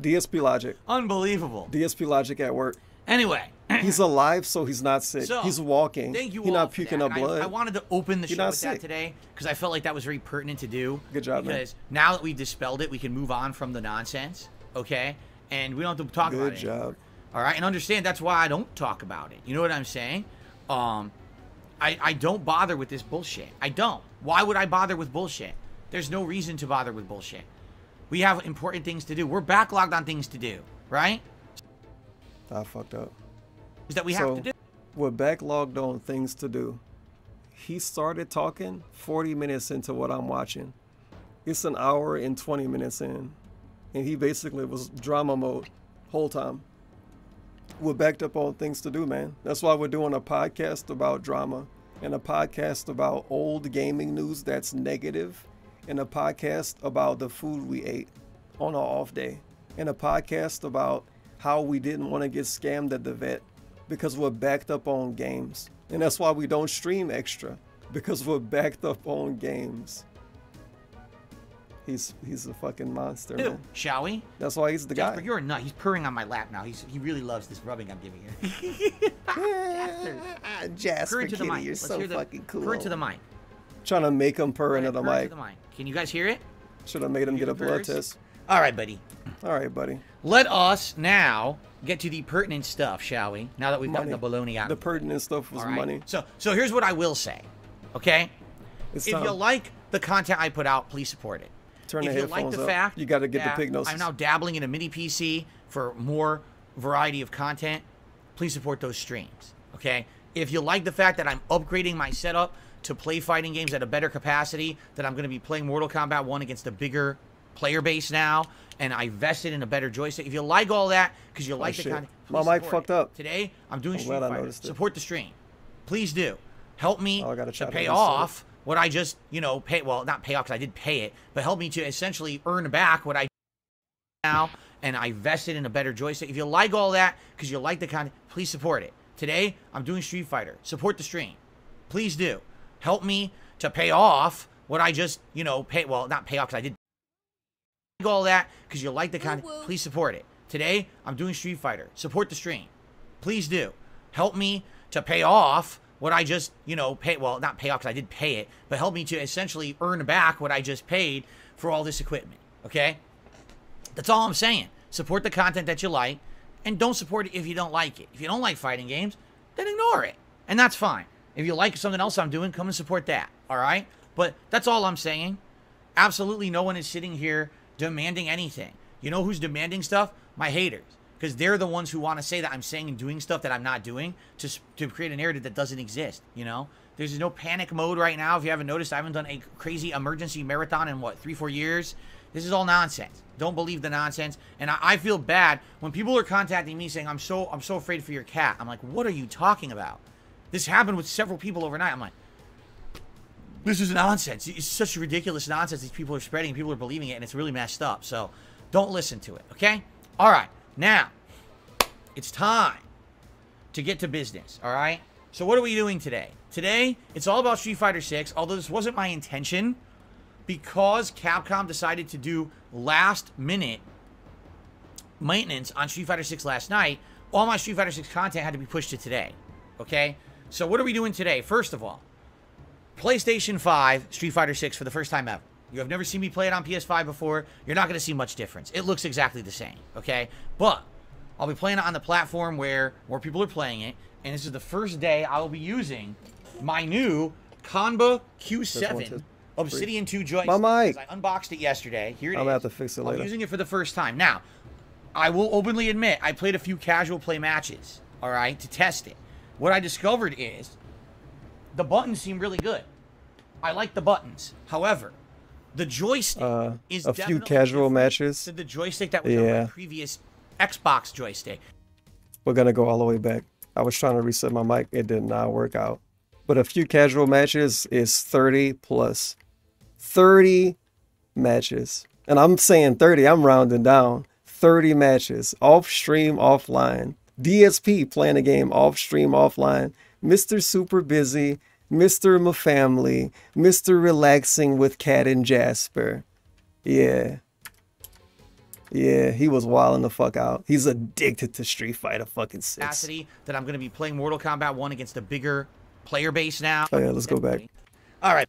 D S P logic. Unbelievable. D S P logic at work. Anyway, he's alive, so he's not sick. So, he's walking. Thank you. He's not puking up blood. I, I wanted to open the show with that today because I felt like that was very pertinent to do. Good job, man. Because now that we've dispelled it, we can move on from the nonsense. Okay, and we don't have to talk about it. Good job. All right, and understand that's why I don't talk about it. You know what I'm saying? Um, I I don't bother with this bullshit. I don't. Why would I bother with bullshit? There's no reason to bother with bullshit. We have important things to do. We're backlogged on things to do, right? I fucked up. Is that we so, have to do? We're backlogged on things to do. He started talking forty minutes into what I'm watching. It's an hour and twenty minutes in, and he basically was drama mode whole time. We're backed up on things to do, man. That's why we're doing a podcast about drama, and a podcast about old gaming news that's negative, and a podcast about the food we ate on our off day, and a podcast about how we didn't want to get scammed at the vet because we're backed up on games. And that's why we don't stream extra, because we're backed up on games. He's he's a fucking monster. Ew, man. Shall we? That's why he's the Jasper, guy. You're a nut. He's purring on my lap now. He's he really loves this rubbing I'm giving him. Jasper, Jasper kitty, you're Let's so the, fucking cool. Purr to the mic. Trying to make him purr into the mic. Can you guys hear it? Should have made him get a blood test. All right, buddy. All right, buddy. Let us now get to the pertinent stuff, shall we? Now that we've gotten the baloney out. The pertinent stuff was money. So, so here's what I will say, okay? If you like the content I put out, please support it. Turn the headphones up. If you like the fact, you got to get the pig noses. I'm now dabbling in a mini P C for more variety of content. Please support those streams, okay? If you like the fact that I'm upgrading my setup to play fighting games at a better capacity, that I'm going to be playing Mortal Kombat one against a bigger player base now, and I invested in a better joystick. If you like all that, because you like oh, the content, my mic fucked it. up. Today, I'm doing I'm Street Fighter. Support the stream. Please do. Help me oh, to pay off what I just, you know, pay. Well, not pay off because I did pay it, but help me to essentially earn back what I did now, and I invested in a better joystick. If you like all that, because you like the content, please support it. Today, I'm doing Street Fighter. Support the stream. Please do. Help me to pay off what I just, you know, pay. Well, not pay off because I did all that because you like the content. Please support it. Today, I'm doing Street Fighter. Support the stream. Please do. Help me to pay off what I just, you know, pay. Well, not pay off because I did pay it, but help me to essentially earn back what I just paid for all this equipment. Okay? That's all I'm saying. Support the content that you like. And don't support it if you don't like it. If you don't like fighting games, then ignore it. And that's fine. If you like something else I'm doing, come and support that. All right? But that's all I'm saying. Absolutely no one is sitting here demanding anything. You know who's demanding stuff? My haters. Because they're the ones who want to say that I'm saying and doing stuff that I'm not doing to, to create a narrative that doesn't exist. You know? There's no panic mode right now. If you haven't noticed, I haven't done a crazy emergency marathon in, what, three, four years? This is all nonsense. Don't believe the nonsense. And I, I feel bad when people are contacting me saying, I'm so I'm so afraid for your cat. I'm like, what are you talking about? This happened with several people overnight. I'm like, this is nonsense. It's such ridiculous nonsense these people are spreading. People are believing it, and it's really messed up. So don't listen to it, okay? All right. Now, it's time to get to business, all right? So what are we doing today? Today, it's all about Street Fighter six, although this wasn't my intention. Because Capcom decided to do last-minute maintenance on Street Fighter six last night, all my Street Fighter six content had to be pushed to today, okay? So what are we doing today? First of all, PlayStation five, Street Fighter six for the first time ever. You have never seen me play it on P S five before. You're not going to see much difference. It looks exactly the same, okay? But I'll be playing it on the platform where more people are playing it, and this is the first day I will be using my new Kanba Q seven Obsidian two joystick. My mic. I unboxed it yesterday. Here it is. I'm going to have to fix it later. I'm using it for the first time. Now, I will openly admit, I played a few casual play matches, all right, to test it. What I discovered is the buttons seem really good. I like the buttons. However, the joystick uh, is a definitely few casual matches to the joystick that was yeah. on my previous Xbox joystick. We're going to go all the way back. I was trying to reset my mic. It did not work out. But a few casual matches is thirty plus. thirty matches, and I'm saying thirty, I'm rounding down. Thirty matches off stream, offline. D S P playing a game off stream, offline. Mister Super Busy, Mister My Family, Mister Relaxing with Cat and Jasper. Yeah, yeah, he was wilding the fuck out. He's addicted to Street Fighter fucking six. Capacity that I'm gonna be playing Mortal Kombat one against a bigger player base now. Oh yeah, let's go back. All right.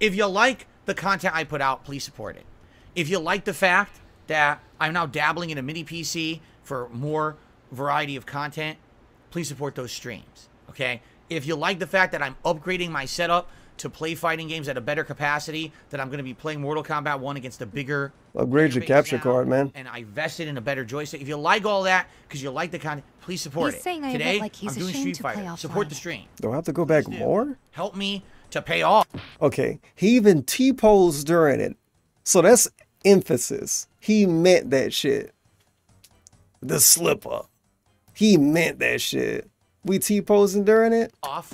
If you like the content I put out, please support it. If you like the fact that I'm now dabbling in a mini P C for more variety of content, please support those streams, okay? If you like the fact that I'm upgrading my setup to play fighting games at a better capacity, that I'm going to be playing Mortal Kombat one against a bigger... Upgrade your capture now, card, man. And I invested in a better joystick. If you like all that, because you like the content, please support he's it. Today, like I'm doing Street Fighter. Support the stream. Do I have to go please back do. more? Help me... to pay off. Okay, he even T-posed during it. So that's emphasis. He meant that shit. The slipper. He meant that shit. We T-posing during it? Off.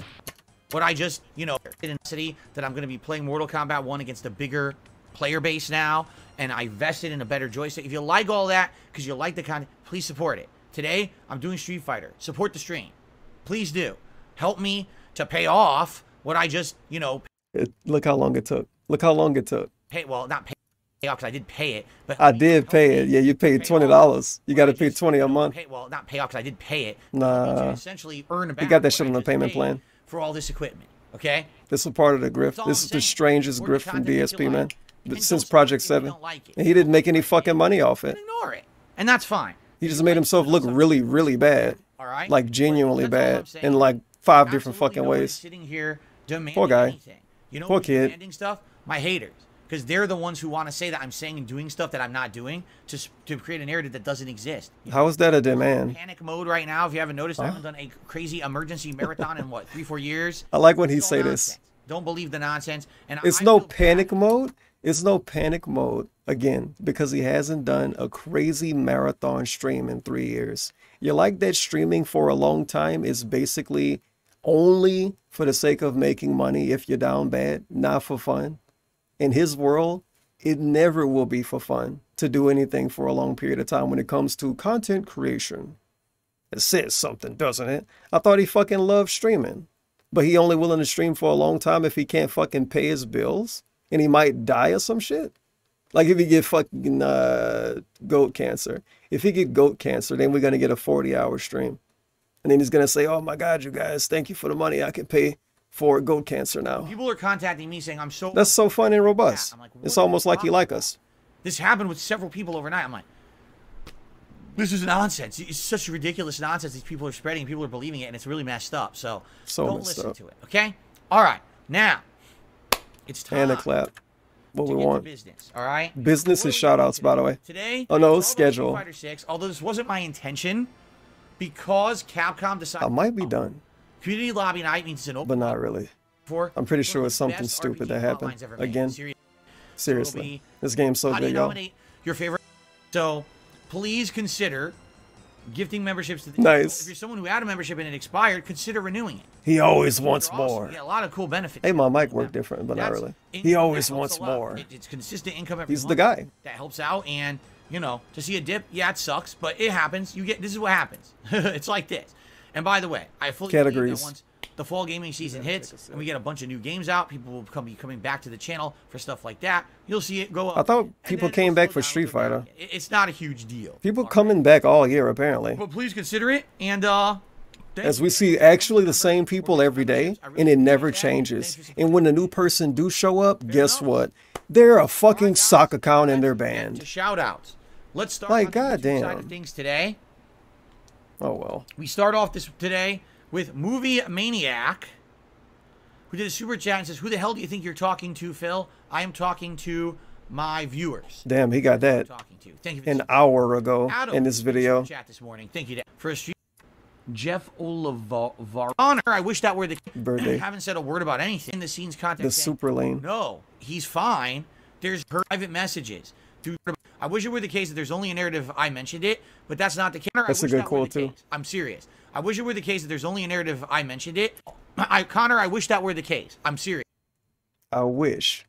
But I just, you know, in city that I'm going to be playing Mortal Kombat one against a bigger player base now, and I invested in a better joystick. If you like all that, because you like the content, please support it. Today, I'm doing Street Fighter. Support the stream. Please do. Help me to pay off what I just, you know... It, look how long it took. Look how long it took. Pay, well, not pay, pay off, because I did pay it. But I, I mean, did pay it. Yeah, you paid pay twenty dollars. You got to pay twenty a month. Pay, well, not pay off, because I did pay it. Nah. You essentially earn back. You got that shit on the payment plan. For all this equipment, Okay? This is part of the grift. This I'm is saying. the strangest grift from D S P, man. Like. Since Project seven. Like and he didn't make any fucking money off it. Ignore it. And that's fine. He just made himself look really, really bad. All right? Like genuinely bad in like five Absolutely different fucking ways. Sitting here Poor guy. Anything. You know Poor kid. Demanding stuff? My haters. Because they're the ones who want to say that I'm saying and doing stuff that I'm not doing to, to create a narrative that doesn't exist. You How know, is that a demand? Panic mode right now. If you haven't noticed, huh? I haven't done a crazy emergency marathon in what, three, four years? I like when he say nonsense. this. Don't believe the nonsense. And It's I no panic bad. mode. It's no panic mode, again, because he hasn't done a crazy marathon stream in three years. You like that streaming for a long time is basically only for the sake of making money if you're down bad, not for fun. In his world, it never will be for fun to do anything for a long period of time when it comes to content creation. It says something, doesn't it? I thought he fucking loved streaming, but he only willing to stream for a long time if he can't fucking pay his bills and he might die of some shit. Like if he get fucking uh, goat cancer. If he get goat cancer, then we're going to get a forty hour stream. And then he's going to say, oh my God, you guys, thank you for the money I can pay for goat cancer now. People are contacting me saying I'm so that's so fun and robust. Yeah. Like, it's almost like he like us. This happened with several people overnight. I'm like, this is nonsense. It's such ridiculous nonsense these people are spreading. People are believing it, and it's really messed up. So, so don't listen up. to it. Okay. All right. Now, it's time. And a clap. What we want. Business. All right. Business is shout outs, today? by the way. Today. Oh no, schedule. Street Fighter six. Although this wasn't my intention, because Capcom decided I might be oh. done. Community lobby night means it's an open. But not really. For I'm pretty sure it's something stupid R P G that happened. Again. Seriously. Seriously. This game's so good, y'all. Your favorite. So, please consider gifting memberships to the Nice. If you're someone who had a membership and it expired, consider renewing it. He always wants awesome. more. Yeah, a lot of cool benefits. Hey, my mic worked different, but That's not really. He always wants more. It, it's consistent income every He's month. the guy. That helps out, and, you know, to see a dip, yeah, it sucks, but it happens. You get This is what happens. It's like this. And by the way, I fully agree that once the fall gaming season hits and we get a bunch of new games out, people will come, be coming back to the channel for stuff like that. You'll see it go up. I thought people came back for Street Fighter. It's not a huge deal. People coming back all year, apparently. But please consider it. And uh, as we see actually the same people every day, and it never changes. And when a new person do show up, guess what? They're a fucking sock account in their band. Shout out. Let's start on the YouTube side of things today. Oh, well. We start off this today with Movie Maniac, who did a super chat and says, who the hell do you think you're talking to, Phil? I am talking to my viewers. Damn, he got that talking to. Thank you for an hour ago Adam in this video. Chat this morning. Thank you, Dad. For a stream. Jeff Olivar. Honor, I wish that were the birthday. I haven't said a word about anything in the scenes content. The saying, super lane. Oh, no, he's fine. There's private messages. Through I wish it were the case that there's only a narrative I mentioned it, but that's not the case. That's a good quote, too. I'm serious. I wish it were the case that there's only a narrative I mentioned it. I, Connor, I wish that were the case. I'm serious. I wish.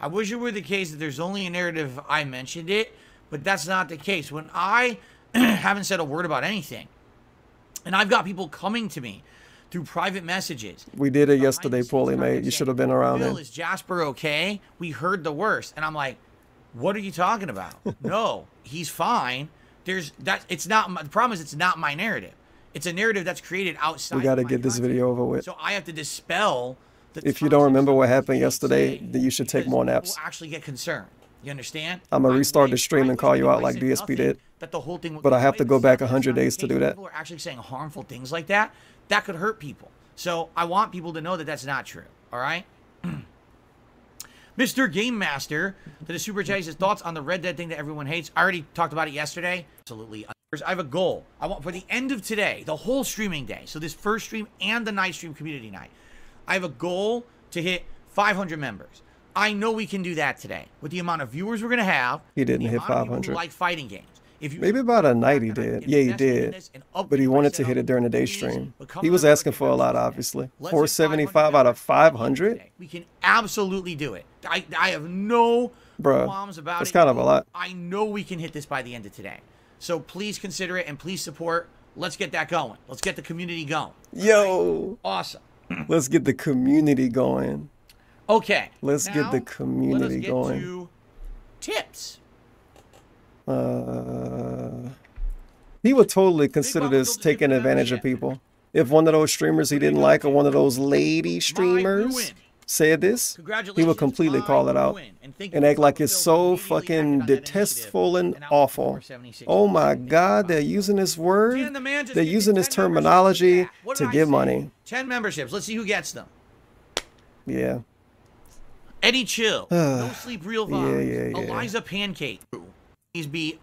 I wish it were the case that there's only a narrative I mentioned it, but that's not the case. When I haven't said a word about anything, and I've got people coming to me through private messages. We did it yesterday, poorly, mate. You should have been around then. Is Jasper okay? We heard the worst. And I'm like, what are you talking about? No, he's fine. There's that. It's not. The problem is, it's not my narrative. It's a narrative that's created outside. We got to get this video over with. So I have to dispel. The if you don't remember what happened yesterday, then you should take more naps. People actually get concerned. You understand? I'm gonna restart the stream and call you out like D S P did. That the whole thing. But I have to go back a hundred days to do that. People are actually saying harmful things like that. That could hurt people. So I want people to know that that's not true. All right. Mister Game Master, to the super chat, his thoughts on the Red Dead thing that everyone hates. I already talked about it yesterday. Absolutely. I have a goal. I want for the end of today, the whole streaming day. So this first stream and the night stream community night. I have a goal to hit five hundred members. I know we can do that today with the amount of viewers we're going to have. He didn't hit five hundred. Like fighting games. If you Maybe about a night he did. Yeah, he did. But he wanted to hit it during the day stream. He was asking for a lot, obviously. four seventy-five out of five hundred. We can absolutely do it. I, I have no Bruh, qualms about it. It's kind of a lot. I know we can hit this by the end of today. So please consider it and please support. Let's get that going. Let's get the community going. Yo. Right. Awesome. Let's get the community going. Okay. Let's now, get the community let us get going. To tips. Uh, he would totally consider this taking advantage of people. if one of those streamers he didn't like or one of those lady streamers said this, he would completely call it out and act like it's so fucking detestful and awful. Oh my God, they're using this word, they're using this terminology to get money. ten memberships, let's see who gets them. Yeah. Eddie Chill, No Sleep Real Vibes, yeah, yeah, yeah. Eliza Pancake. Please be.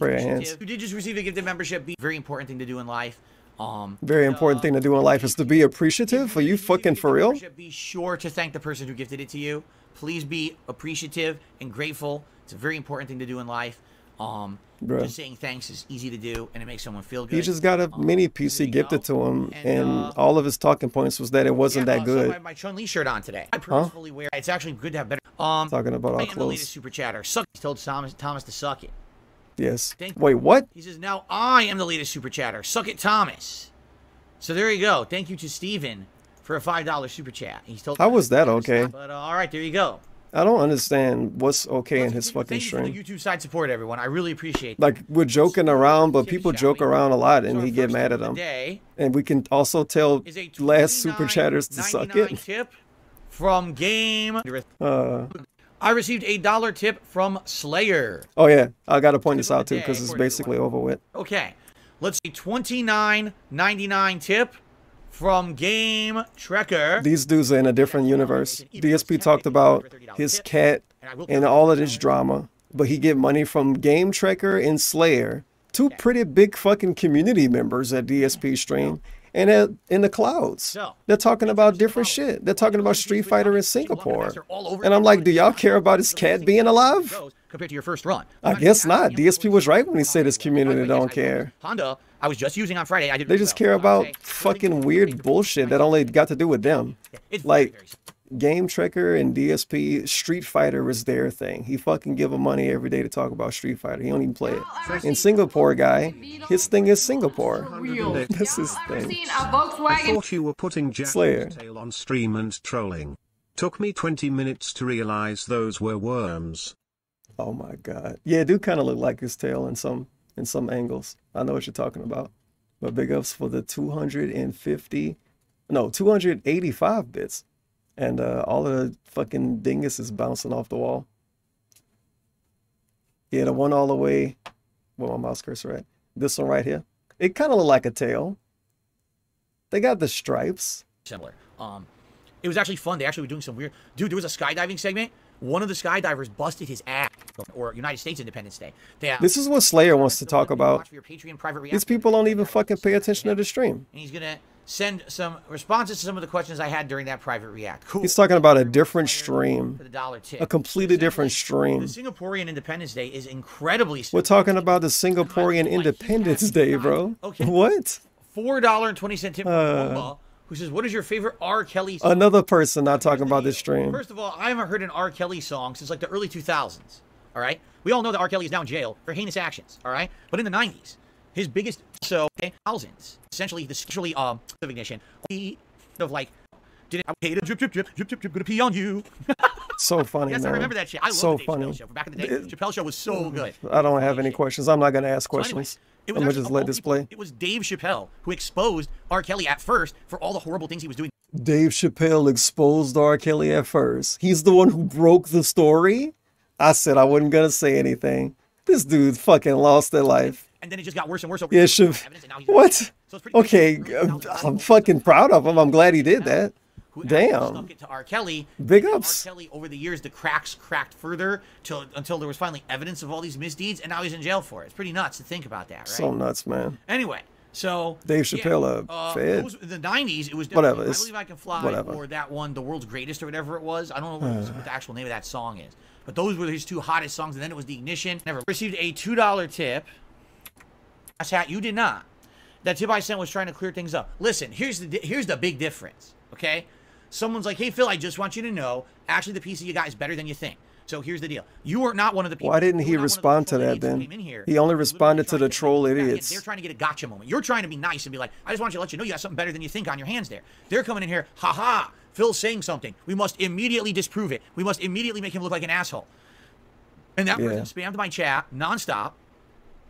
You did just receive a gifted membership. Be very important thing to do in life. Um, very important uh, thing to do in life is to be appreciative. Are you fucking for real? Be sure to thank the person who gifted it to you. Please be appreciative and grateful. It's a very important thing to do in life. Um, Bruh. Just saying thanks is easy to do, and it makes someone feel good. He just got a um, mini P C gifted to him, and, and uh, all of his talking points was that it wasn't yeah, that uh, good. So I have my Chun Li shirt on today. I purposefully huh? wear. It's actually good to have better. Um, talking about our clothes. The latest super chatter. Suck. He told Thomas Thomas to suck it. Yes. Thank Wait, what? He says, now I am the latest super chatter. Suck it, Thomas. So there you go. Thank you to Steven for a five dollar super chat. He's told How was that okay? But uh, all right, there you go. I don't understand what's okay in his fucking stream. Thank you for the YouTube side support, everyone. I really appreciate it. Like, we're joking around, but people joke around a lot, and we get mad at them. And we can also tell last super chatters to suck it. Tip from game. Uh... I received a dollar tip from Slayer. Oh yeah, I gotta point this out too because it's basically over with. Okay, let's see, twenty-nine ninety-nine tip from Game Trekker. These dudes are in a different universe. D S P talked about his cat and all of this drama, but he get money from Game Trekker and Slayer, two pretty big fucking community members at D S P stream. And uh, in the clouds, so, they're talking about different shit. They're talking about Street Fighter in Singapore. And I'm like, do y'all care about his cat being alive? Compared to your first run. I guess not. D S P was right when he said his community don't care. Honda, I was just using on Friday. They just care about fucking weird bullshit that only got to do with them. Like, Game Trekker and D S P, Street Fighter is their thing. He fucking give him money every day to talk about Street Fighter. He don't even play it. And Singapore guy, his thing is Singapore. That's his thing. I thought you were putting Slayer on stream and trolling. Took me twenty minutes to realize those were worms. Oh my God. Yeah, it do kind of look like his tail in some in some angles. I know what you're talking about. But big ups for the two hundred fifty, no, two hundred eighty-five bits. And uh, all of the fucking dingus is bouncing off the wall. Yeah, the one all the way, where my mouse cursor at? This one right here. It kind of looked like a tail. They got the stripes. Similar. Um, it was actually fun. They actually were doing some weird. Dude, there was a skydiving segment. One of the skydivers busted his ass. Or United States Independence Day. They, uh, this is what Slayer wants to talk about. These people don't even fucking pay attention to the stream. And he's gonna send some responses to some of the questions I had during that private react. Cool. He's talking about a different stream, a completely different stream. The Singaporean Independence Day is incredibly. We're talking about the Singaporean Independence Day, bro. Okay. What? Four dollar and twenty cent tip. Uh, Who says, what is your favorite R. Kelly song? Another person not talking about this stream. First of all, I haven't heard an R. Kelly song since like the early two thousands, all right? We all know that R. Kelly is now in jail for heinous actions, all right? But in the nineties, his biggest, so, okay, thousands, essentially the sexually, um, of ignition, he, of like, did I hate a drip, drip, drip, drip, drip, drip, gonna pee on you. So funny, yes, man. I remember that shit. I love so the Dave funny. Chappelle show. Back in the day, the Chappelle show was so good. I don't have any questions. I'm not gonna ask questions. So anyway, It was I'm gonna just let this play. It was Dave Chappelle who exposed R. Kelly at first for all the horrible things he was doing. Dave Chappelle exposed R. Kelly at first. He's the one who broke the story. I said I wasn't gonna say anything. This dude fucking lost their life. And then it just got worse and worse over yeah, should... What? So okay, I'm, I'm fucking proud of him. I'm glad he did that. Damn. Stuck it to R. Kelly. Big ups. R. Kelly, over the years, the cracks cracked further till until there was finally evidence of all these misdeeds, and now he's in jail for it. It's pretty nuts to think about that, right? So nuts, man. Anyway, so Dave Chappelle, yeah, uh, fed. Those, the nineties, it was whatever. I Believe I Can Fly, whatever. Or that one, The World's Greatest, or whatever it was. I don't know what, uh, what the actual name of that song is, but those were his two hottest songs, and then it was The Ignition. Never received a two dollar tip. That's hat you did not. That tip I sent was trying to clear things up. Listen, here's the here's the big difference, okay? Someone's like, hey, Phil, I just want you to know, actually, the P C you got is better than you think. So here's the deal. You are not one of the people. Why didn't he respond to that then? He only responded to the troll idiots. They're trying to get a gotcha moment. You're trying to be nice and be like, I just want you to let you know you got something better than you think on your hands there. They're coming in here, haha, Phil's saying something. We must immediately disprove it. We must immediately make him look like an asshole. And that person spammed my chat nonstop.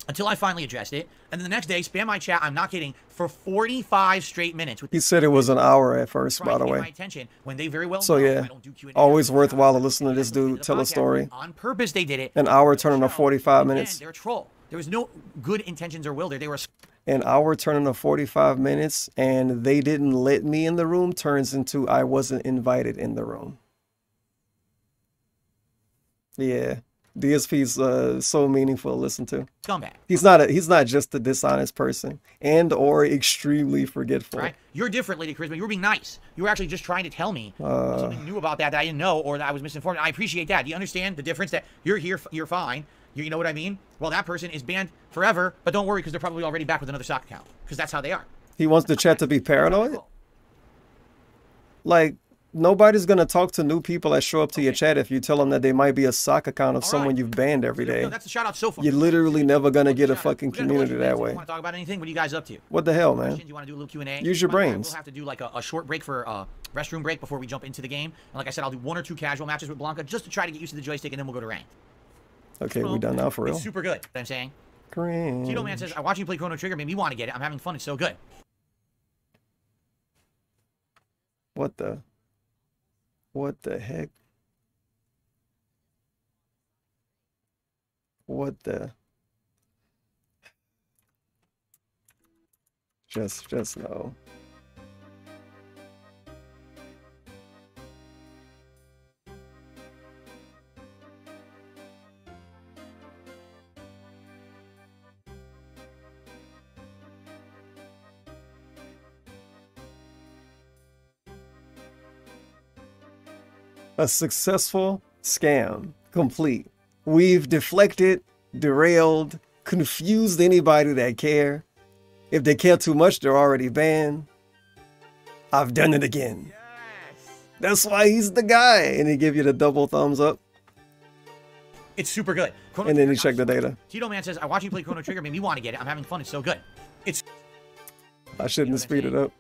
until I finally addressed it. And then the next day, spam my chat, I'm not kidding, for forty-five straight minutes. He said it was an hour at first, by the way. My attention when they very well so yeah, I don't do always worthwhile to listen to this dude tell a story. On purpose they did it. An hour turning to forty-five minutes. They're a troll. There was no good intentions or will there. They were... An hour turning to forty-five minutes, and they didn't let me in the room turns into I wasn't invited in the room. Yeah. D S P's uh, so meaningful to listen to. Scumbag. He's not a, he's not just a dishonest person and or extremely forgetful. Right? You're different, Lady Charisma. You were being nice. You were actually just trying to tell me uh, something new about that that I didn't know or that I was misinformed. I appreciate that. Do you understand the difference that you're here, you're fine. You, you know what I mean? Well, that person is banned forever, but don't worry because they're probably already back with another sock account because that's how they are. He wants the chat to be paranoid? Like... Nobody's going to talk to new people that show up to okay. your chat if you tell them that they might be a sock account of All someone right. you've banned every day. No, that's a shout out so far. You're literally never going to get a fucking community that way. Want to talk about anything? What are you guys up to? What the hell, man? You want to do a little Q and A? Use your brains. We'll have to do like a, a short break for a uh, restroom break before we jump into the game. And like I said, I'll do one or two casual matches with Blanca just to try to get used to the joystick, and then we'll go to ranked. Okay, we done now for real. It's super good, I'm saying. Cringe. Tito Man says, I watch you play Chrono Trigger, made me want to get it. I'm having fun. It's so good. What the... What the heck? What the? Just, just no. A successful scam, complete. We've deflected, derailed, confused anybody that care. If they care too much, they're already banned. I've done it again. Yes. That's why he's the guy. And he give you the double thumbs up. It's super good. Chrono and then you check the data. Tito Man says, I watch you play Chrono Trigger, made me want to get it. I'm having fun. It's so good. It's. I shouldn't have speeded up.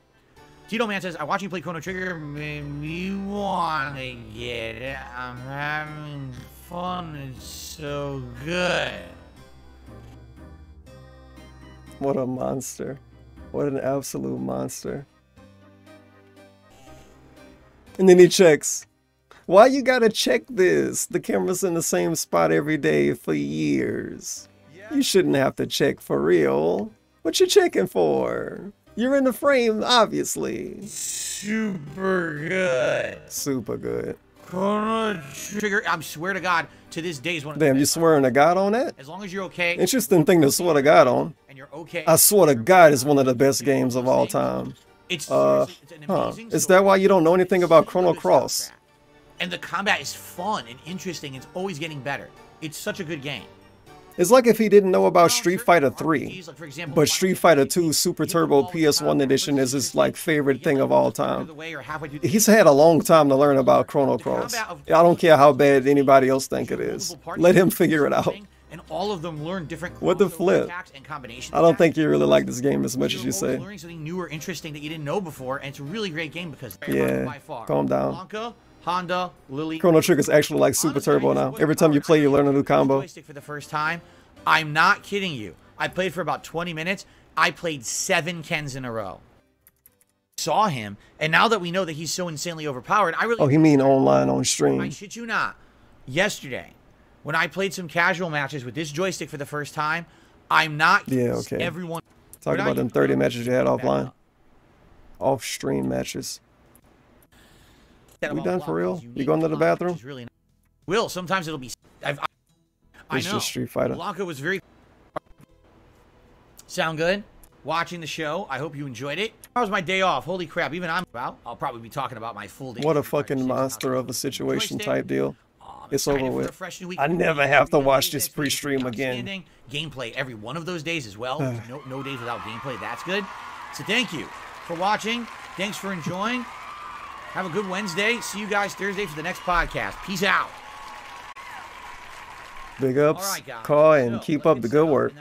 Tito Man says, I watch you play Chrono Trigger, made me want to get it. I'm having fun. It's so good. What a monster. What an absolute monster. And then he checks. Why you gotta check this? The camera's in the same spot every day for years. Yeah. You shouldn't have to check for real. What you checking for? You're in the frame, obviously. Super good. Super good. Chrono Trigger. I swear to God, to this day is one of the Damn, you swearing to God on that? As long as you're okay. Interesting thing to swear to God on. And you're okay. I swear to God, it's one of the best games of all time. It's, uh, it's an amazing huh. Is that why you don't know anything about Chrono Cross? And the combat is fun and interesting. It's always getting better. It's such a good game. It's like if he didn't know about Street Fighter three, but Street Fighter two Super Turbo P S one edition is his like favorite thing of all time. He's had a long time to learn about Chrono Cross. I don't care how bad anybody else think it is. Let him figure it out. And all of them learn different. What the flip? I don't think you really like this game as much as you say. Learning something new or interesting that you didn't know before, and it's a really great game because yeah, by far. Calm down. Honda, Lily. Chrono Trigger is actually like Super Turbo now. Every time you play, you learn a new combo. For the first time, I'm not kidding you. I played for about twenty minutes. I played seven Kens in a row. Saw him, and now that we know that he's so insanely overpowered, I really. Oh, he mean online on stream. I shit you not. Yesterday, when I played some casual matches with this joystick for the first time, I'm not. Yeah, okay. Everyone. Talk about them thirty matches you had offline, off stream matches. We done for real? You going to the bathroom? Really nice. Will sometimes it'll be. I've, I, I know. Just Street Fighter. Blanca was very. Sound good? Watching the show. I hope you enjoyed it. That was my day off. Holy crap! Even I'm about. I'll probably be talking about my full day. What a fucking monster of a situation type deal. Um, it's over with. I never have to watch this pre-stream again. Gameplay every one of those days as well. no, no days without gameplay. That's good. So thank you for watching. Thanks for enjoying. Have a good Wednesday. See you guys Thursday for the next podcast. Peace out. Big ups, right, Kai, and so keep up the good work.